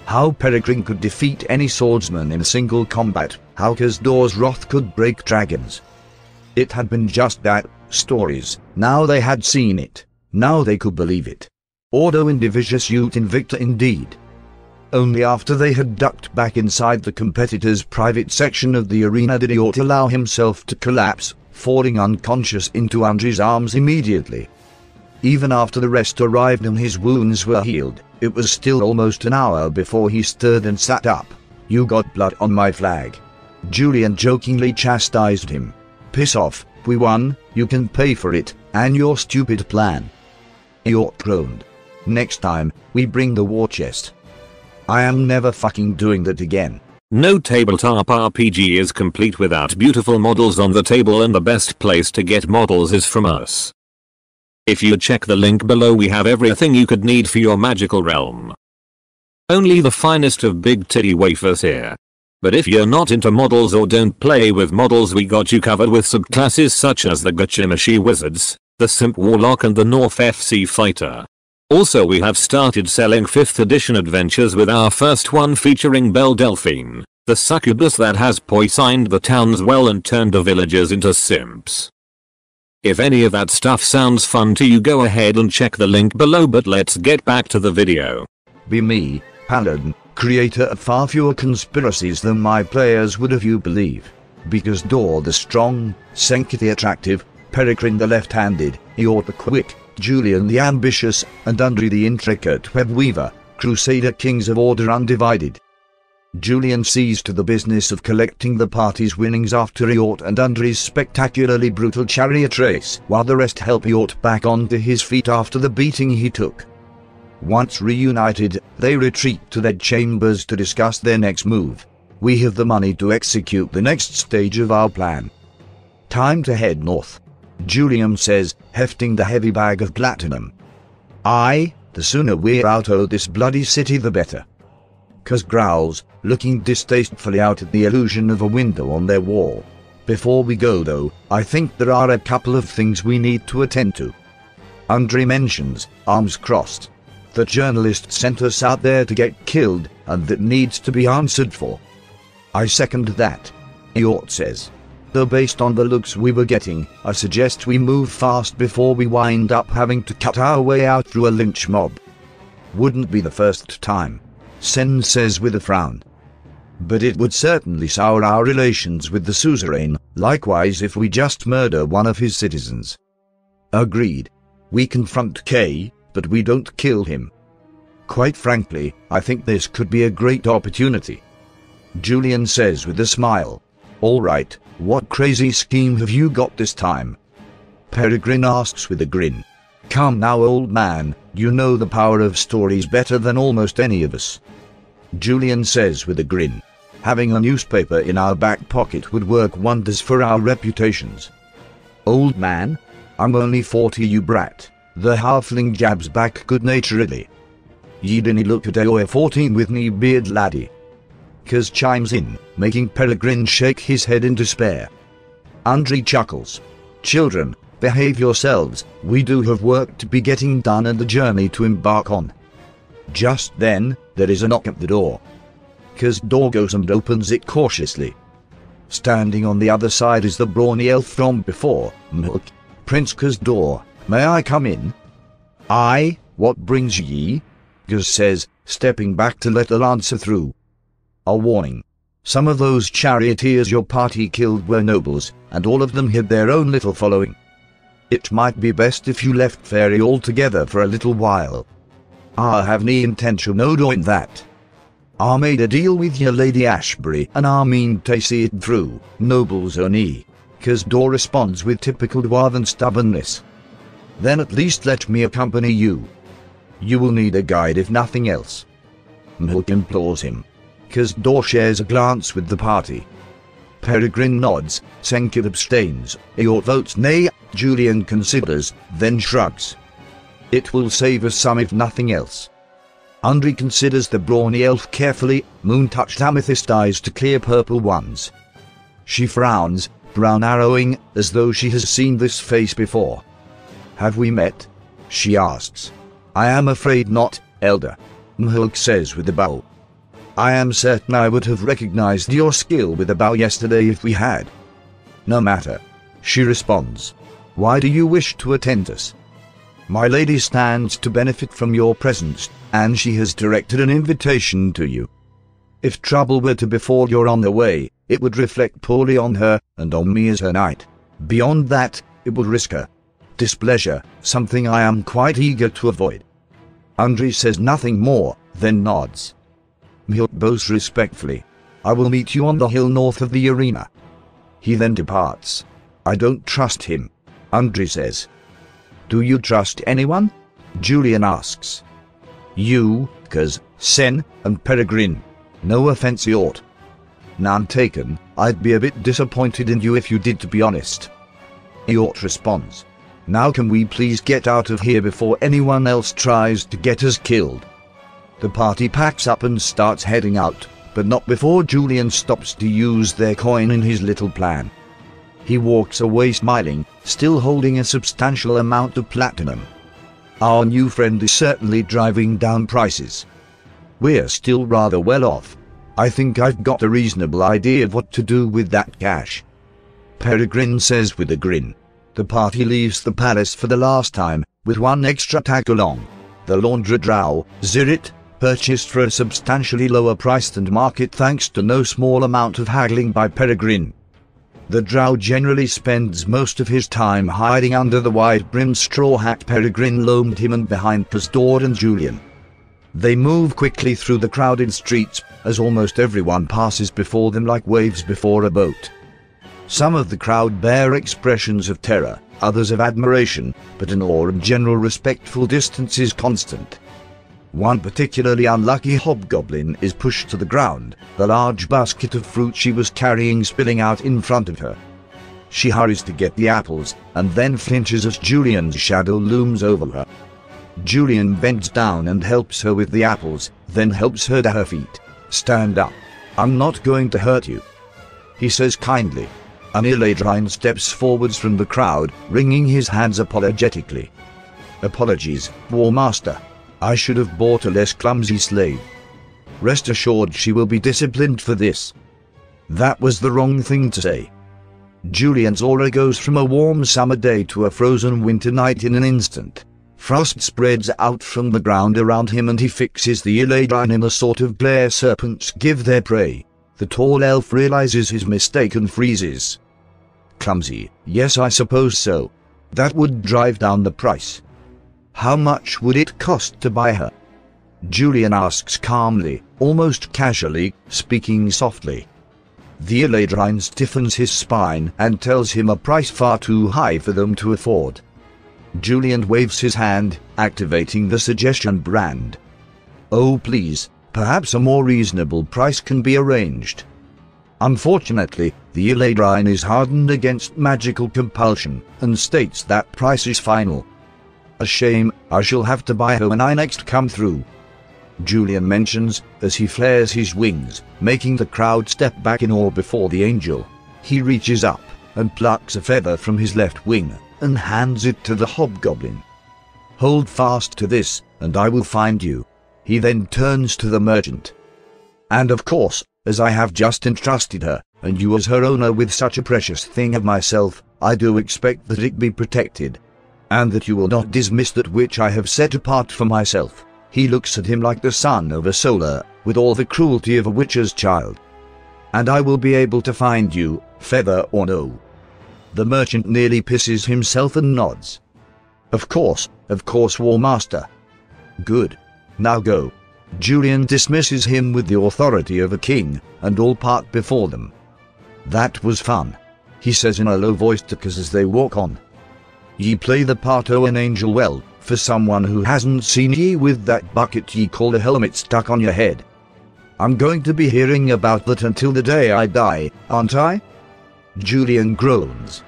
How Peregrine could defeat any swordsman in single combat, how Kazdor's wrath could break dragons. It had been just that, stories. Now they had seen it. Now they could believe it. Ordo Indivisus ut Invicta indeed. Only after they had ducked back inside the competitor's private section of the arena did Eort allow himself to collapse, falling unconscious into Andri's arms immediately. Even after the rest arrived and his wounds were healed, it was still almost an hour before he stirred and sat up. "You got blood on my flag," Julian jokingly chastised him. "Piss off, we won, you can pay for it, and your stupid plan." Eort groaned. "Next time, we bring the war chest." "I am never fucking doing that again." No tabletop RPG is complete without beautiful models on the table, and the best place to get models is from us. If you check the link below, we have everything you could need for your magical realm. Only the finest of big titty wafers here. But if you're not into models or don't play with models, we got you covered with subclasses such as the Gachimashi Wizards, the Simp Warlock, and the North FC Fighter. Also, we have started selling 5th edition adventures, with our first one featuring Belle Delphine, the succubus that has poisoned the towns well and turned the villagers into simps. If any of that stuff sounds fun to you, go ahead and check the link below, but let's get back to the video. Be me, Paladin, creator of far fewer conspiracies than my players would have you believe. Because Dor the strong, Senkit the attractive, Peregrine the left-handed, Eort the quick, Julian the ambitious, and Andri the intricate web weaver, Crusader Kings of Order Undivided. Julian sees to the business of collecting the party's winnings after Eort and Andri's spectacularly brutal chariot race, while the rest help Eort back onto his feet after the beating he took. Once reunited, they retreat to their chambers to discuss their next move. We have the money to execute the next stage of our plan. "Time to head north," Julian says, hefting the heavy bag of platinum. "Aye, the sooner we're out of this bloody city the better," Kaz growls, looking distastefully out at the illusion of a window on their wall. "Before we go though, I think there are a couple of things we need to attend to." Andri mentions, arms crossed, "The journalist sent us out there to get killed, and that needs to be answered for." "I second that," Eort says. "Though based on the looks we were getting, I suggest we move fast before we wind up having to cut our way out through a lynch mob." "Wouldn't be the first time," Sen says with a frown. "But it would certainly sour our relations with the suzerain, likewise if we just murder one of his citizens." "Agreed. We confront K, but we don't kill him." "Quite frankly, I think this could be a great opportunity," Julian says with a smile. "All right, what crazy scheme have you got this time?" Peregrine asks with a grin. "Come now, old man, you know the power of stories better than almost any of us." Julian says with a grin. Having a newspaper in our back pocket would work wonders for our reputations. Old man, I'm only 40 you brat, the halfling jabs back good-naturedly. Yidini looked at Aoy 14 with knee-beard laddie. Kaz chimes in, making Peregrine shake his head in despair. Andri chuckles. Children, behave yourselves, we do have work to be getting done and the journey to embark on. Just then, there is a knock at the door. Kazdor goes and opens it cautiously. Standing on the other side is the brawny elf from before, Mhulk. Prince Kazdor, may I come in? Aye, what brings ye? Kaz says, stepping back to let the lancer through. A warning. Some of those charioteers your party killed were nobles, and all of them had their own little following. It might be best if you left Fairy altogether for a little while. I have no intention of doing that. I made a deal with your Lady Ashbury and I mean to see it through, nobles only. Kazdor responds with typical Dwarven stubbornness. Then at least let me accompany you. You will need a guide if nothing else. Mhulk implores him. Kazdor shares a glance with the party. Peregrine nods, Senkit abstains, Eor votes nay, Julian considers, then shrugs. It will save us some if nothing else. Andri considers the brawny elf carefully, moon-touched amethyst eyes to clear purple ones. She frowns, brown arrowing, as though she has seen this face before. Have we met? She asks. I am afraid not, Elder, Mhulk says with a bow. I am certain I would have recognized your skill with a bow yesterday if we had. No matter. She responds. Why do you wish to attend us? My lady stands to benefit from your presence, and she has directed an invitation to you. If trouble were to befall you on the way, it would reflect poorly on her, and on me as her knight. Beyond that, it would risk her displeasure, something I am quite eager to avoid. Andri says nothing more, then nods. Mhulk bows respectfully. I will meet you on the hill north of the arena. He then departs. I don't trust him, Andri says. Do you trust anyone? Julian asks. You, Kaz, Sen, and Peregrine. No offense yort. None taken, I'd be a bit disappointed in you if you did to be honest. Yort responds. Now can we please get out of here before anyone else tries to get us killed? The party packs up and starts heading out, but not before Julian stops to use their coin in his little plan. He walks away smiling, still holding a substantial amount of platinum. Our new friend is certainly driving down prices. We're still rather well off. I think I've got a reasonable idea of what to do with that cash. Peregrine says with a grin. The party leaves the palace for the last time, with one extra tag along. The laundry drow, Zirit, purchased for a substantially lower price than market thanks to no small amount of haggling by Peregrine. The drow generally spends most of his time hiding under the wide-brimmed straw hat Peregrine loaned him and behind Kazdor and Julian. They move quickly through the crowded streets, as almost everyone passes before them like waves before a boat. Some of the crowd bear expressions of terror, others of admiration, but an awe and general respectful distance is constant. One particularly unlucky hobgoblin is pushed to the ground, the large basket of fruit she was carrying spilling out in front of her. She hurries to get the apples, and then flinches as Julian's shadow looms over her. Julian bends down and helps her with the apples, then helps her to her feet. Stand up. I'm not going to hurt you. He says kindly. An Eladrin steps forwards from the crowd, wringing his hands apologetically. Apologies, War Master. I should have bought a less clumsy slave. Rest assured she will be disciplined for this. That was the wrong thing to say. Julian's aura goes from a warm summer day to a frozen winter night in an instant. Frost spreads out from the ground around him and he fixes the Eladrin in a sort of glare serpents give their prey. The tall elf realizes his mistake and freezes. Clumsy, yes I suppose so. That would drive down the price. How much would it cost to buy her? Julian asks calmly, almost casually, speaking softly. The Eladrin stiffens his spine and tells him a price far too high for them to afford. Julian waves his hand, activating the suggestion brand. Oh please, Perhaps a more reasonable price can be arranged. Unfortunately, the Eladrine is hardened against magical compulsion, and states that price is final. A shame, I shall have to buy her when I next come through. Julian mentions, as he flares his wings, making the crowd step back in awe before the angel. He reaches up, and plucks a feather from his left wing, and hands it to the hobgoblin. Hold fast to this, and I will find you. He then turns to the merchant. And of course, as I have just entrusted her, and you as her owner with such a precious thing of myself, I do expect that it be protected. And that you will not dismiss that which I have set apart for myself. He looks at him like the son of a solar, with all the cruelty of a witch's child. And I will be able to find you, feather or no. The merchant nearly pisses himself and nods. Of course, War Master. Good. Now go. Julian dismisses him with the authority of a king, and all part before them. That was fun, he says in a low voice to Kaz as they walk on. Ye play the part o' an angel well, for someone who hasn't seen ye with that bucket ye call a helmet stuck on your head. I'm going to be hearing about that until the day I die, aren't I? Julian groans.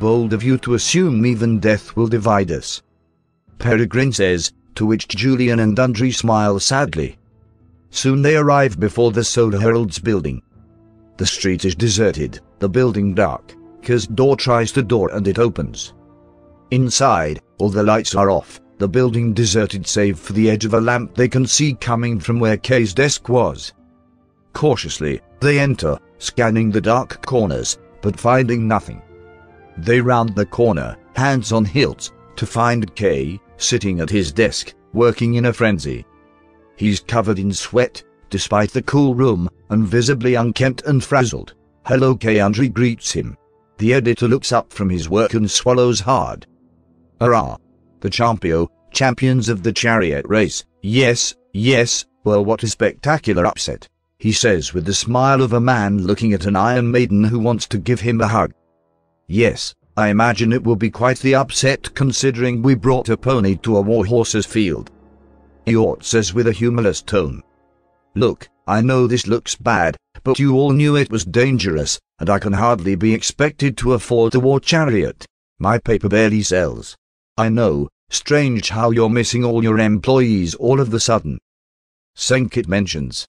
Bold of you to assume even death will divide us. Peregrine says, to which Julian and Andri smile sadly. Soon they arrive before the Solar Herald's building. The street is deserted, the building dark. Kazdor tries the door and it opens. Inside, all the lights are off, the building deserted save for the edge of a lamp they can see coming from where Kay's desk was. Cautiously, they enter, scanning the dark corners, but finding nothing. They round the corner, hands on hilts, to find Kay, sitting at his desk, working in a frenzy. He's covered in sweat, despite the cool room, and visibly unkempt and frazzled. Hello, Kay, Andri greets him. The editor looks up from his work and swallows hard. Hurrah! The champions of the chariot race, yes, well what a spectacular upset, he says with the smile of a man looking at an Iron Maiden who wants to give him a hug. Yes, I imagine it will be quite the upset considering we brought a pony to a warhorse's field. Eort says with a humorless tone. Look, I know this looks bad, but you all knew it was dangerous, and I can hardly be expected to afford a war chariot. My paper barely sells. I know, strange how you're missing all your employees all of the sudden. Senkit mentions.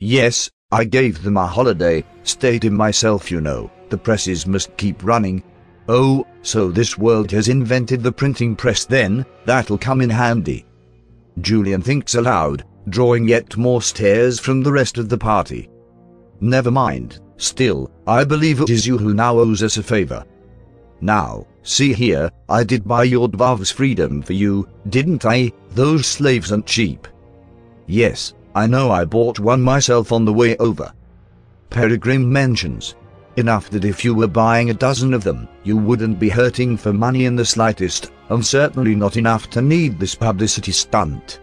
Yes, I gave them a holiday, stayed in myself you know, the presses must keep running. Oh, so this world has invented the printing press then, that'll come in handy. Julian thinks aloud, drawing yet more stares from the rest of the party. Never mind, still, I believe it is you who now owes us a favor. Now, see here, I did buy your dwarves' freedom for you, didn't I? Those slaves aren't cheap. Yes, I know I bought one myself on the way over. Peregrine mentions. Enough that if you were buying a dozen of them, you wouldn't be hurting for money in the slightest, and certainly not enough to need this publicity stunt.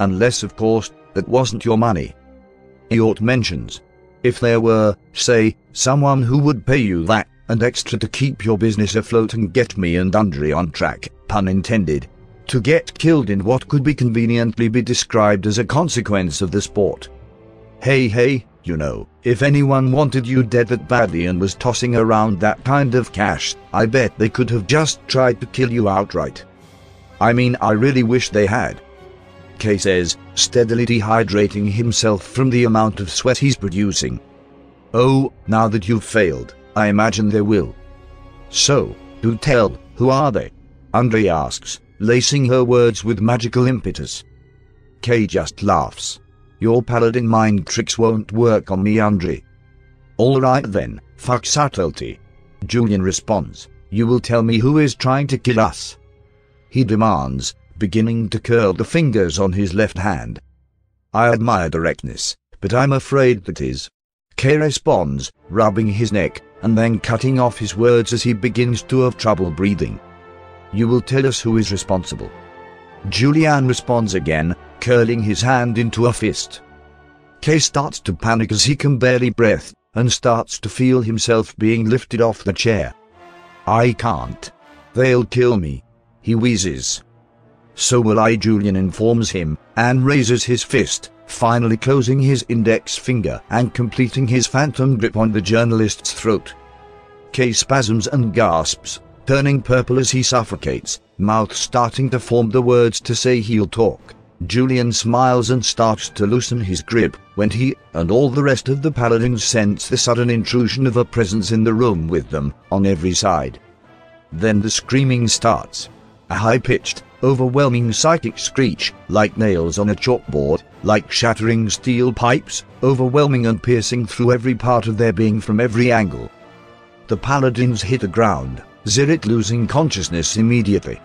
Unless of course, that wasn't your money. Eort mentions. If there were, say, someone who would pay you that, and extra to keep your business afloat and get me and Andri on track, pun intended, to get killed in what could be conveniently be described as a consequence of the sport. Hey, you know, if anyone wanted you dead that badly and was tossing around that kind of cash, I bet they could have just tried to kill you outright. I mean, I really wish they had. Kay says, steadily dehydrating himself from the amount of sweat he's producing. Oh, now that you've failed. I imagine they will. So, do tell, who are they? Andri asks, lacing her words with magical impetus. Kay just laughs. Your paladin mind tricks won't work on me, Andri. Alright then, fuck subtlety. Julian responds, you will tell me who is trying to kill us. He demands, beginning to curl the fingers on his left hand. I admire directness, but I'm afraid that is. Kay responds, rubbing his neck, and then cutting off his words as he begins to have trouble breathing. You will tell us who is responsible. Julian responds again, curling his hand into a fist. Kay starts to panic as he can barely breathe, and starts to feel himself being lifted off the chair. I can't. They'll kill me. He wheezes. So will I, Julian informs him, and raises his fist, finally closing his index finger and completing his phantom grip on the journalist's throat. Kay spasms and gasps, turning purple as he suffocates, mouth starting to form the words to say he'll talk. Julian smiles and starts to loosen his grip, when he, and all the rest of the paladins sense the sudden intrusion of a presence in the room with them, on every side. Then the screaming starts. A high-pitched, overwhelming psychic screech, like nails on a chalkboard, like shattering steel pipes, overwhelming and piercing through every part of their being from every angle. The paladins hit the ground, Zirit losing consciousness immediately.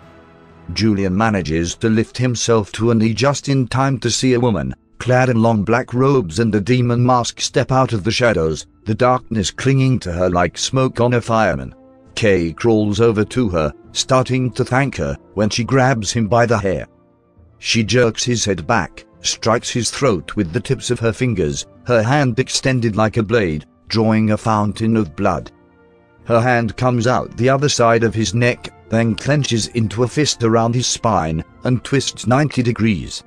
Julian manages to lift himself to a knee just in time to see a woman, clad in long black robes and a demon mask, step out of the shadows, the darkness clinging to her like smoke on a fireman. Kay crawls over to her, starting to thank her, when she grabs him by the hair. She jerks his head back, strikes his throat with the tips of her fingers, her hand extended like a blade, drawing a fountain of blood. Her hand comes out the other side of his neck, then clenches into a fist around his spine, and twists 90 degrees.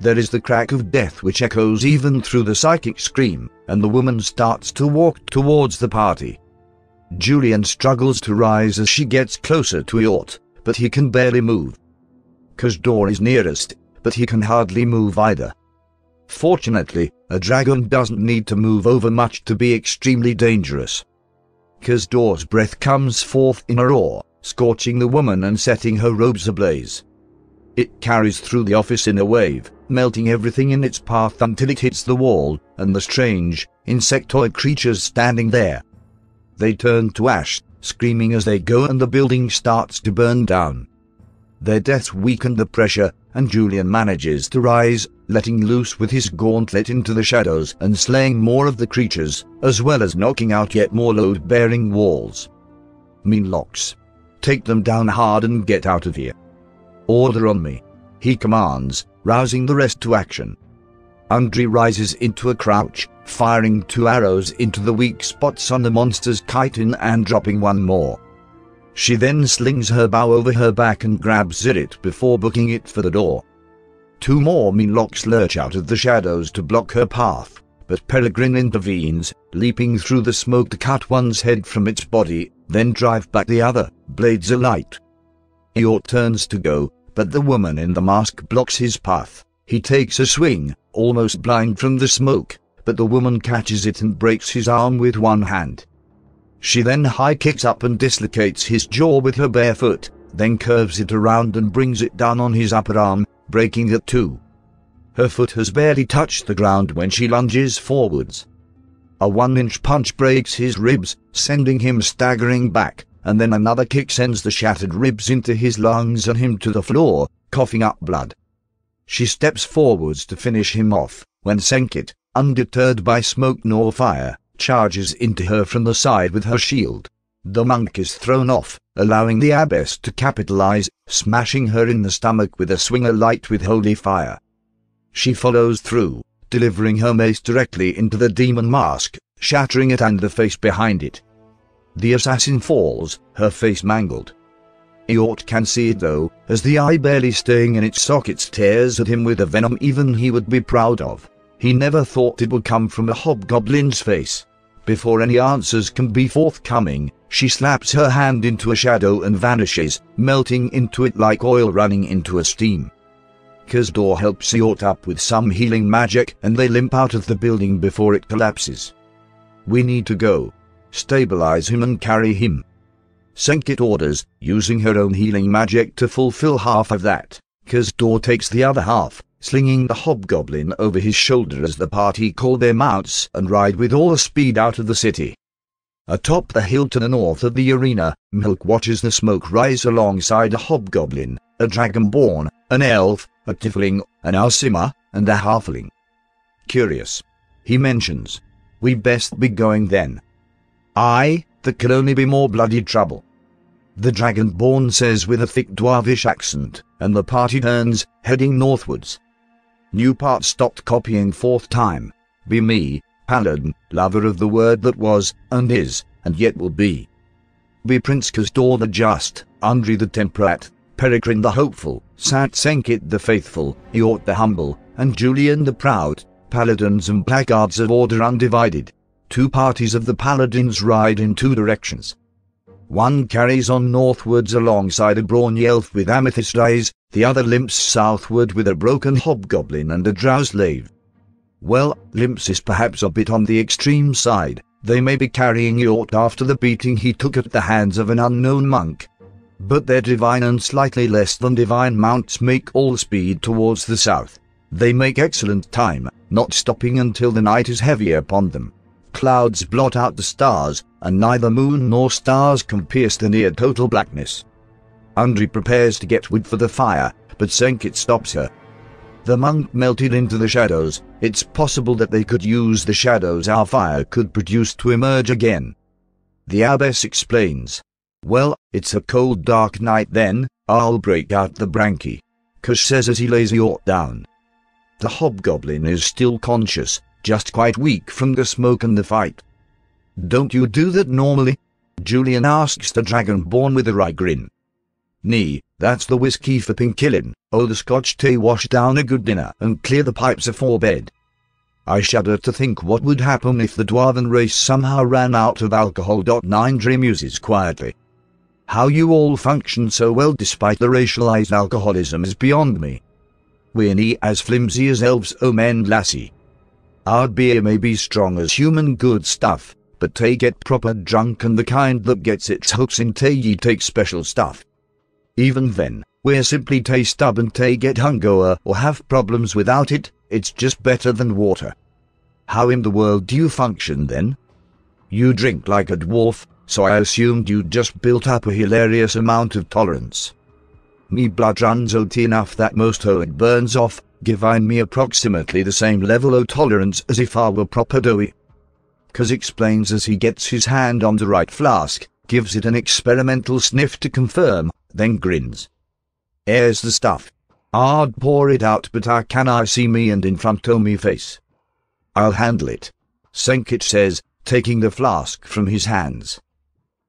There is the crack of death which echoes even through the psychic scream, and the woman starts to walk towards the party. Julian struggles to rise as she gets closer to Yort, but he can barely move. Kazdor is nearest, but he can hardly move either. Fortunately, a dragon doesn't need to move over much to be extremely dangerous. Kazdor's breath comes forth in a roar, scorching the woman and setting her robes ablaze. It carries through the office in a wave, melting everything in its path until it hits the wall, and the strange, insectoid creatures standing there. They turn to ash, screaming as they go, and the building starts to burn down. Their deaths weaken the pressure, and Julian manages to rise, letting loose with his gauntlet into the shadows and slaying more of the creatures, as well as knocking out yet more load-bearing walls. Meenlocks. Take them down hard and get out of here. Order on me, he commands, rousing the rest to action. Andri rises into a crouch, firing 2 arrows into the weak spots on the monster's chitin and dropping 1 more. She then slings her bow over her back and grabs Zirit before booking it for the door. 2 more Meenlocks lurch out of the shadows to block her path, but Peregrine intervenes, leaping through the smoke to cut one's head from its body, then drive back the other, blades alight. Eeyore turns to go, but the woman in the mask blocks his path. He takes a swing, almost blind from the smoke, but the woman catches it and breaks his arm with 1 hand. She then high-kicks up and dislocates his jaw with her bare foot, then curves it around and brings it down on his upper arm, breaking it too. Her foot has barely touched the ground when she lunges forwards. A 1-inch punch breaks his ribs, sending him staggering back, and then another kick sends the shattered ribs into his lungs and him to the floor, coughing up blood. She steps forwards to finish him off, when Senkit, undeterred by smoke nor fire, charges into her from the side with her shield. The monk is thrown off, allowing the abbess to capitalize, smashing her in the stomach with a swing alight with holy fire. She follows through, delivering her mace directly into the demon mask, shattering it and the face behind it. The assassin falls, her face mangled. Eeyore can see it though, as the eye barely staying in its socket stares at him with a venom even he would be proud of. He never thought it would come from a hobgoblin's face. Before any answers can be forthcoming, she slaps her hand into a shadow and vanishes, melting into it like oil running into a steam. Kazdor helps Eeyore up with some healing magic and they limp out of the building before it collapses. We need to go. Stabilize him and carry him. Senkit orders, using her own healing magic to fulfill half of that. Kazdor takes the other half, slinging the hobgoblin over his shoulder as the party call their mounts and ride with all the speed out of the city. Atop the hill to the north of the arena, Mhulk watches the smoke rise alongside a hobgoblin, a dragonborn, an elf, a tiefling, an Alcima, and a halfling. Curious. He mentions, "We best be going then. Aye, there can only be more bloody trouble," the dragonborn says with a thick dwarvish accent, and the party turns, heading northwards. New part stopped copying 4th time. Be me, paladin, lover of the word that was, and is, and yet will be. Be Prince Kazdor the Just, Andri the Temperate, Peregrine the hopeful, Senkit the faithful, Eort the humble, and Julian the proud, paladins and blackguards of Order Undivided. Two parties of the paladins ride in two directions. One carries on northwards alongside a brawny elf with amethyst eyes, the other limps southward with a broken hobgoblin and a drow slave. Well, limps is perhaps a bit on the extreme side. They may be carrying Eort after the beating he took at the hands of an unknown monk. But their divine and slightly less than divine mounts make all speed towards the south. They make excellent time, not stopping until the night is heavy upon them. Clouds blot out the stars, and neither moon nor stars can pierce the near total blackness. Andri prepares to get wood for the fire, but Senkit stops her. The monk melted into the shadows. It's possible that they could use the shadows our fire could produce to emerge again. The abbess explains. Well, it's a cold dark night then, I'll break out the branky. Kush says as he lays Eort down. The hobgoblin is still conscious, just quite weak from the smoke and the fight. Don't you do that normally? Julian asks the dragonborn with a wry grin. Nee, that's the whiskey for Pinkillin, oh the Scotch tea wash down a good dinner and clear the pipes afore bed. I shudder to think what would happen if the dwarven race somehow ran out of alcohol. Nindri muses quietly. How you all function so well despite the racialized alcoholism is beyond me. We're nee as flimsy as elves, oh men lassie. Our beer may be strong as human good stuff, but they get proper drunk and the kind that gets its hooks in tay ye take special stuff. Even then, we're simply tay stubborn tay get hungover or have problems without it, it's just better than water. How in the world do you function then? You drink like a dwarf, so I assumed you just built up a hilarious amount of tolerance. Me blood runs out enough that most of it burns off, giving me approximately the same level of tolerance as if I were proper doughy. Kaz explains as he gets his hand on the right flask, gives it an experimental sniff to confirm, then grins. Here's the stuff. I'd pour it out but I can I see me and in front o' me face. I'll handle it, Senkit says, taking the flask from his hands.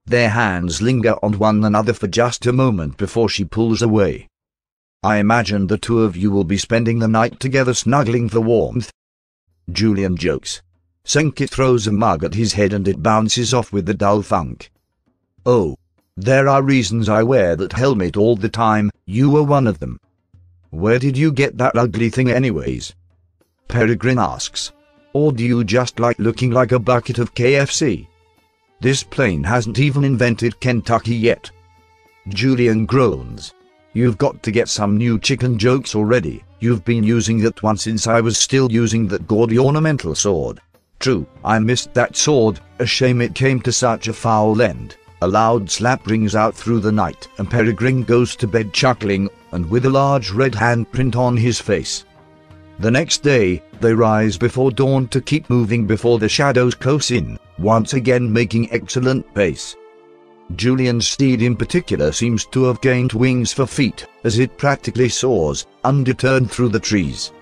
Their hands linger on one another for just a moment before she pulls away. I imagine the two of you will be spending the night together snuggling for warmth. Julian jokes. Senkit throws a mug at his head and it bounces off with a dull thunk. Oh. There are reasons I wear that helmet all the time, you were one of them. Where did you get that ugly thing anyways? Peregrine asks. Or do you just like looking like a bucket of KFC? This plane hasn't even invented Kentucky yet. Julian groans. You've got to get some new chicken jokes already, you've been using that one since I was still using that gaudy ornamental sword. True, I missed that sword, a shame it came to such a foul end. A loud slap rings out through the night, and Peregrine goes to bed chuckling, and with a large red handprint on his face. The next day, they rise before dawn to keep moving before the shadows close in, once again making excellent pace. Julian's steed in particular seems to have gained wings for feet, as it practically soars, undeterred through the trees.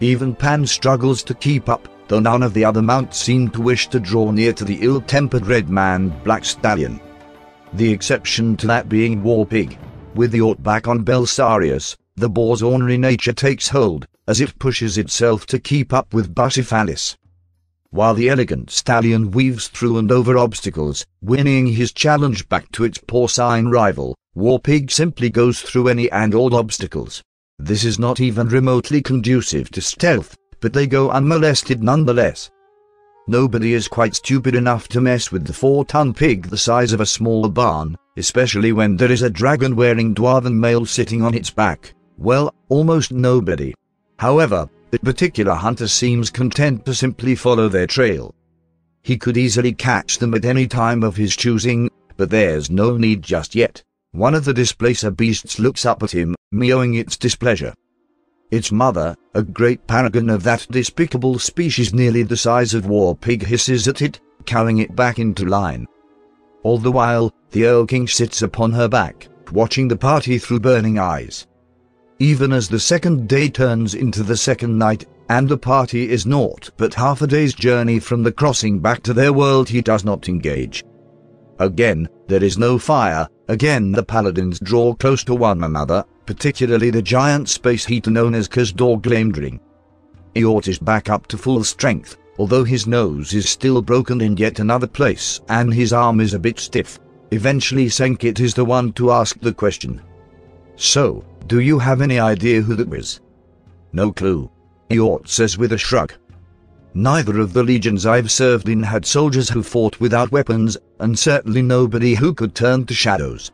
Even Pan struggles to keep up, though none of the other mounts seem to wish to draw near to the ill-tempered red-manned black stallion. The exception to that being War Pig. With the Eort back on Belisarius, the boar's ornery nature takes hold, as it pushes itself to keep up with Bucephalus. While the elegant stallion weaves through and over obstacles, winning his challenge back to its porcine rival, War Pig simply goes through any and all obstacles. This is not even remotely conducive to stealth, but they go unmolested nonetheless. Nobody is quite stupid enough to mess with the 4-ton pig the size of a small barn, especially when there is a dragon-wearing dwarven male sitting on its back. Well, almost nobody. However, the particular hunter seems content to simply follow their trail. He could easily catch them at any time of his choosing, but there's no need just yet. One of the displacer beasts looks up at him, meowing its displeasure. Its mother, a great paragon of that despicable species nearly the size of War Pig, hisses at it, cowing it back into line. All the while, the Earl King sits upon her back, watching the party through burning eyes. Even as the second day turns into the second night, and the party is naught but half a day's journey from the crossing back to their world, he does not engage. Again, there is no fire, again the paladins draw close to one another, particularly the giant space heater known as Kazdor Glamdring. Eort is back up to full strength, although his nose is still broken in yet another place and his arm is a bit stiff. Eventually Senkit is the one to ask the question. So, do you have any idea who that was? No clue, Eort says with a shrug. Neither of the legions I've served in had soldiers who fought without weapons, and certainly nobody who could turn to shadows.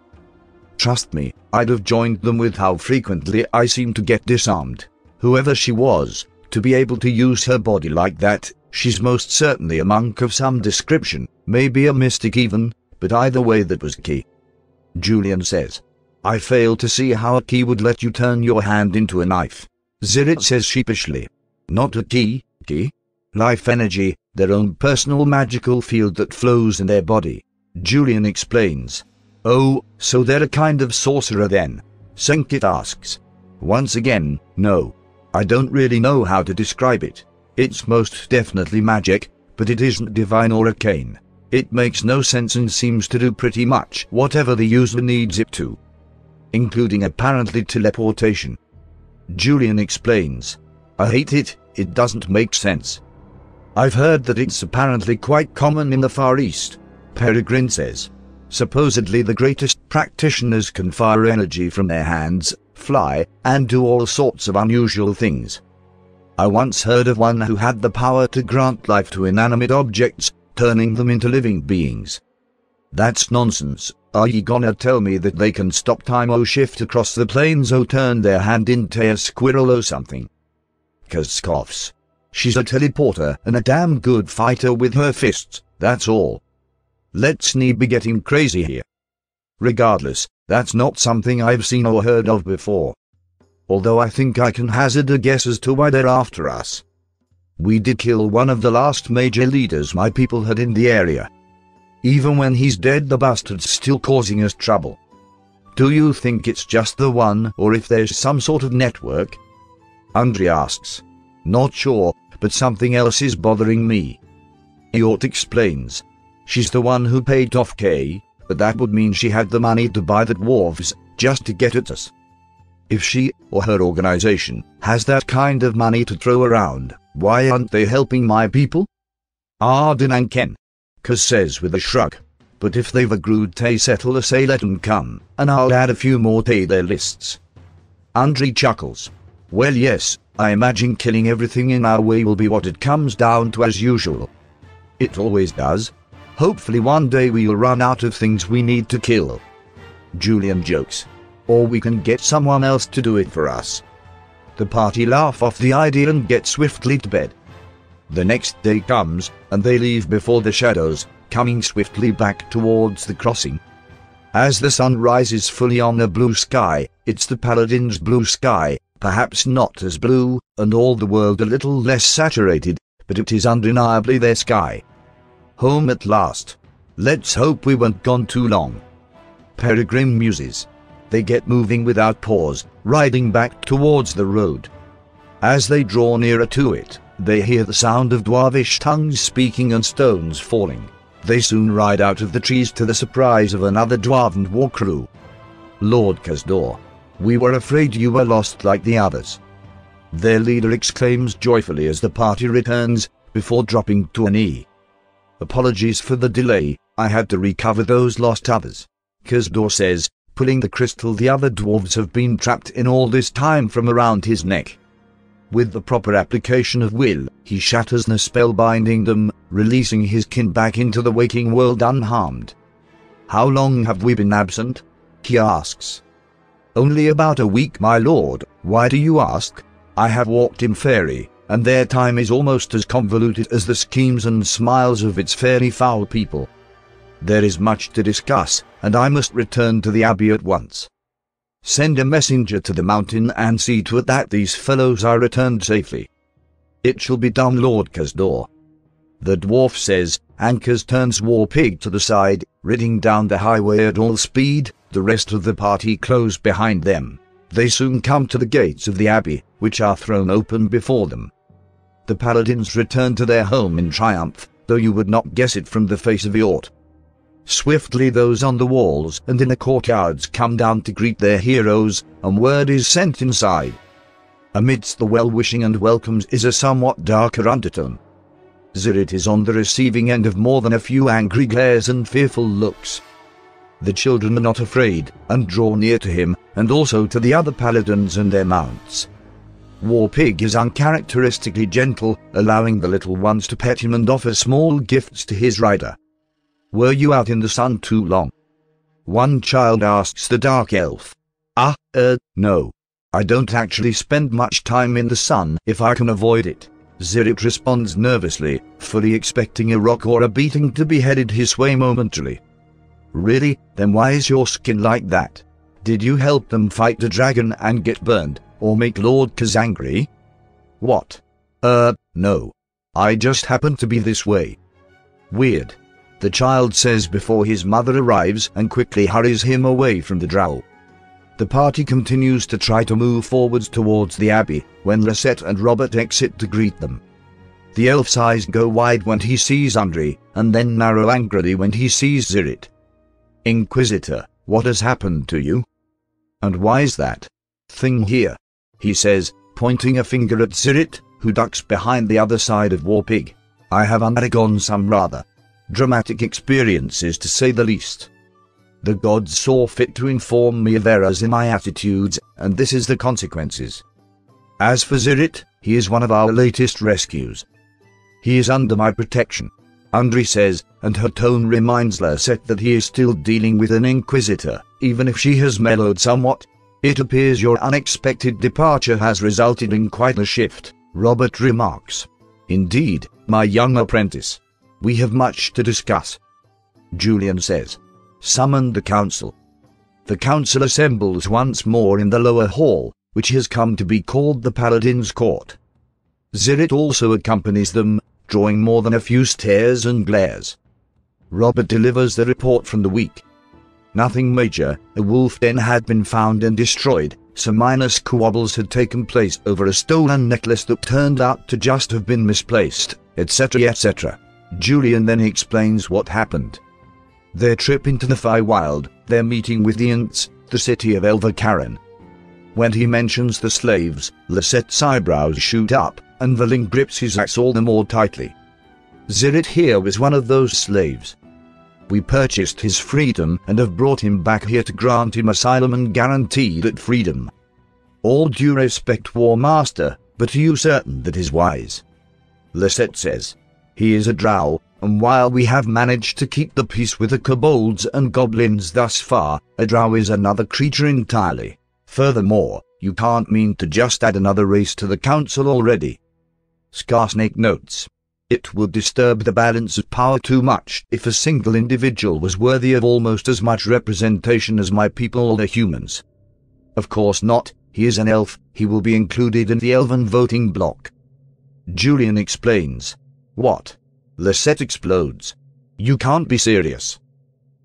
Trust me, I'd have joined them with how frequently I seem to get disarmed. Whoever she was, to be able to use her body like that, she's most certainly a monk of some description, maybe a mystic even, but either way that was key. Julian says, I fail to see how a key would let you turn your hand into a knife. Zirit says sheepishly, not a key? Life energy, their own personal magical field that flows in their body. Julian explains. Oh, so they're a kind of sorcerer then? Senkit asks. Once again, no. I don't really know how to describe it. It's most definitely magic, but it isn't divine or arcane. It makes no sense and seems to do pretty much whatever the user needs it to, including apparently teleportation. Julian explains. I hate it, it doesn't make sense. I've heard that it's apparently quite common in the Far East, Peregrine says. Supposedly the greatest practitioners can fire energy from their hands, fly, and do all sorts of unusual things. I once heard of one who had the power to grant life to inanimate objects, turning them into living beings. That's nonsense. Are you gonna tell me that they can stop time or shift across the plains or turn their hand into a squirrel or something? Kaz scoffs. She's a teleporter and a damn good fighter with her fists, that's all. Let's need be getting crazy here. Regardless, that's not something I've seen or heard of before. Although I think I can hazard a guess as to why they're after us. We did kill one of the last major leaders my people had in the area. Even when he's dead, the bastard's still causing us trouble. Do you think it's just the one, or if there's some sort of network? Andri asks. Not sure, but something else is bothering me. Eort explains. She's the one who paid off Kay, but that would mean she had the money to buy the dwarves, just to get at us. If she, or her organization, has that kind of money to throw around, why aren't they helping my people? Arden and Ken, Kaz says with a shrug. But if they've agreed to settle us, say let them come, and I'll add a few more to their lists. Andri chuckles. Well yes, I imagine killing everything in our way will be what it comes down to as usual. It always does. Hopefully one day we'll run out of things we need to kill. Julian jokes. Or we can get someone else to do it for us. The party laugh off the idea and get swiftly to bed. The next day comes, and they leave before the shadows, coming swiftly back towards the crossing. As the sun rises fully on the blue sky, it's the paladin's blue sky. Perhaps not as blue, and all the world a little less saturated, but it is undeniably their sky. Home at last. Let's hope we weren't gone too long. Peregrine muses. They get moving without pause, riding back towards the road. As they draw nearer to it, they hear the sound of dwarvish tongues speaking and stones falling. They soon ride out of the trees to the surprise of another dwarven war crew. Lord Kazdor. We were afraid you were lost like the others. Their leader exclaims joyfully as the party returns, before dropping to a knee. Apologies for the delay, I had to recover those lost others. Kazdor says, pulling the crystal the other dwarves have been trapped in all this time from around his neck. With the proper application of will, he shatters the spell binding them, releasing his kin back into the waking world unharmed. How long have we been absent? He asks. Only about a week, my lord. Why do you ask? I have walked in Fairy, and their time is almost as convoluted as the schemes and smiles of its fairy foul people. There is much to discuss, and I must return to the abbey at once. Send a messenger to the mountain and see to it that these fellows are returned safely. It shall be done, Lord Kazdor. The dwarf says, and Kaz turns War Pig to the side, ridding down the highway at all speed. The rest of the party close behind them. They soon come to the gates of the abbey, which are thrown open before them. The paladins return to their home in triumph, though you would not guess it from the face of Eort. Swiftly those on the walls and in the courtyards come down to greet their heroes, and word is sent inside. Amidst the well-wishing and welcomes is a somewhat darker undertone. Zirit is on the receiving end of more than a few angry glares and fearful looks. The children are not afraid, and draw near to him, and also to the other paladins and their mounts. War Pig is uncharacteristically gentle, allowing the little ones to pet him and offer small gifts to his rider. "Were you out in the sun too long?" one child asks the dark elf. No. I don't actually spend much time in the sun if I can avoid it," Zirit responds nervously, fully expecting a rock or a beating to be headed his way momentarily. "Really? Then why is your skin like that? Did you help them fight the dragon and get burned, or make Lord Kaz angry?" "What? No. I just happen to be this way." "Weird," the child says before his mother arrives and quickly hurries him away from the drow. The party continues to try to move forwards towards the abbey, when Lissette and Robert exit to greet them. The elf's eyes go wide when he sees Andri, and then narrow angrily when he sees Zirit. "Inquisitor, what has happened to you? And why is that thing here?" he says, pointing a finger at Zirit, who ducks behind the other side of War Pig. "I have undergone some rather dramatic experiences, to say the least. The gods saw fit to inform me of errors in my attitudes, and this is the consequences. As for Zirit, he is one of our latest rescues. He is under my protection," Andri says, and her tone reminds Lissette that he is still dealing with an inquisitor, even if she has mellowed somewhat. "It appears your unexpected departure has resulted in quite a shift," Robert remarks. "Indeed, my young apprentice. We have much to discuss," Julian says. "Summon the council." The council assembles once more in the lower hall, which has come to be called the Paladin's Court. Zirit also accompanies them, drawing more than a few stares and glares. Robert delivers the report from the week. "Nothing major. A wolf den had been found and destroyed. Some minor squabbles had taken place over a stolen necklace that turned out to just have been misplaced, etc., etc." Julian then explains what happened. Their trip into the Feywild, their meeting with the Ents, the city of Elvakaren. When he mentions the slaves, Lissette's eyebrows shoot up, and Valin grips his axe all the more tightly. "Zirit here was one of those slaves. We purchased his freedom and have brought him back here to grant him asylum and guarantee that freedom. All due respect, War Master, but are you certain that is wise?" Lissette says, "He is a drow, and while we have managed to keep the peace with the kobolds and goblins thus far, a drow is another creature entirely. Furthermore, you can't mean to just add another race to the council already." Scarsnake notes, "It would disturb the balance of power too much if a single individual was worthy of almost as much representation as my people or the humans." "Of course not. He is an elf. He will be included in the elven voting block," Julian explains. "What?" Lissette explodes. "You can't be serious.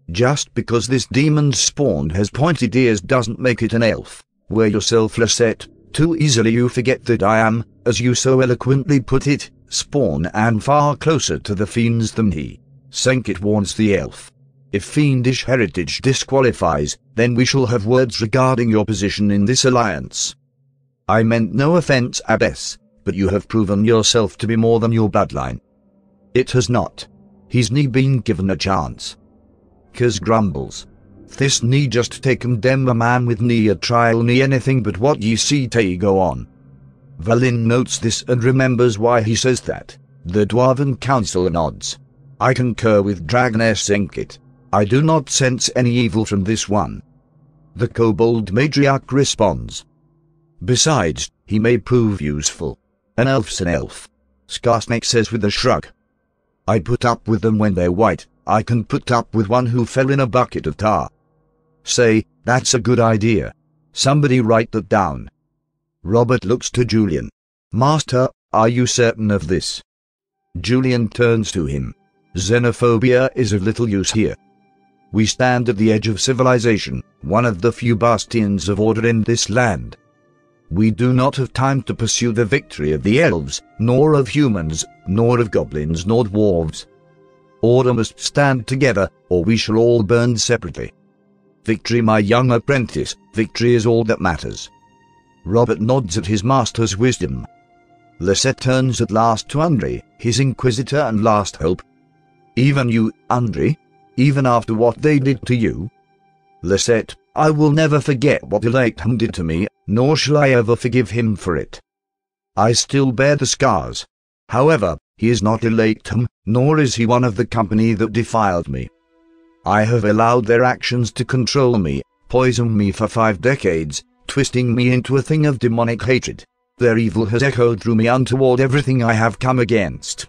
Just because this demon's spawn has pointed ears doesn't make it an elf. Wear yourself, Lissette. Too easily you forget that I am, as you so eloquently put it, spawn and far closer to the fiends than he." Senkit warns the elf. "If fiendish heritage disqualifies, then we shall have words regarding your position in this alliance." "I meant no offense, Abbess, but you have proven yourself to be more than your bloodline." "It has not. He's nie been given a chance." Kaz grumbles. "This nie just take condemn a man with nie a trial nie anything but what ye see tae go on." Valin notes this and remembers why he says that. The Dwarven Council nods. "I concur with Dragoness Senkit. I do not sense any evil from this one," the kobold matriarch responds. "Besides, he may prove useful. An elf's an elf," Scarsnake says with a shrug. "I put up with them when they're white. I can put up with one who fell in a bucket of tar." "Say, that's a good idea. Somebody write that down." Robert looks to Julian. "Master, are you certain of this?" Julian turns to him. "Xenophobia is of little use here. We stand at the edge of civilization, one of the few bastions of order in this land. We do not have time to pursue the victory of the elves, nor of humans, nor of goblins, nor dwarves. Order must stand together, or we shall all burn separately. Victory, my young apprentice, victory is all that matters. Robert nods at his master's wisdom. Lissette turns at last to Andri, his inquisitor and last hope. Even you, Andri? Even after what they did to you? Lissette, I will never forget what Elatum did to me, nor shall I ever forgive him for it. I still bear the scars. However, he is not Elatum, nor is he one of the company that defiled me. I have allowed their actions to control me, poison me for 5 decades, twisting me into a thing of demonic hatred. Their evil has echoed through me untoward everything I have come against.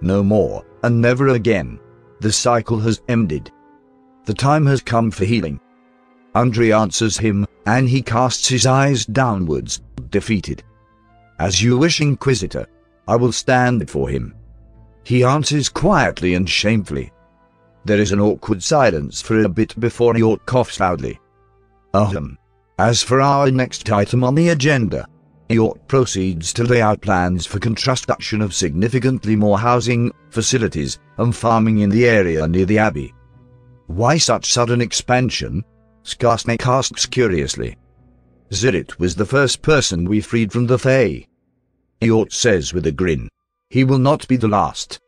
No more, and never again. The cycle has ended. The time has come for healing. Andri answers him, and he casts his eyes downwards, defeated. As you wish, Inquisitor. I will stand for him. He answers quietly and shamefully. There is an awkward silence for a bit before York coughs loudly. Ahem. As for our next item on the agenda, York proceeds to lay out plans for construction of significantly more housing, facilities, and farming in the area near the Abbey. Why such sudden expansion? Scarsnake asks curiously. Zirit was the first person we freed from the Fae. York says with a grin. He will not be the last.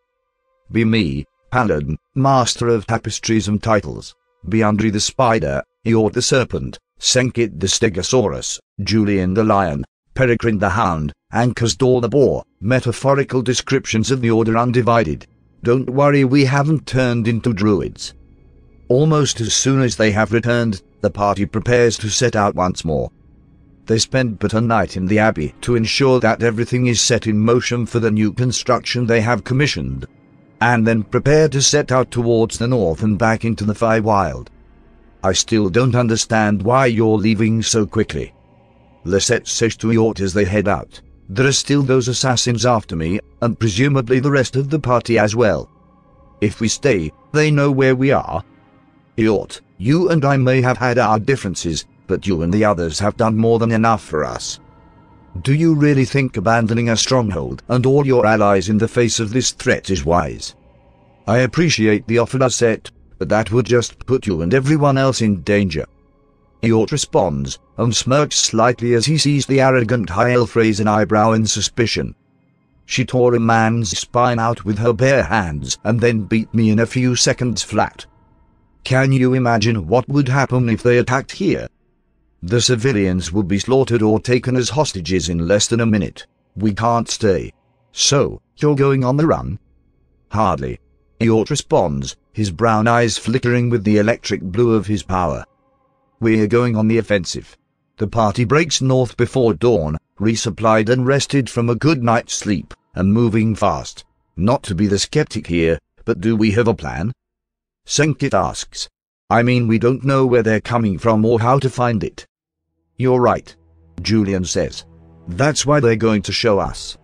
Be me, Paladin, master of tapestries and titles. Be Andri the spider, Eeyore the serpent, Senkit the stegosaurus, Julian the lion, Peregrine the hound, and Kazdor the boar, metaphorical descriptions of the Order Undivided. Don't worry, we haven't turned into druids. Almost as soon as they have returned, the party prepares to set out once more. They spend but a night in the Abbey to ensure that everything is set in motion for the new construction they have commissioned, and then prepare to set out towards the north and back into the Fae Wild. I still don't understand why you're leaving so quickly. Lissette says to Eeyore as they head out, there are still those assassins after me, and presumably the rest of the party as well. If we stay, they know where we are. Eeyore, you and I may have had our differences, but you and the others have done more than enough for us. Do you really think abandoning a stronghold and all your allies in the face of this threat is wise? I appreciate the offer, Lissette, but that would just put you and everyone else in danger. Eeyore responds, and smirks slightly as he sees the arrogant high elf raise an eyebrow in suspicion. She tore a man's spine out with her bare hands and then beat me in a few seconds flat. Can you imagine what would happen if they attacked here? The civilians would be slaughtered or taken as hostages in less than a minute. We can't stay. So, you're going on the run? Hardly. Eeyore responds, his brown eyes flickering with the electric blue of his power. We're going on the offensive. The party breaks north before dawn, resupplied and rested from a good night's sleep, and moving fast. Not to be the skeptic here, but do we have a plan? Senkit asks. I mean, we don't know where they're coming from or how to find it. You're right, Julian says. That's why they're going to show us.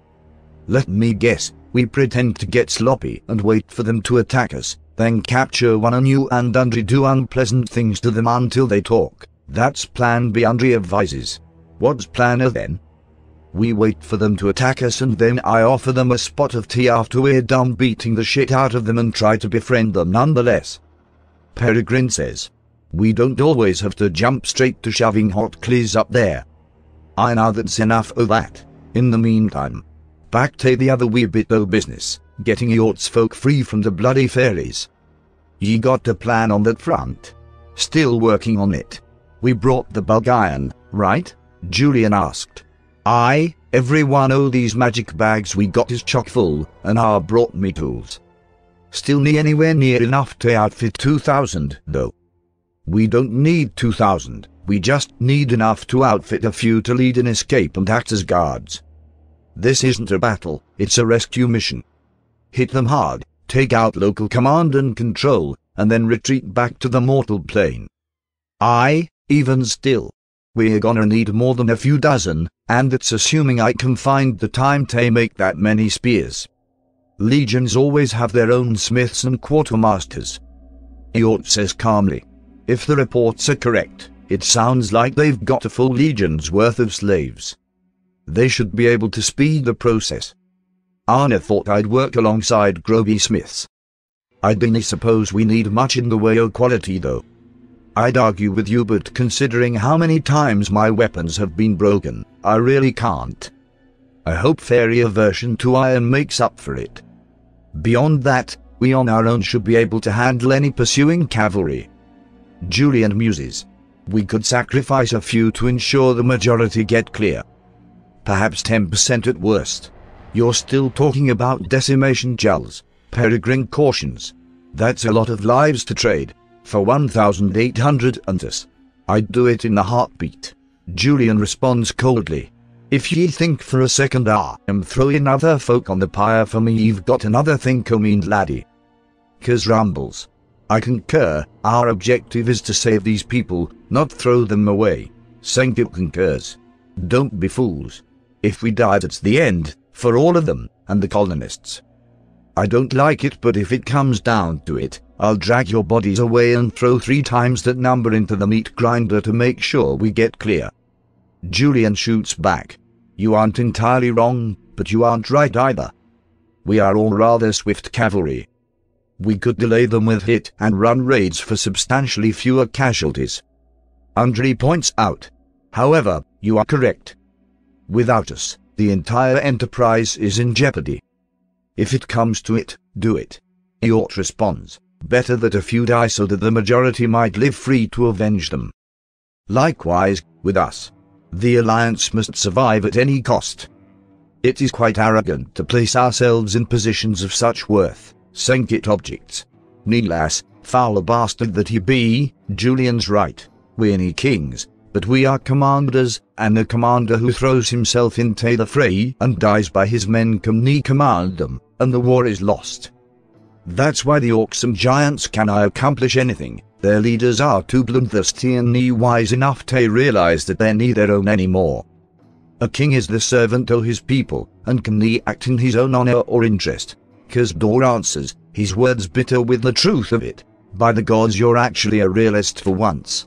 Let me guess, we pretend to get sloppy and wait for them to attack us, then capture one and you and Andri do unpleasant things to them until they talk. That's plan B, Andri advises. What's plan A then? We wait for them to attack us and then I offer them a spot of tea after we're done beating the shit out of them and try to befriend them nonetheless. Peregrine says, we don't always have to jump straight to shoving hot cleas up there. I know that's enough of that. In the meantime, back to the other wee bit o' business, getting Eeyore's folk free from the bloody fairies. Ye got a plan on that front? Still working on it. We brought the bug iron, right? Julian asked. Aye, every one o' these magic bags we got is chock full, and I brought me tools. Still need anywhere near enough to outfit 2,000, though. We don't need 2,000, we just need enough to outfit a few to lead an escape and act as guards. This isn't a battle, it's a rescue mission. Hit them hard, take out local command and control, and then retreat back to the mortal plane. Aye, even still. We're gonna need more than a few dozen, and it's assuming I can find the time to make that many spears. Legions always have their own smiths and quartermasters. Eeyore says calmly. If the reports are correct, it sounds like they've got a full legion's worth of slaves. They should be able to speed the process. Arna thought I'd work alongside Groby Smiths. I don't suppose we need much in the way of quality though. I'd argue with you, but considering how many times my weapons have been broken, I really can't. I hope fairy aversion to iron makes up for it. Beyond that, we on our own should be able to handle any pursuing cavalry. Julian muses. We could sacrifice a few to ensure the majority get clear. Perhaps 10% at worst. You're still talking about decimation, Jules. Peregrine cautions. That's a lot of lives to trade. For 1,800 untus. I'd do it in a heartbeat. Julian responds coldly. If ye think for a second I'm throwing other folk on the pyre for me, ye've got another thing coming, laddie. Kaz rumbles. I concur, our objective is to save these people, not throw them away. Senkit concurs. Don't be fools. If we die, that's the end, for all of them, and the colonists. I don't like it, but if it comes down to it, I'll drag your bodies away and throw 3 times that number into the meat grinder to make sure we get clear. Julian shoots back. You aren't entirely wrong, but you aren't right either. We are all rather swift cavalry. We could delay them with hit and run raids for substantially fewer casualties. Andri points out. However, you are correct. Without us, the entire enterprise is in jeopardy. If it comes to it, do it. Eort responds. Better that a few die so that the majority might live free to avenge them. Likewise, with us. The alliance must survive at any cost. It is quite arrogant to place ourselves in positions of such worth, Senkit objects. Neelas, foul bastard that he be, Julian's right. We're ne kings, but we are commanders, and a commander who throws himself into the fray and dies by his men can ne command them, and the war is lost. That's why the orcs and giants can accomplish anything, their leaders are too bloodthirsty and ne wise enough to realize that they're ne their own anymore. A king is the servant of his people, and can ne act in his own honor or interest. Kazdor answers, his words bitter with the truth of it. By the gods, you're actually a realist for once.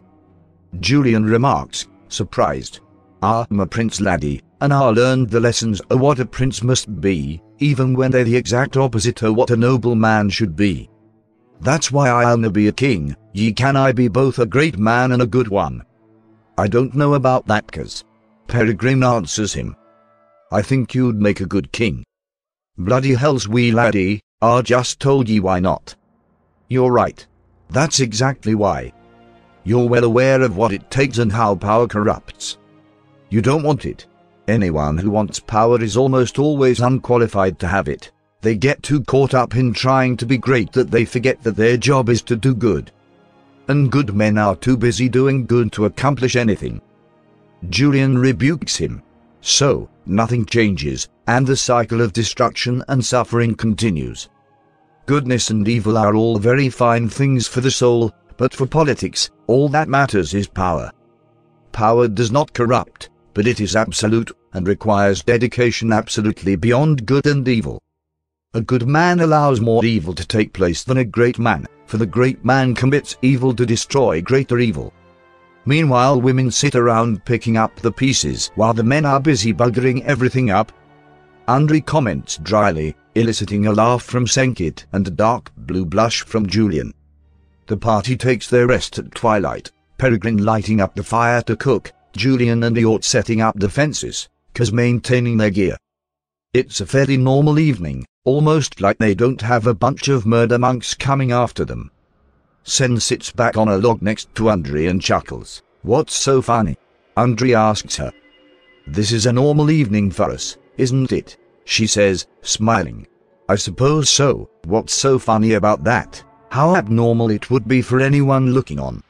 Julian remarks, surprised. I'm a prince, laddie, and I learned the lessons of what a prince must be, even when they're the exact opposite of what a noble man should be. That's why I'll na be a king, ye can I be both a great man and a good one. I don't know about that, Kaz. Peregrine answers him. I think you'd make a good king. Bloody hell's we, laddie, I just told ye why not. You're right. That's exactly why. You're well aware of what it takes and how power corrupts. You don't want it. Anyone who wants power is almost always unqualified to have it. They get too caught up in trying to be great that they forget that their job is to do good. And good men are too busy doing good to accomplish anything. Julian rebukes him. So, nothing changes, and the cycle of destruction and suffering continues. Goodness and evil are all very fine things for the soul, but for politics, all that matters is power. Power does not corrupt, but it is absolute, and requires dedication absolutely beyond good and evil. A good man allows more evil to take place than a great man, for the great man commits evil to destroy greater evil. Meanwhile, women sit around picking up the pieces while the men are busy buggering everything up. Andri comments dryly, eliciting a laugh from Senkit and a dark blue blush from Julian. The party takes their rest at twilight, Peregrine lighting up the fire to cook, Julian and Eort setting up the fences, Kaz maintaining their gear. It's a fairly normal evening. Almost like they don't have a bunch of murder monks coming after them. Sen sits back on a log next to Andri and chuckles. What's so funny? Andri asks her. This is a normal evening for us, isn't it? She says, smiling. I suppose so. What's so funny about that? How abnormal it would be for anyone looking on.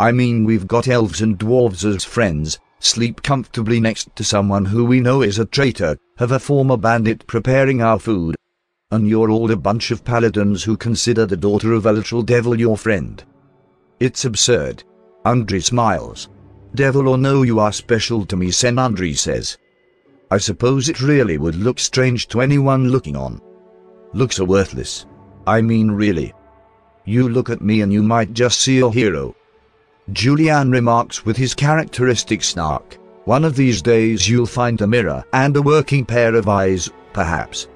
I mean, we've got elves and dwarves as friends, sleep comfortably next to someone who we know is a traitor, have a former bandit preparing our food. And you're all a bunch of paladins who consider the daughter of a literal devil your friend. It's absurd. Andri smiles. Devil or no, you are special to me, Sen, Andri says. I suppose it really would look strange to anyone looking on. Looks are worthless. I mean, really. You look at me and you might just see a hero. Julian remarks with his characteristic snark. One of these days you'll find a mirror and a working pair of eyes, perhaps.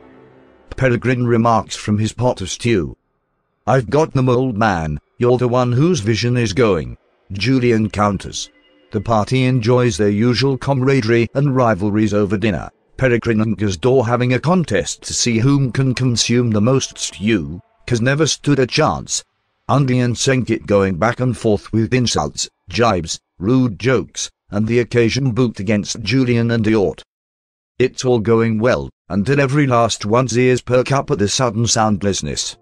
Peregrine remarks from his pot of stew. I've got them, old man, you're the one whose vision is going. Julian counters. The party enjoys their usual camaraderie and rivalries over dinner, Peregrine and Kazdor having a contest to see whom can consume the most stew, Kaz never stood a chance. Andri and Senkit going back and forth with insults, jibes, rude jokes, and the occasion boot against Julian and Diort. It's all going well, until every last one's ears perk up at the sudden soundlessness.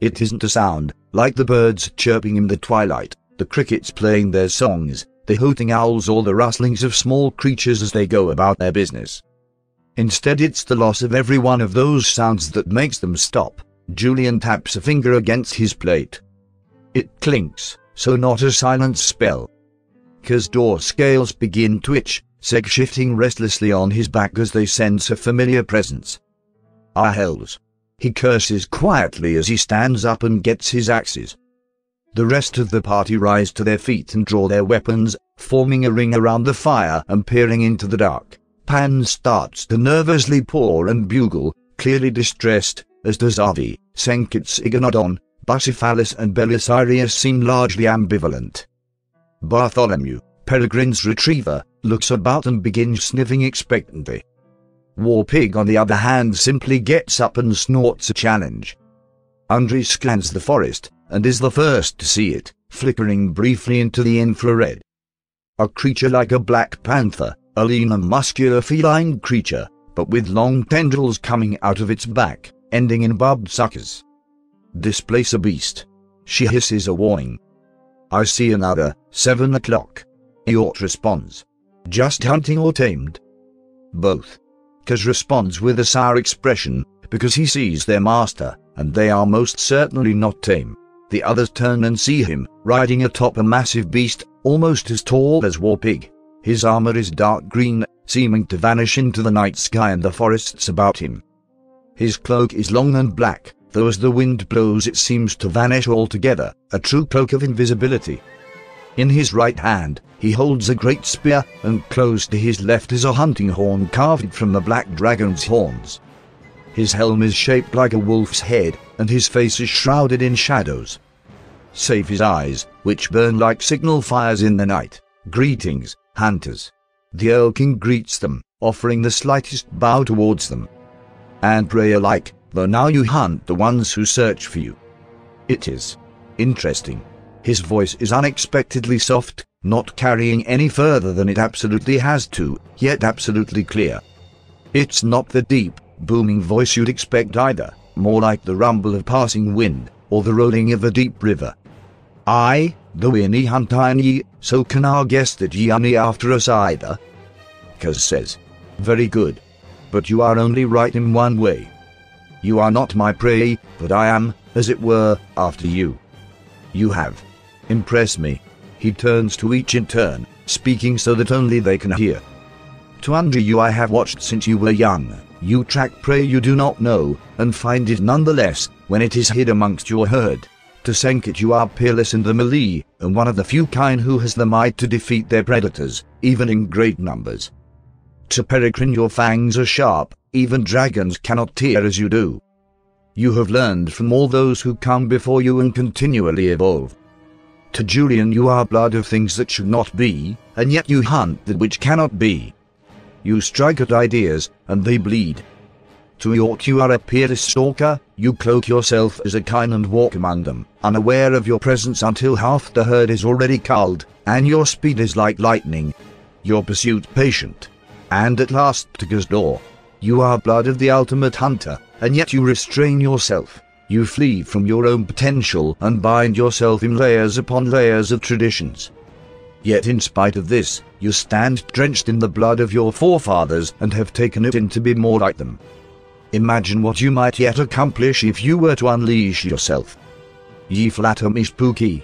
It isn't a sound, like the birds chirping in the twilight, the crickets playing their songs, the hooting owls or the rustlings of small creatures as they go about their business. Instead it's the loss of every one of those sounds that makes them stop. Julian taps a finger against his plate. It clinks, so not a silent spell. Kazdor scales begin to itch, Seg shifting restlessly on his back as they sense a familiar presence. Ah hells! He curses quietly as he stands up and gets his axes. The rest of the party rise to their feet and draw their weapons, forming a ring around the fire and peering into the dark. Pan starts to nervously paw and bugle, clearly distressed, as does Avi, Senkit Zarathustra, Bucephalus and Belisarius seem largely ambivalent. Bartholomew, Peregrine's retriever, looks about and begins sniffing expectantly. War Pig on the other hand simply gets up and snorts a challenge. Andri scans the forest, and is the first to see it, flickering briefly into the infrared. A creature like a black panther, a lean and muscular feline creature, but with long tendrils coming out of its back, ending in barbed suckers. Displacer beast. She hisses a warning. I see another, 7 o'clock. Eort responds. Just hunting or tamed? Both. Kaz responds with a sour expression, because he sees their master, and they are most certainly not tame. The others turn and see him, riding atop a massive beast, almost as tall as War Pig. His armor is dark green, seeming to vanish into the night sky and the forests about him. His cloak is long and black, though as the wind blows it seems to vanish altogether, a true cloak of invisibility. In his right hand, he holds a great spear, and close to his left is a hunting horn carved from the black dragon's horns. His helm is shaped like a wolf's head, and his face is shrouded in shadows. Save his eyes, which burn like signal fires in the night. Greetings, hunters. The Earl King greets them, offering the slightest bow towards them. And prey alike, though now you hunt the ones who search for you. It is interesting. His voice is unexpectedly soft, not carrying any further than it absolutely has to, yet absolutely clear. It's not the deep, booming voice you'd expect either, more like the rumble of passing wind, or the rolling of a deep river. I, though ye hunt ye, so can I guess that ye are not after us either? Kaz says. Very good. But you are only right in one way. You are not my prey, but I am, as it were, after you. You have impressed me. He turns to each in turn, speaking so that only they can hear. To Andri you I have watched since you were young. You track prey you do not know, and find it nonetheless, when it is hid amongst your herd. To Senkit you are peerless in the melee, and one of the few kind who has the might to defeat their predators, even in great numbers. To Peregrine your fangs are sharp, even dragons cannot tear as you do. You have learned from all those who come before you and continually evolve. To Julian you are blood of things that should not be, and yet you hunt that which cannot be. You strike at ideas, and they bleed. To Eort you are a peerless stalker, you cloak yourself as a kine and walk among them, unaware of your presence until half the herd is already culled, and your speed is like lightning. Your pursuit patient. And at last to Kazdor. You are blood of the ultimate hunter, and yet you restrain yourself. You flee from your own potential and bind yourself in layers upon layers of traditions. Yet in spite of this, you stand drenched in the blood of your forefathers and have taken it in to be more like them. Imagine what you might yet accomplish if you were to unleash yourself. Ye flatter me spooky.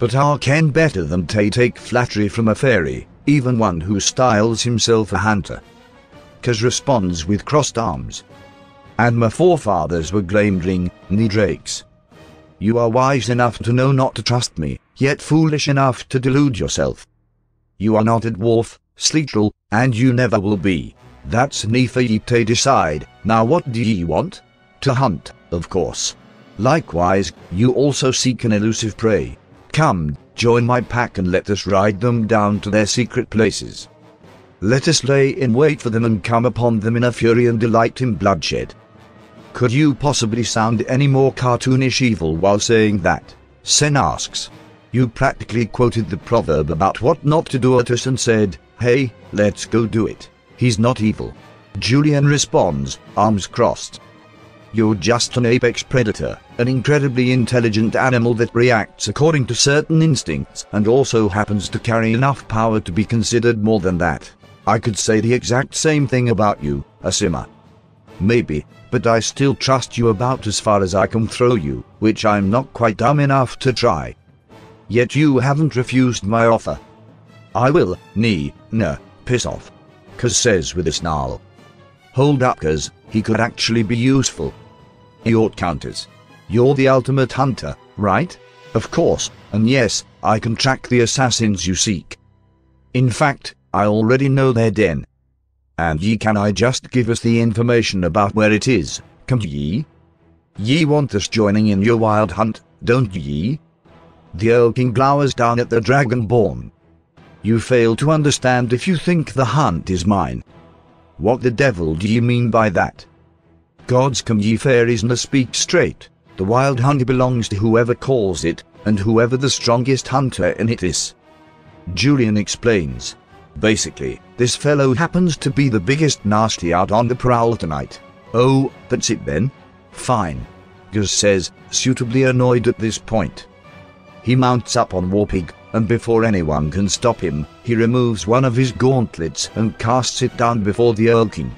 But I ken better than to take flattery from a fairy, even one who styles himself a hunter. Kaz responds with crossed arms. And my forefathers were Doglam Dring, ne drakes. You are wise enough to know not to trust me, yet foolish enough to delude yourself. You are not a dwarf, Sleetril, and you never will be. That's neither ye to decide. Now what do ye want? To hunt, of course. Likewise, you also seek an elusive prey. Come, join my pack and let us ride them down to their secret places. Let us lay in wait for them and come upon them in a fury and delight in bloodshed." Could you possibly sound any more cartoonish evil while saying that? Sen asks. You practically quoted the proverb about what not to do at us and said, "Hey, let's go do it. He's not evil." Julian responds, arms crossed. You're just an apex predator, an incredibly intelligent animal that reacts according to certain instincts and also happens to carry enough power to be considered more than that. I could say the exact same thing about you, Asima. Maybe, but I still trust you about as far as I can throw you, which I'm not quite dumb enough to try. Yet you haven't refused my offer. I will, piss off. Kaz says with a snarl. Hold up, Kaz, he could actually be useful. Eort counters. You're the ultimate hunter, right? Of course, and yes, I can track the assassins you seek. In fact, I already know their den. And ye can I just give us the information about where it is, can ye? Ye want us joining in your wild hunt, don't ye? The Earl King glowers down at the Dragonborn. You fail to understand if you think the hunt is mine. What the devil do ye mean by that? Gods can ye fairies na speak straight. The wild hunt belongs to whoever calls it, and whoever the strongest hunter in it is. Julian explains. Basically, this fellow happens to be the biggest nasty out on the prowl tonight. Oh, that's it then? Fine. Gus says, suitably annoyed at this point. He mounts up on War Pig, and before anyone can stop him, he removes one of his gauntlets and casts it down before the Earl King.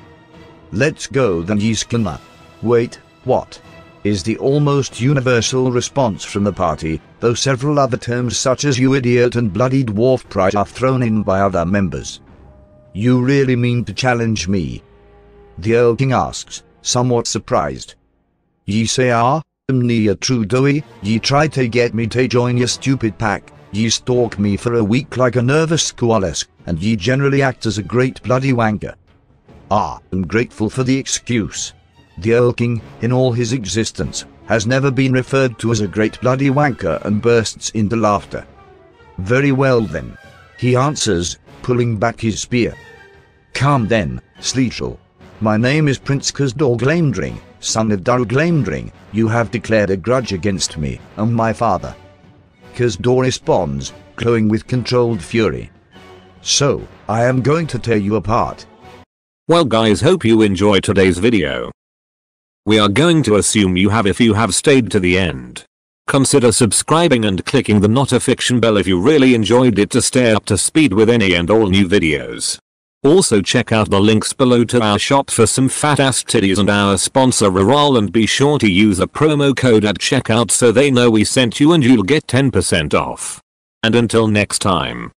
"Let's go then, ye skinner." "Wait, what?" is the almost universal response from the party, though several other terms such as "you idiot" and "bloody dwarf pride" are thrown in by other members. "You really mean to challenge me?" the Earl King asks, somewhat surprised. "Ye say I am ne a true doey, ye try to get me to join your stupid pack. Ye stalk me for a week like a nervous squalesque, and ye generally act as a great bloody wanker." "Ah, I'm grateful for the excuse." The Earl King, in all his existence, has never been referred to as a great bloody wanker and bursts into laughter. "Very well then," he answers, pulling back his spear. "Come then, Sleetril. My name is Prince Kazdor Doglam Dring, son of Doglam Dring. You have declared a grudge against me and my father." Kazdor responds, glowing with controlled fury. "So, I am going to tear you apart." Well guys, hope you enjoyed today's video. We are going to assume you have if you have stayed to the end. Consider subscribing and clicking the Not a Fiction bell if you really enjoyed it to stay up to speed with any and all new videos. Also check out the links below to our shop for some fat ass titties and our sponsor Earl, and be sure to use a promo code at checkout so they know we sent you and you'll get 10% off. And until next time.